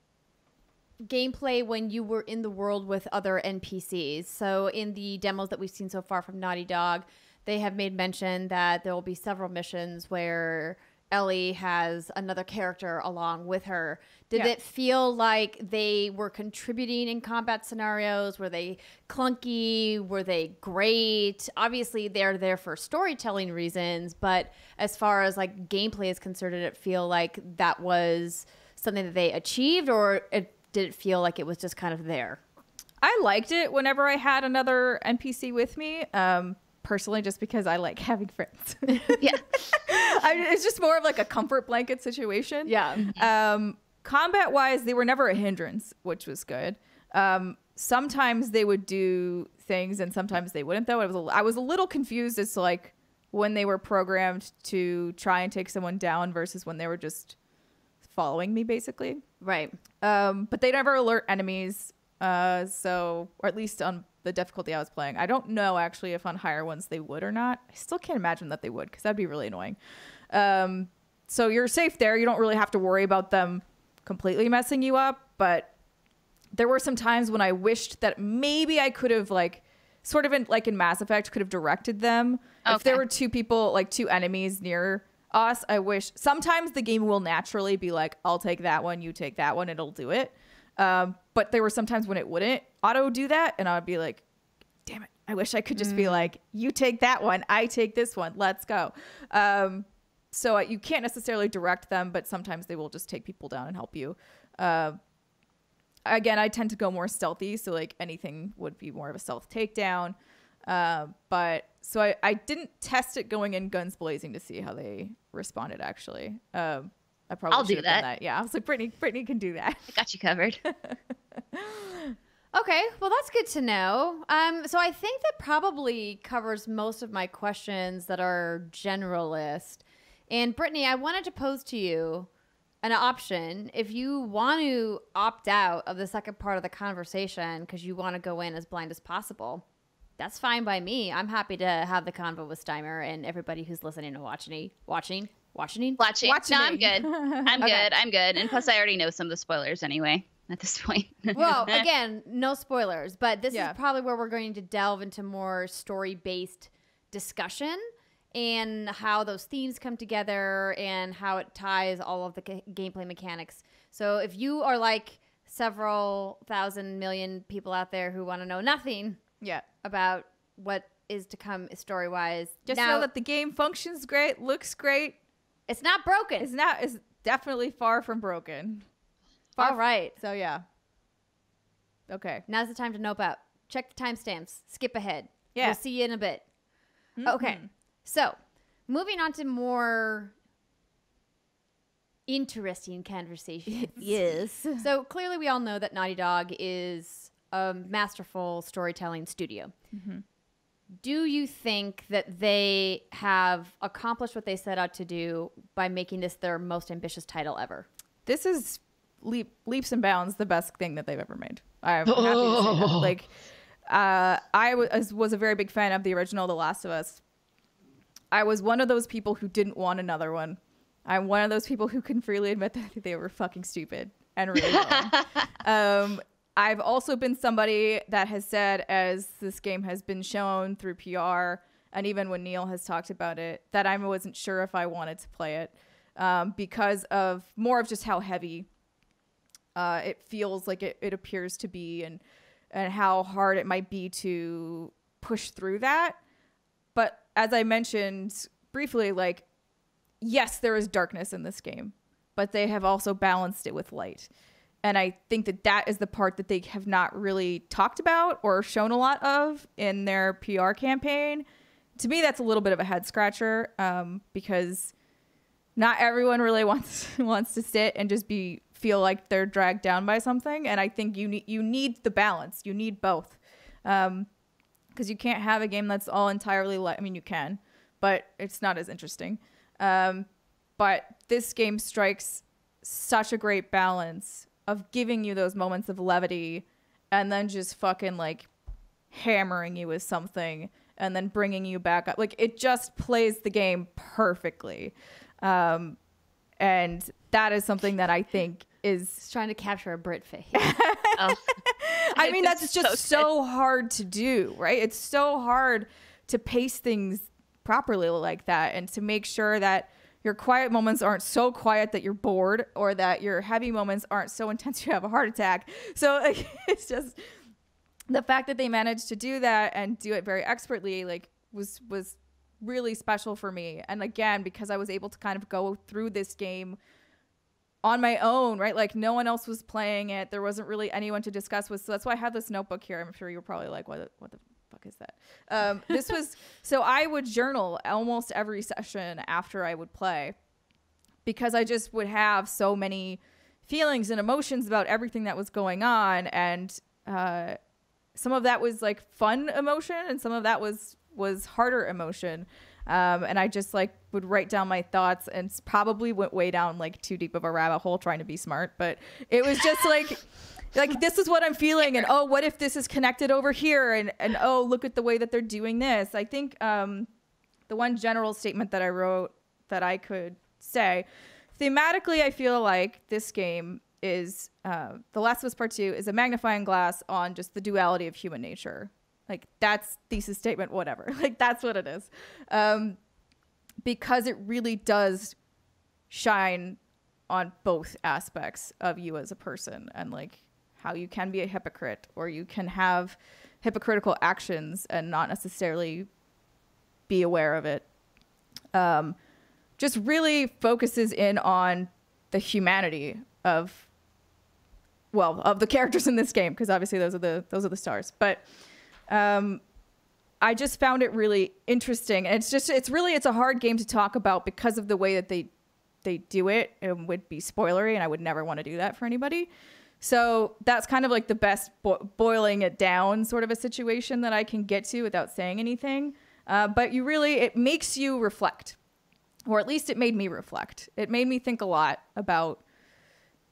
gameplay when you were in the world with other N P Cs? So in the demos that we've seen so far from Naughty Dog, they have made mention that there will be several missions where Ellie has another character along with her. Did yeah. it feel like they were contributing in combat scenarios? Were they clunky? Were they great? Obviously, they're there for storytelling reasons, but as far as like gameplay is concerned, did it feel like that was something that they achieved, or it, did it feel like it was just kind of there? I liked it whenever I had another N P C with me. Um, Personally, just because I like having friends. Yeah. I, it's just more of like a comfort blanket situation. Yeah. Um, combat-wise, they were never a hindrance, which was good. Um, sometimes they would do things and sometimes they wouldn't, though. I was, a, I was a little confused as to like when they were programmed to try and take someone down versus when they were just following me, basically. Right. Um, but they never alert enemies. Uh, so, or at least on the difficulty I was playing. I don't know actually if on higher ones they would or not. I still can't imagine that they would, because that'd be really annoying. Um, so you're safe there. You don't really have to worry about them completely messing you up. But there were some times when I wished that maybe I could have like sort of in, like in Mass Effect could have directed them. Okay. If there were two people, like two enemies near us, I wish. Sometimes the game will naturally be like, I'll take that one, you take that one, it'll do it. Um, but there were sometimes when it wouldn't auto do that, and I'd be like, damn it, I wish I could just mm. be like, you take that one, I take this one, let's go. Um, so uh, you can't necessarily direct them, but sometimes they will just take people down and help you. Uh, again, I tend to go more stealthy, so like anything would be more of a stealth takedown. Uh, but so I, I didn't test it going in guns blazing to see how they responded, actually. Um, I probably I'll do that. that. Yeah, I was like, Brittany, Brittany can do that. I got you covered. Okay, well, that's good to know. Um, so I think that probably covers most of my questions that are generalist. And Brittany, I wanted to pose to you an option. If you want to opt out of the second part of the conversation because you want to go in as blind as possible, that's fine by me. I'm happy to have the convo with Steimer and everybody who's listening and watching. watching. Watching? Watching. Watching. No, I'm good. I'm okay. good. I'm good. And plus, I already know some of the spoilers anyway at this point. Well, again, no spoilers. But this yeah. is probably where we're going to delve into more story-based discussion and how those themes come together and how it ties all of the gameplay mechanics. So if you are like several thousand million people out there who want to know nothing yeah. about what is to come story-wise. Just now, know that the game functions great, looks great. It's not broken. It's not. It's definitely far from broken. Far All right. From, so, yeah. Okay. Now's the time to nope out. Check the timestamps. Skip ahead. Yeah. We'll see you in a bit. Mm-hmm. Okay. So, moving on to more interesting conversations. Yes. So, clearly we all know that Naughty Dog is a masterful storytelling studio. Mm-hmm. Do you think that they have accomplished what they set out to do by making this their most ambitious title ever? This is leap, leaps and bounds the best thing that they've ever made. I'm happy oh. to say that. Like, uh, I was, was a very big fan of the original The Last of Us. I was one of those people who didn't want another one. I'm one of those people who can freely admit that they were fucking stupid and really wrong. um, I've also been somebody that has said, as this game has been shown through P R, and even when Neil has talked about it, that I wasn't sure if I wanted to play it um, because of more of just how heavy uh, it feels like it, it appears to be, and and how hard it might be to push through that. But as I mentioned briefly, like, yes, there is darkness in this game, but they have also balanced it with light. And I think that that is the part that they have not really talked about or shown a lot of in their P R campaign. To me, that's a little bit of a head scratcher um, because not everyone really wants wants to sit and just be feel like they're dragged down by something. And I think you need you need the balance. You need both because um, you can't have a game that's all entirely light. I mean, you can, but it's not as interesting. Um, but this game strikes such a great balance of giving you those moments of levity and then just fucking like hammering you with something and then bringing you back up. Like, it just plays the game perfectly. Um, and that is something that I think is... It's trying to capture a Brit face. oh. I mean, that's just so, so hard to do, right? It's so hard to pace things properly like that and to make sure that your quiet moments aren't so quiet that you're bored, or that your heavy moments aren't so intense you have a heart attack. So like, it's just the fact that they managed to do that and do it very expertly, like, was was really special for me. And again, because I was able to kind of go through this game on my own, right? Like, no one else was playing it. There wasn't really anyone to discuss with. So that's why I have this notebook here. I'm sure you're probably like, what, what the fuck is that? Um, this was, so I would journal almost every session after I would play, because I just would have so many feelings and emotions about everything that was going on. And uh, some of that was like fun emotion, and some of that was, was harder emotion. Um, and I just like would write down my thoughts, and probably went way down like too deep of a rabbit hole trying to be smart, but it was just like, like, this is what I'm feeling, and oh, what if this is connected over here, and and oh, look at the way that they're doing this. I think um, the one general statement that I wrote that I could say, thematically, I feel like this game is uh, The Last of Us Part Two is a magnifying glass on just the duality of human nature. Like, that's thesis statement, whatever. Like, that's what it is. Um, because it really does shine on both aspects of you as a person, and like how you can be a hypocrite, or you can have hypocritical actions and not necessarily be aware of it. Um, just really focuses in on the humanity of, well, of the characters in this game, because obviously those are the, those are the stars. But Um, I just found it really interesting, and it's just, it's really, it's a hard game to talk about because of the way that they, they do it. It would be spoilery, and I would never want to do that for anybody. So that's kind of like the best bo boiling it down sort of a situation that I can get to without saying anything. Uh, but you really, it makes you reflect, or at least it made me reflect. It made me think a lot about,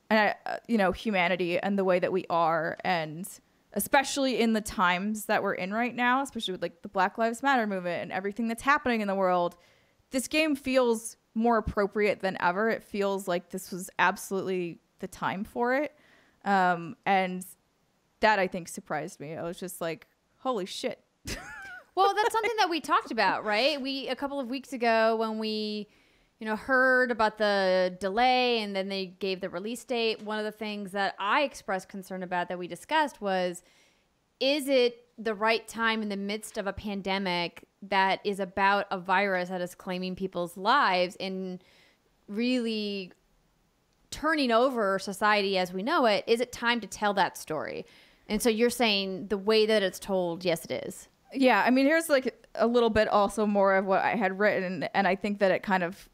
and uh, you know, humanity and the way that we are, and especially in the times that we're in right now, especially with like the Black Lives Matter movement and everything that's happening in the world, this game feels more appropriate than ever. It feels like this was absolutely the time for it. Um, and that, I think, surprised me. I was just like, holy shit. Well, that's something that we talked about, right? We, a couple of weeks ago, when we, you know, heard about the delay and then they gave the release date, one of the things that I expressed concern about that we discussed was, is it the right time in the midst of a pandemic that is about a virus that is claiming people's lives and really turning over society as we know it? Is it time to tell that story? And so you're saying the way that it's told, yes, it is. Yeah. I mean, here's like a little bit also more of what I had written. And I think that it kind of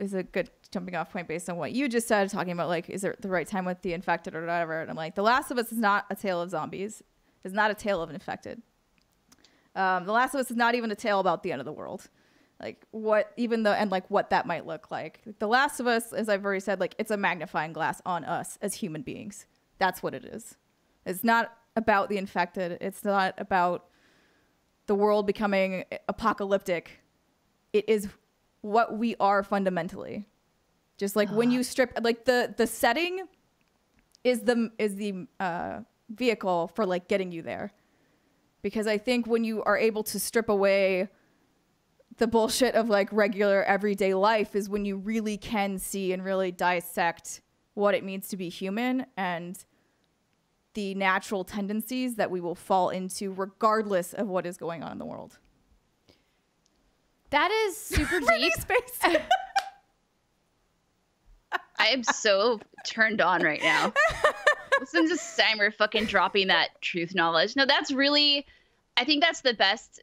is a good jumping off point based on what you just said, talking about like, is it the right time with the infected or whatever? And I'm like, The Last of Us is not a tale of zombies. It's not a tale of an infected. Um, The Last of Us is not even a tale about the end of the world. Like what, even though, and like what that might look like. The Last of Us, as I've already said, like it's a magnifying glass on us as human beings. That's what it is. It's not about the infected. It's not about the world becoming apocalyptic. It is what we are fundamentally. Just like uh. when you strip, like the the setting is the is the uh vehicle for like getting you there, because I think when you are able to strip away the bullshit of like regular everyday life is when you really can see and really dissect what it means to be human and the natural tendencies that we will fall into regardless of what is going on in the world. That is super deep. Space. I am so turned on right now. Listen to Steimer fucking dropping that truth knowledge. No, that's really, I think that's the best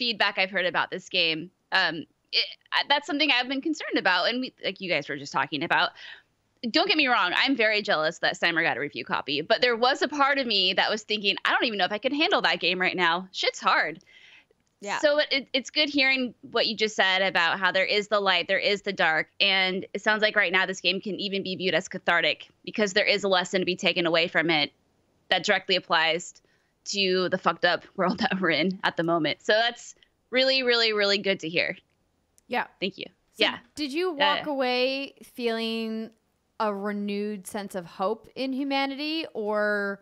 feedback I've heard about this game. Um, it, that's something I've been concerned about. And we, like you guys were just talking about, don't get me wrong, I'm very jealous that Steimer got a review copy, but there was a part of me that was thinking, I don't even know if I can handle that game right now. Shit's hard. Yeah. So it, it's good hearing what you just said about how there is the light, there is the dark, and it sounds like right now this game can even be viewed as cathartic because there is a lesson to be taken away from it that directly applies to the fucked up world that we're in at the moment. So that's really, really, really good to hear. Yeah. Thank you. So yeah. Did you walk uh, away feeling a renewed sense of hope in humanity, or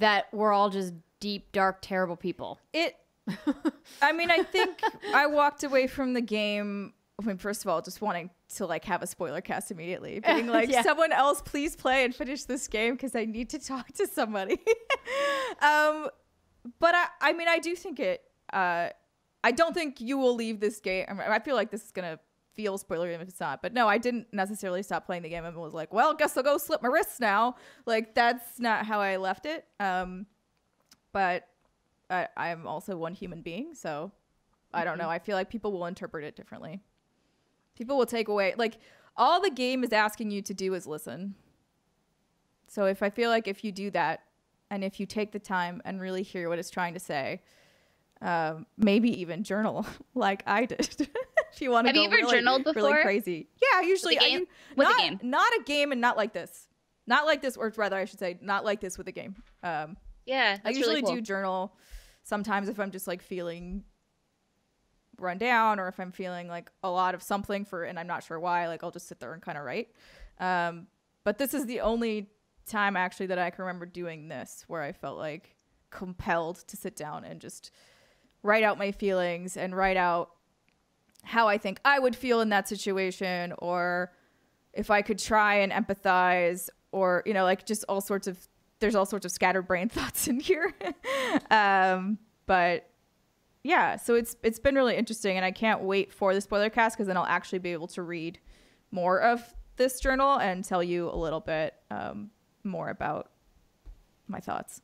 that we're all just deep, dark, terrible people? It... I mean, I think I walked away from the game I mean, first of all, just wanting to like have a spoiler cast immediately, being like, yeah. someone else, please play and finish this game because I need to talk to somebody. um, but I, I mean, I do think it. Uh, I don't think you will leave this game. I, mean, I feel like this is gonna feel spoilery if it's not. But no, I didn't necessarily stop playing the game and was like, well, guess I'll go slip my wrists now. Like that's not how I left it. Um, but I, I'm also one human being, so mm-hmm. I don't know. I feel like people will interpret it differently. People will take away, like, all the game is asking you to do is listen. So if I feel like if you do that, and if you take the time and really hear what it's trying to say, um, maybe even journal like I did. If you want to go really, journaled before? Really crazy. Yeah, usually. With a game? I, with not, a game. Not a game and not like this. Not like this, or rather I should say, not like this with a game. Um, yeah, I usually really cool. do journal sometimes if I'm just like feeling run down, or if I'm feeling like a lot of something for and I'm not sure why, like I'll just sit there and kind of write. Um, but this is the only time actually that I can remember doing this where I felt like compelled to sit down and just write out my feelings and write out how I think I would feel in that situation, or if I could try and empathize, or you know, like just all sorts of there's all sorts of scatterbrained thoughts in here. um, but yeah, so it's it's been really interesting, and I can't wait for the spoiler cast because then I'll actually be able to read more of this journal and tell you a little bit um, more about my thoughts.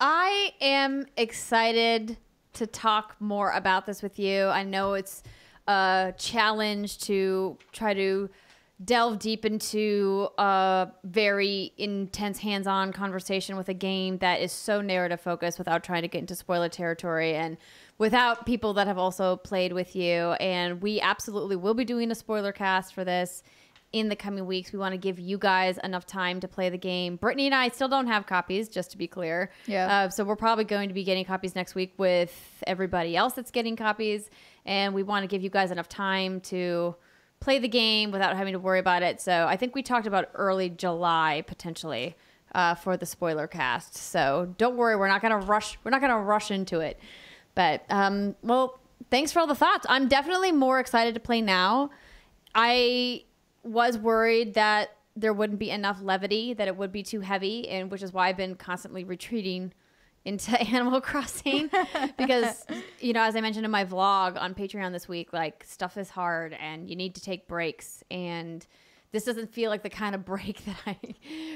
I am excited to talk more about this with you. I know it's a challenge to try to delve deep into a very intense hands-on conversation with a game that is so narrative focused without trying to get into spoiler territory and without people that have also played with you. And we absolutely will be doing a spoiler cast for this in the coming weeks. We want to give you guys enough time to play the game. Brittany and I still don't have copies, just to be clear. Yeah. Uh, so we're probably going to be getting copies next week with everybody else that's getting copies. And we want to give you guys enough time to play the game without having to worry about it. So I think we talked about early July potentially uh, for the spoiler cast. So don't worry, we're not gonna rush. We're not gonna rush into it. But um, well, thanks for all the thoughts. I'm definitely more excited to play now. I was worried that there wouldn't be enough levity, that it would be too heavy, and which is why I've been constantly retreating into Animal Crossing because, you know, as I mentioned in my vlog on Patreon this week, like stuff is hard and you need to take breaks. And this doesn't feel like the kind of break that I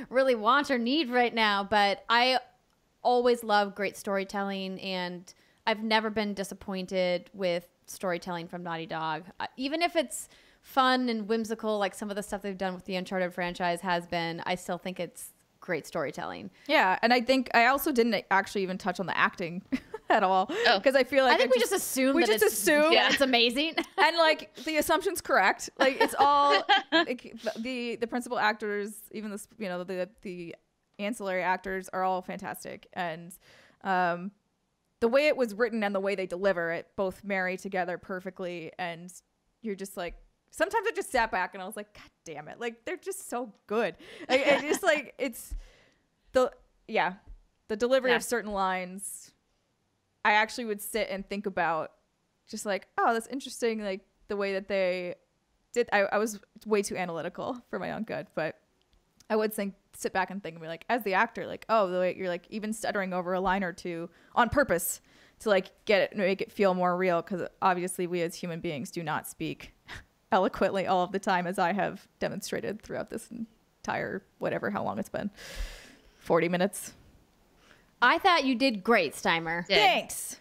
really want or need right now. But I always love great storytelling, and I've never been disappointed with storytelling from Naughty Dog. Uh, even if it's fun and whimsical, like some of the stuff they've done with the Uncharted franchise has been, I still think it's great storytelling. Yeah, and I think I also didn't actually even touch on the acting at all, because oh. I feel like I think I we just, just assume we that just it's, assume yeah. it's amazing, and like the assumption's correct. Like it's all like, the the principal actors, even the you know the the ancillary actors are all fantastic, and um, the way it was written and the way they deliver it both marry together perfectly, and you're just like. Sometimes I just sat back and I was like, God damn it. Like, they're just so good. Like, I just like, it's the, yeah, the delivery yeah. of certain lines. I actually would sit and think about just like, oh, that's interesting. Like the way that they did. I, I was way too analytical for my own good, but I would think, sit back and think and be like, as the actor, like, oh, the way you're like even stuttering over a line or two on purpose to like get it, make it feel more real. Cause obviously we as human beings do not speak eloquently all of the time, as I have demonstrated throughout this entire whatever how long it's been, forty minutes. I thought you did great, Steimer. Did. Thanks.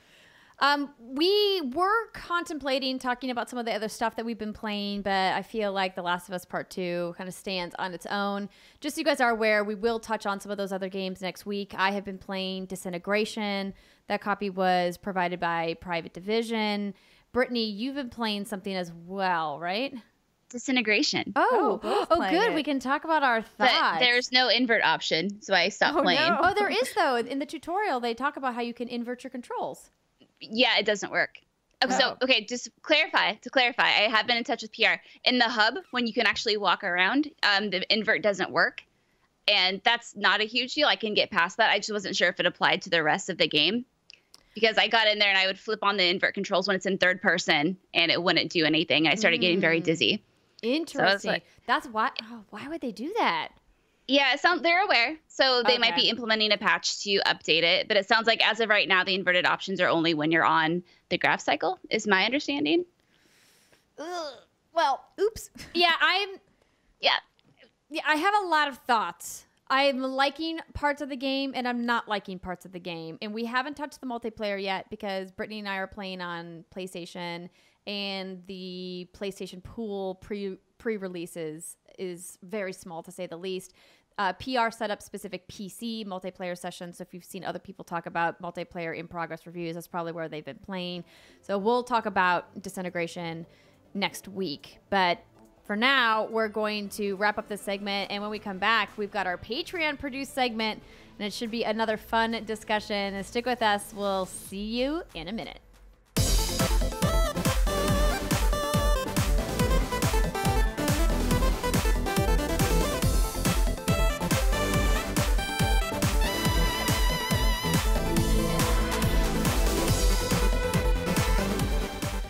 Um, we were contemplating talking about some of the other stuff that we've been playing, but I feel like The Last of Us Part Two kind of stands on its own. Just so you guys are aware, we will touch on some of those other games next week. I have been playing Disintegration. That copy was provided by Private Division. Brittany, you've been playing something as well, right? Disintegration. Oh, oh, oh good. It. We can talk about our thoughts. But there's no invert option, so I stopped oh, playing. No. Oh, there is, though. In the tutorial, they talk about how you can invert your controls. Yeah, it doesn't work. Oh. So, okay, just clarify, to clarify, I have been in touch with P R. In the hub, when you can actually walk around, um, the invert doesn't work. And that's not a huge deal. I can get past that. I just wasn't sure if it applied to the rest of the game. because I got in there and I would flip on the invert controls when it's in third person and it wouldn't do anything. I started mm. getting very dizzy. Interesting. So like, that's why. Oh, why would they do that? Yeah, it sounds, they're aware. So they okay. might be implementing a patch to update it. But it sounds like as of right now, the inverted options are only when you're on the graph cycle, is my understanding. Ugh. Well, oops. Yeah, I'm... Yeah. Yeah, I have a lot of thoughts. I'm liking parts of the game, and I'm not liking parts of the game. And we haven't touched the multiplayer yet because Brittany and I are playing on PlayStation, and the PlayStation Pool pre pre-releases is very small, to say the least. Uh, P R set up specific P C multiplayer sessions. So if you've seen other people talk about multiplayer in progress reviews, that's probably where they've been playing. So we'll talk about Disintegration next week. But for now, we're going to wrap up this segment. And when we come back, we've got our Patreon produced segment, and it should be another fun discussion. And stick with us. We'll see you in a minute.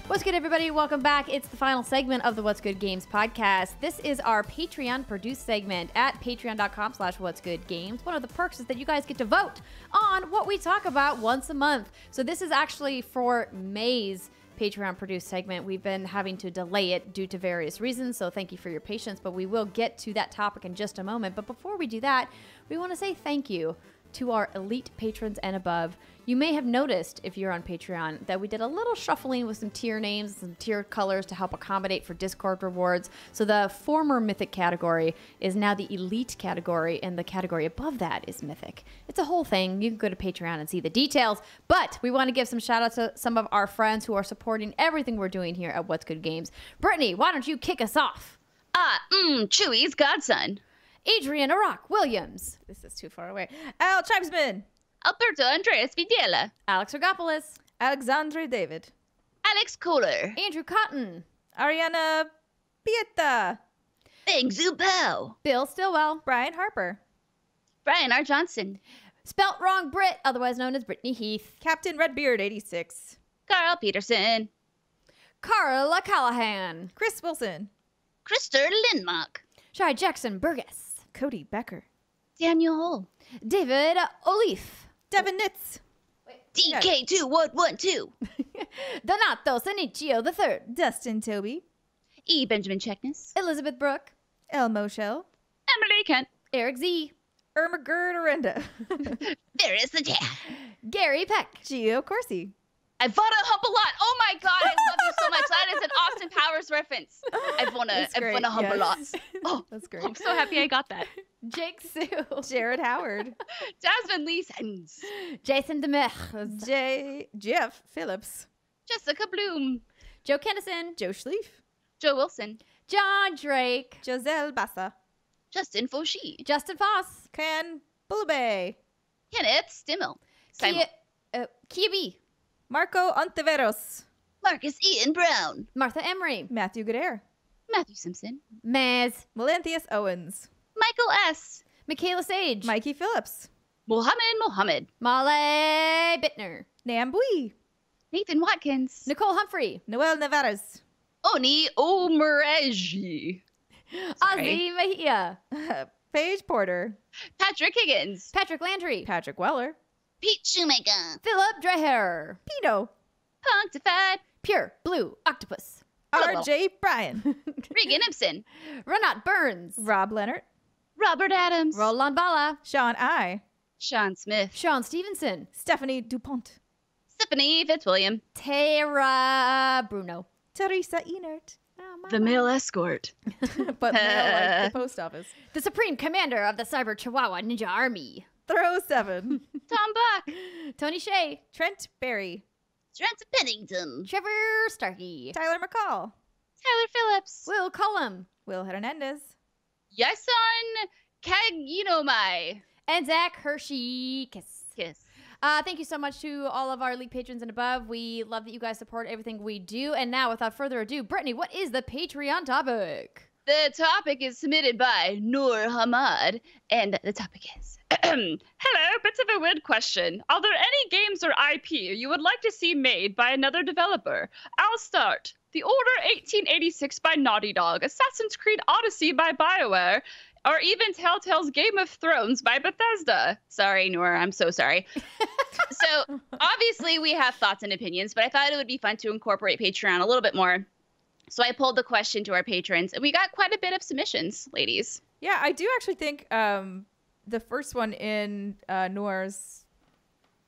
What's good, everybody? Welcome back. It's the final segment of the What's Good Games podcast. This is our Patreon produced segment at patreon.com slash what's good games. One of the perks is that you guys get to vote on what we talk about once a month. So this is actually for May's Patreon produced segment. We've been having to delay it due to various reasons, so thank you for your patience, but we will get to that topic in just a moment. But before we do that, we want to say thank you to our elite patrons and above. You may have noticed, if you're on Patreon, that we did a little shuffling with some tier names, some tier colors to help accommodate for Discord rewards. So the former Mythic category is now the Elite category, and the category above that is Mythic. It's a whole thing. You can go to Patreon and see the details, but we want to give some shout outs to some of our friends who are supporting everything we're doing here at What's Good Games. Brittany, why don't you kick us off? Ah, uh, mmm, Chewy's godson. Adrian Arock Williams. This is too far away. Al Tribesman. Alberto Andreas Videla. Alex Rogopoulos. Alexandre David. Alex Kohler. Andrew Cotton. Ariana Pieta. Feng Zhu Bao. Bill Stillwell. Brian Harper. Brian R. Johnson. Spelt Wrong Brit, otherwise known as Brittany Heath. Captain Redbeard eighty-six. Carl Peterson. Carla Callahan. Chris Wilson. Krister Lindmark. Shai Jackson Burgess. Cody Becker. Daniel Hole. David O'Leaf. Devin Nitz. D K two one one two. Donato Sanicio the third. Dustin Toby. E. Benjamin Checkness. Elizabeth Brooke. El Moshel. Emily Kent. Eric Z. Irma Gerd Arenda. Ferris the Dad. Gary Peck. Gio Corsi. I've won a hump a lot. Oh my God, I love you so much. That is an Austin Powers reference. I've won a, I've won a hump yes. a lot. Oh, that's great. I'm so happy I got that. Jake Sue. Jared Howard. Jasmine Lee Sens. Jason Demers. J. Jeff Phillips. Jessica Bloom. Joe Kennison. Joe Schlief. Joe Wilson. John Drake. Giselle Bassa. Justin Fauchy. Justin Foss. Can Bulube. Kenneth Stimmel. Simon. Kia, uh, Kia B. Marco Ontiveros. Marcus Ian Brown. Martha Emery. Matthew Goodere. Matthew Simpson. Maz. Melanthius Owens. Michael S. Michaela Sage. Mikey Phillips. Mohammed Mohammed. Molly Bittner. Nambui. Nathan Watkins. Nicole Humphrey. Noel Nevarez. Oni Omereji. Ozzy Mejia. Paige Porter. Patrick Higgins. Patrick Landry. Patrick Weller. Pete Shoemaker. Philip Dreher. Pino. Punctified. Pure Blue Octopus. R J Bryan. Regan Ibsen. Renat Burns. Rob Leonard. Robert Adams. Roland Bala. Sean I. Sean Smith. Sean Stevenson. Stephanie DuPont. Stephanie Fitzwilliam. Tara Bruno. Teresa Enert. Oh, the wife. Male escort. But male like the post office. The Supreme Commander of the Cyber Chihuahua Ninja Army. Throw seven. Tom Buck. Tony Shea. Trent Berry. Trent Pennington. Trevor Starkey. Tyler McCall. Tyler Phillips. Will Cullum. Will Hernandez. Yasun Kaginomai. And Zach Hershey. Kiss. Kiss. Uh, thank you so much to all of our league patrons and above. We love that you guys support everything we do. And now, without further ado, Brittany, what is the Patreon topic? The topic is submitted by Noor Hamad, and the topic is... Hello, bits of a weird question. Are there any games or I P you would like to see made by another developer? I'll start. The Order eighteen eighty-six by Naughty Dog, Assassin's Creed Odyssey by BioWare, or even Telltale's Game of Thrones by Bethesda. Sorry, Noor, I'm so sorry. So, obviously, we have thoughts and opinions, but I thought it would be fun to incorporate Patreon a little bit more. So I pulled the question to our patrons, and we got quite a bit of submissions, ladies. Yeah, I do actually think um, the first one in uh, Noor's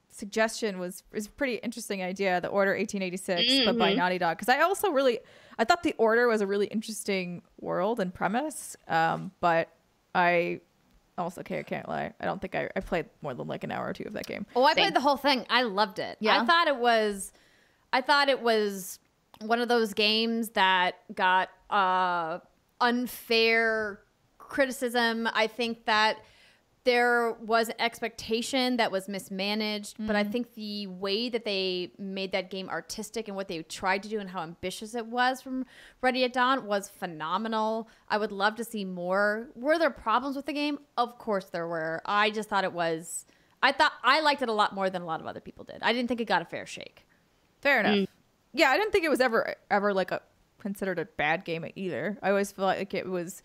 suggestion was, was a pretty interesting idea, The Order eighteen eighty-six, mm-hmm. but by Naughty Dog. Because I also really, I thought The Order was a really interesting world and premise, um, but I... Also, okay, I can't lie. I don't think I, I played more than like an hour or two of that game. Oh, I Same. played the whole thing. I loved it. Yeah. I thought it was, I thought it was one of those games that got uh, unfair criticism. I think that there was an expectation that was mismanaged, mm-hmm. but I think the way that they made that game artistic and what they tried to do and how ambitious it was from Ready at Dawn was phenomenal. I would love to see more. Were there problems with the game? Of course there were. I just thought it was, I thought I liked it a lot more than a lot of other people did. I didn't think it got a fair shake. Fair enough. Mm. Yeah, I didn't think it was ever, ever like a considered a bad game either. I always felt like it was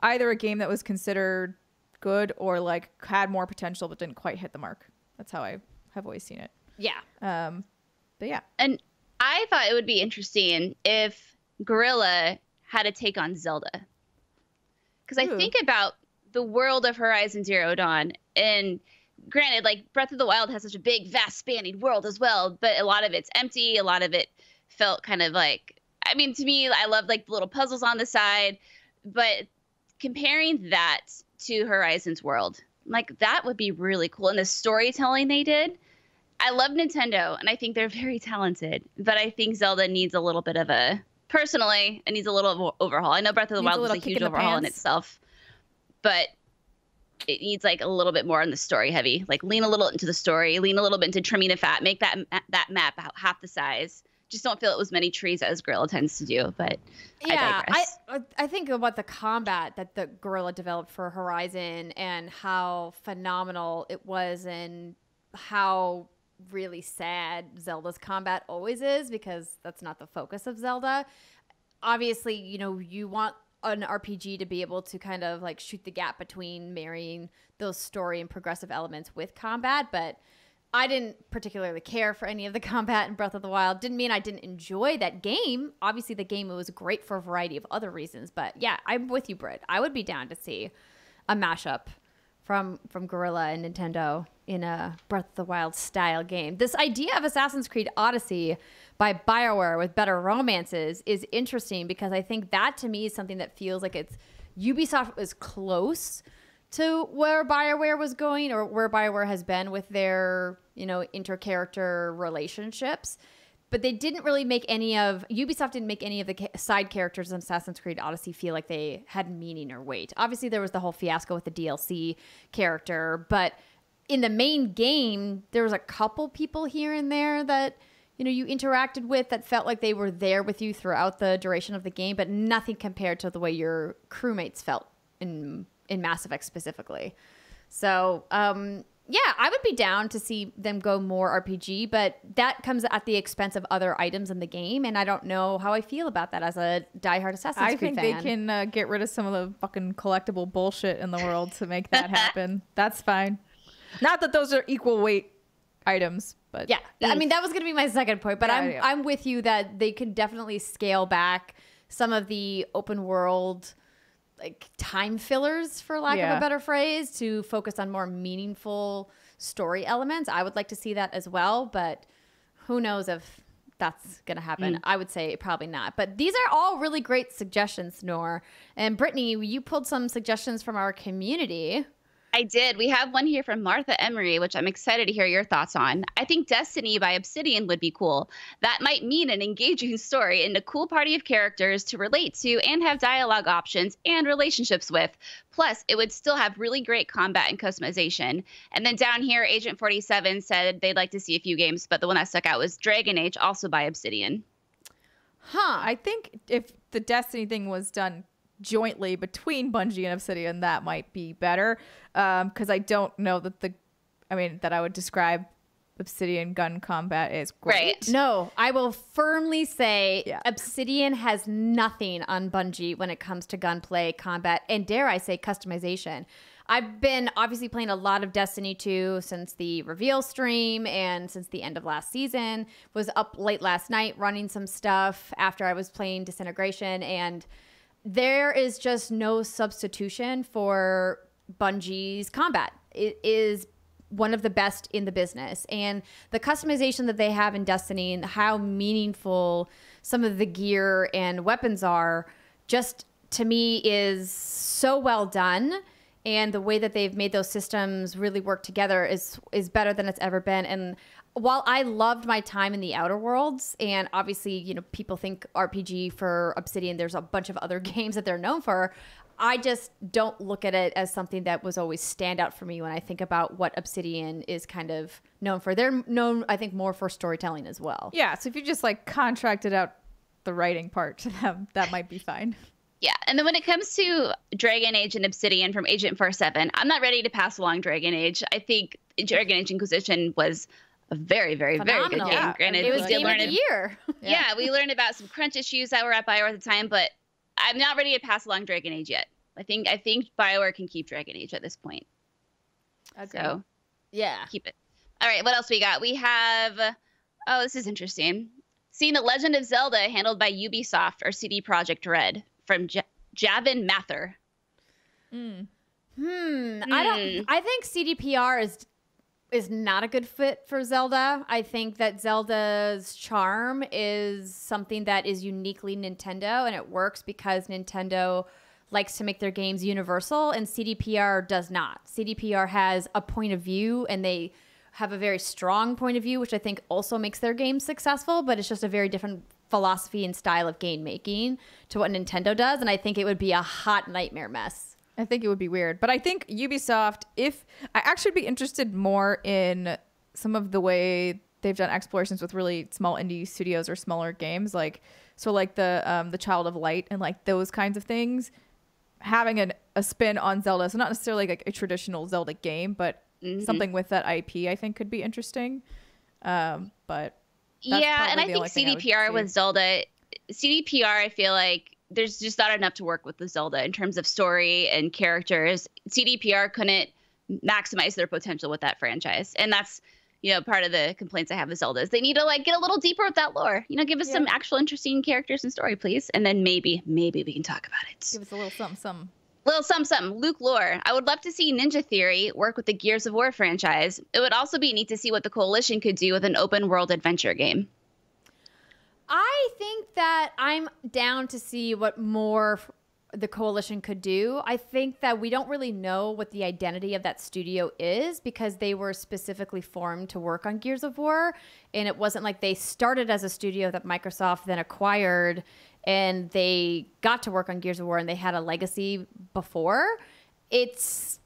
either a game that was considered good or like had more potential but didn't quite hit the mark. That's how I have always seen it. Yeah. Um, but yeah. And I thought it would be interesting if Guerrilla had a take on Zelda. Because I think about the world of Horizon Zero Dawn, and granted, like Breath of the Wild has such a big, vast, spanning world as well, but a lot of it's empty. A lot of it felt kind of like, I mean, to me, I love like the little puzzles on the side, but comparing that to Horizon's world, like that would be really cool. And the storytelling they did, I love Nintendo and I think they're very talented, but I think Zelda needs a little bit of a, personally, it needs a little overhaul. I know Breath of the Wild was a huge overhaul in itself, but it needs like a little bit more on the story heavy, like lean a little into the story, lean a little bit into trimming the fat, make that that map out half the size. Just don't feel it was many trees as Guerrilla tends to do, but yeah, I digress. I, I think about the combat that the Guerrilla developed for Horizon and how phenomenal it was and how really sad Zelda's combat always is because that's not the focus of Zelda. Obviously, you know, you want an R P G to be able to kind of like shoot the gap between marrying those story and progressive elements with combat, but I didn't particularly care for any of the combat in Breath of the Wild. Didn't mean I didn't enjoy that game. Obviously, the game was great for a variety of other reasons. But yeah, I'm with you, Britt. I would be down to see a mashup from from Guerrilla and Nintendo in a Breath of the Wild style game. This idea of Assassin's Creed Odyssey by BioWare with better romances is interesting because I think that to me is something that feels like it's Ubisoft is close to where BioWare was going or where BioWare has been with their, you know, inter-character relationships. But they didn't really make any of, Ubisoft didn't make any of the side characters in Assassin's Creed Odyssey feel like they had meaning or weight. Obviously, there was the whole fiasco with the D L C character, but in the main game, there was a couple people here and there that, you know, you interacted with that felt like they were there with you throughout the duration of the game, but nothing compared to the way your crewmates felt in in Mass Effect specifically. So um, yeah, I would be down to see them go more R P G, but that comes at the expense of other items in the game, and I don't know how I feel about that as a diehard Assassin's I Creed fan. I think they can uh, get rid of some of the fucking collectible bullshit in the world to make that happen. That's fine. Not that those are equal weight items, but... Yeah, I mean, that was going to be my second point, but yeah, I'm, yeah. I'm with you that they could definitely scale back some of the open world... like time fillers, for lack yeah. of a better phrase, to focus on more meaningful story elements. I would like to see that as well, but who knows if that's going to happen. Mm. I would say probably not. But these are all really great suggestions, Noor. And Brittany, you pulled some suggestions from our community. I did. We have one here from Martha Emery, which I'm excited to hear your thoughts on. I think Destiny by Obsidian would be cool. That might mean an engaging story and a cool party of characters to relate to and have dialogue options and relationships with. Plus, it would still have really great combat and customization. And then down here, Agent forty-seven said they'd like to see a few games, but the one that stuck out was Dragon Age, also by Obsidian. Huh. I think if the Destiny thing was done jointly between Bungie and Obsidian, that might be better. Um, because I don't know that the, I mean, that I would describe Obsidian gun combat is great. Right. No, I will firmly say yeah. Obsidian has nothing on Bungie when it comes to gunplay, combat, and dare I say customization. I've been obviously playing a lot of Destiny two since the reveal stream and since the end of last season. Was up late last night running some stuff after I was playing Disintegration, and there is just no substitution for Bungie's combat. It is one of the best in the business. And the customization that they have in Destiny and how meaningful some of the gear and weapons are just, to me, is so well done. And the way that they've made those systems really work together is is better than it's ever been. And while I loved my time in the Outer Worlds, and obviously, you know, people think R P G for Obsidian, there's a bunch of other games that they're known for. I just don't look at it as something that was always standout for me when I think about what Obsidian is kind of known for. They're known, I think, more for storytelling as well. Yeah, so if you just, like, contracted out the writing part to them, that might be fine. Yeah, and then when it comes to Dragon Age and Obsidian from Agent forty-seven, I'm not ready to pass along Dragon Age. I think Dragon Age Inquisition was a very, very, Phenomenal. very good game. Yeah. Granted, it was game of the year. Yeah. yeah, we learned about some crunch issues that were at BioWare at the time, but I'm not ready to pass along Dragon Age yet. I think I think BioWare can keep Dragon Age at this point. Okay. So, yeah, keep it. All right, what else we got? We have, oh, this is interesting. Seeing The Legend of Zelda handled by Ubisoft or C D Projekt Red. From J Javin Mather. Mm. Hmm. Mm. I don't. I think C D P R is is not a good fit for Zelda. I think that Zelda's charm is something that is uniquely Nintendo, and it works because Nintendo likes to make their games universal, and C D P R does not. C D P R has a point of view, and they have a very strong point of view, which I think also makes their games successful. But it's just a very different philosophy and style of game making to what Nintendo does, and I think it would be a hot nightmare mess. I think it would be weird, but I think Ubisoft, if I actually be interested more in some of the way they've done explorations with really small indie studios or smaller games, like so like the um the Child of Light and like those kinds of things, having an, a spin on Zelda, so not necessarily like a traditional Zelda game, but mm-hmm. something with that I P I think could be interesting. Um but That's yeah, and I think C D P R I with Zelda, C D P R, I feel like there's just not enough to work with the Zelda in terms of story and characters. C D P R couldn't maximize their potential with that franchise. And that's, you know, part of the complaints I have with Zelda is they need to, like, get a little deeper with that lore. You know, give us yeah. some actual interesting characters and story, please. And then maybe, maybe we can talk about it. Give us a little something, something. Little something, something. Luke lore. I would love to see Ninja Theory work with the Gears of War franchise. It would also be neat to see what the Coalition could do with an open world adventure game. I think that I'm down to see what more the Coalition could do. I think that we don't really know what the identity of that studio is because they were specifically formed to work on Gears of War. And it wasn't like they started as a studio that Microsoft then acquired and they got to work on Gears of War and they had a legacy before. It's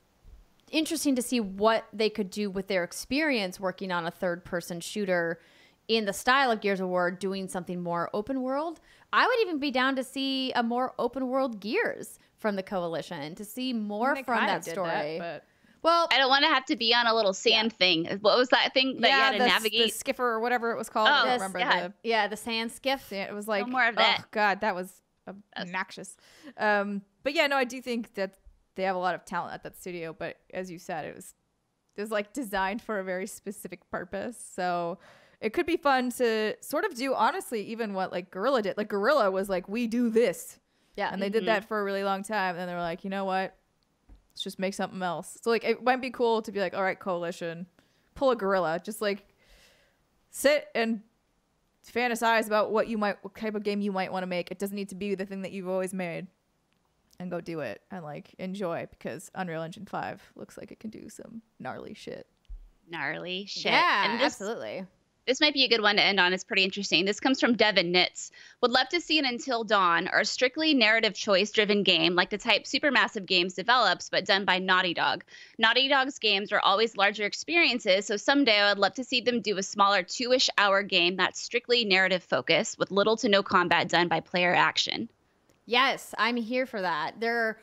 interesting to see what they could do with their experience working on a third-person shooter in the style of Gears of War, doing something more open world. I would even be down to see a more open world Gears from the Coalition, to see more from that story. That, but... Well, I don't want to have to be on a little sand yeah. thing. What was that thing that yeah, you had to the, navigate? The skiffer or whatever it was called. Oh, I don't this, remember yeah. the yeah, the sand skiff. It was like no more of that. Oh god, that was obnoxious. Um, but yeah, no, I do think that they have a lot of talent at that studio. But as you said, it was it was like designed for a very specific purpose. So it could be fun to sort of do honestly even what like Guerrilla did. Like Guerrilla was like, we do this, yeah, and mm-hmm. they did that for a really long time. And they were like, you know what? Let's just make something else. So, like, it might be cool to be like, all right, Coalition, pull a Guerrilla. Just, like, sit and fantasize about what you might, what type of game you might want to make. It doesn't need to be the thing that you've always made. And go do it and, like, enjoy, because Unreal Engine five looks like it can do some gnarly shit. Gnarly shit. Yeah, and this, absolutely. This might be a good one to end on. It's pretty interesting. This comes from Devin Nitz. Would love to see an Until Dawn or a strictly narrative choice-driven game like the type Supermassive Games develops, but done by Naughty Dog. Naughty Dog's games are always larger experiences, so someday I'd love to see them do a smaller two-ish hour game that's strictly narrative-focused with little to no combat done by player action. Yes, I'm here for that. Their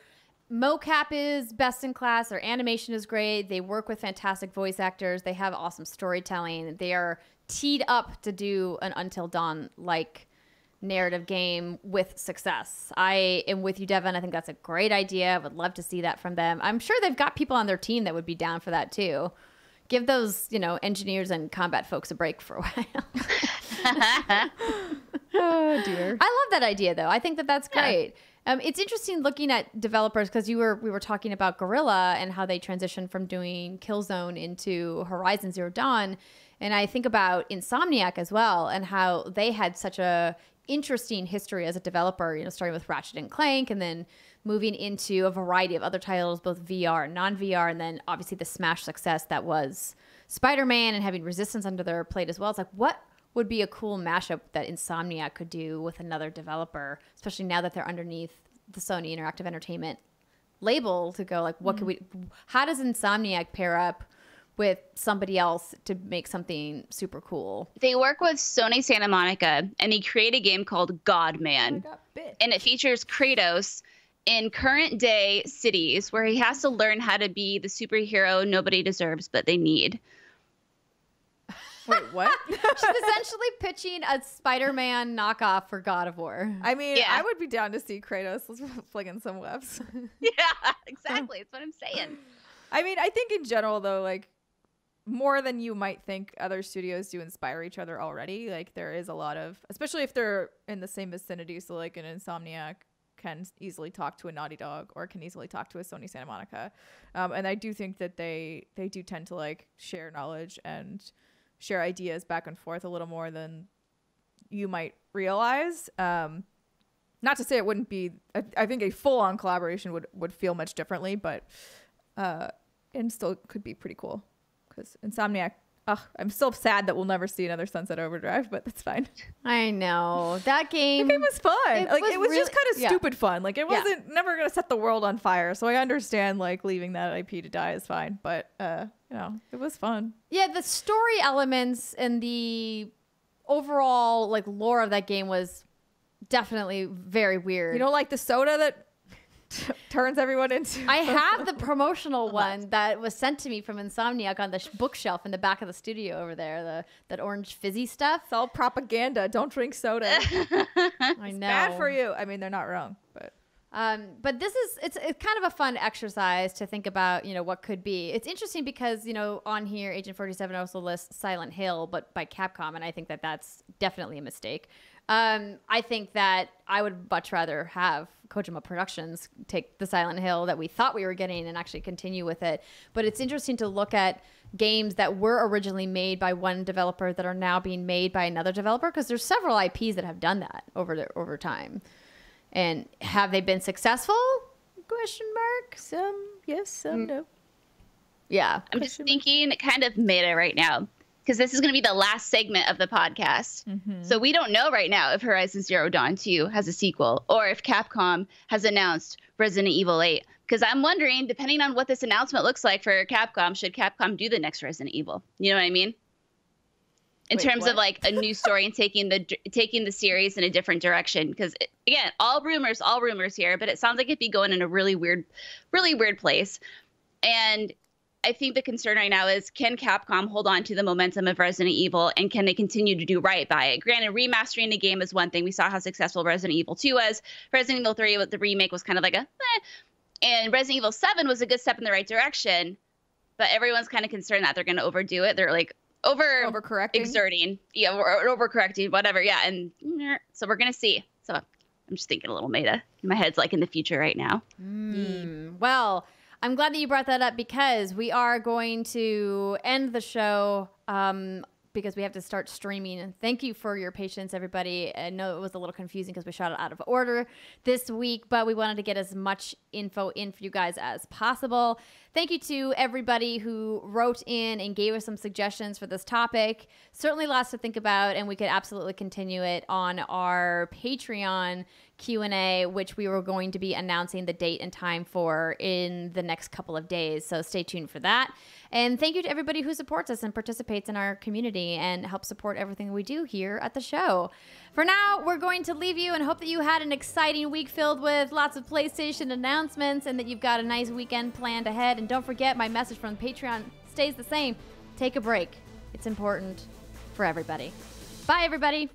mocap is best in class. Their animation is great. They work with fantastic voice actors. They have awesome storytelling. They are teed up to do an Until Dawn-like narrative game with success. I am with you, Devin. I think that's a great idea. I would love to see that from them. I'm sure they've got people on their team that would be down for that too. Give those, you know, engineers and combat folks a break for a while. Oh dear. I love that idea though. I think that that's great. Yeah. Um, it's interesting looking at developers because you were we were talking about Guerrilla and how they transitioned from doing Killzone into Horizon Zero Dawn, and I think about Insomniac as well and how they had such a interesting history as a developer, you know, starting with Ratchet and Clank and then moving into a variety of other titles, both V R and non-V R, and then obviously the smash success that was Spider-Man and having Resistance under their plate as well. It's like, what would be a cool mashup that Insomniac could do with another developer, especially now that they're underneath the Sony Interactive Entertainment label, to go like, what mm-hmm. could we, how does Insomniac pair up with somebody else to make something super cool? They work with Sony Santa Monica, and they create a game called Godman. Oh, and it features Kratos in current day cities where he has to learn how to be the superhero nobody deserves but they need. Wait, what? She's essentially pitching a Spider-Man knockoff for God of War. I mean, yeah. I would be down to see Kratos flinging some webs. Yeah, exactly. That's what I'm saying. I mean, I think in general, though, like, more than you might think, other studios do inspire each other already. Like, there is a lot of, especially if they're in the same vicinity. So like an Insomniac can easily talk to a Naughty Dog or can easily talk to a Sony Santa Monica. Um, and I do think that they they do tend to like share knowledge and share ideas back and forth a little more than you might realize. Um, not to say it wouldn't be, I, I think a full on collaboration would, would feel much differently, but uh, and still could be pretty cool. Because Insomniac, oh, I'm still sad that we'll never see another Sunset Overdrive, but that's fine. I know. That game, the game was fun. It like was it was really, just kind of yeah. stupid fun. Like it wasn't yeah. never going to set the world on fire. So I understand like leaving that I P to die is fine. But, uh, you know, it was fun. Yeah, the story elements and the overall like lore of that game was definitely very weird. You don't like the soda that turns everyone into I have the promotional one that was sent to me from Insomniac on the sh bookshelf in the back of the studio over there, the that orange fizzy stuff. It's all propaganda. Don't drink soda. I know, bad for you. I mean, they're not wrong, but um but this is it's, it's kind of a fun exercise to think about, you know, what could be. It's interesting because, you know, on here Agent forty-seven also lists Silent Hill but by Capcom, and I think that that's definitely a mistake. Um, I think that I would much rather have Kojima Productions take the Silent Hill that we thought we were getting and actually continue with it. But it's interesting to look at games that were originally made by one developer that are now being made by another developer, because there's several I Ps that have done that over the, over time. And have they been successful? Question mark. Some yes, some mm. no. Yeah. I'm question just thinking mark. kind of meta right now, because this is going to be the last segment of the podcast. Mm-hmm. So we don't know right now if Horizon Zero Dawn two has a sequel or if Capcom has announced Resident Evil eight. Because I'm wondering, depending on what this announcement looks like for Capcom, should Capcom do the next Resident Evil? You know what I mean? In Wait, terms what? of like a new story and taking the taking the series in a different direction. Because again, all rumors, all rumors here, but it sounds like it'd be going in a really weird, really weird place. And I think the concern right now is, can Capcom hold on to the momentum of Resident Evil, and can they continue to do right by it? Granted, remastering the game is one thing. We saw how successful Resident Evil two was. Resident Evil three with the remake was kind of like a eh. And Resident Evil seven was a good step in the right direction, but everyone's kind of concerned that they're going to overdo it. They're like over overcorrecting, exerting, yeah, or overcorrecting, whatever. Yeah, and so we're going to see. So I'm just thinking a little meta. My head's like in the future right now. Mm. Well, I'm glad that you brought that up, because we are going to end the show um, because we have to start streaming. And thank you for your patience, everybody. I know it was a little confusing because we shot it out of order this week, but we wanted to get as much info in for you guys as possible. Thank you to everybody who wrote in and gave us some suggestions for this topic. Certainly lots to think about, and we could absolutely continue it on our Patreon Q and A, which we were going to be announcing the date and time for in the next couple of days. So stay tuned for that. And thank you to everybody who supports us and participates in our community and helps support everything we do here at the show. For now, we're going to leave you and hope that you had an exciting week filled with lots of PlayStation announcements and that you've got a nice weekend planned ahead. And don't forget, my message from Patreon stays the same. Take a break. It's important for everybody. Bye, everybody.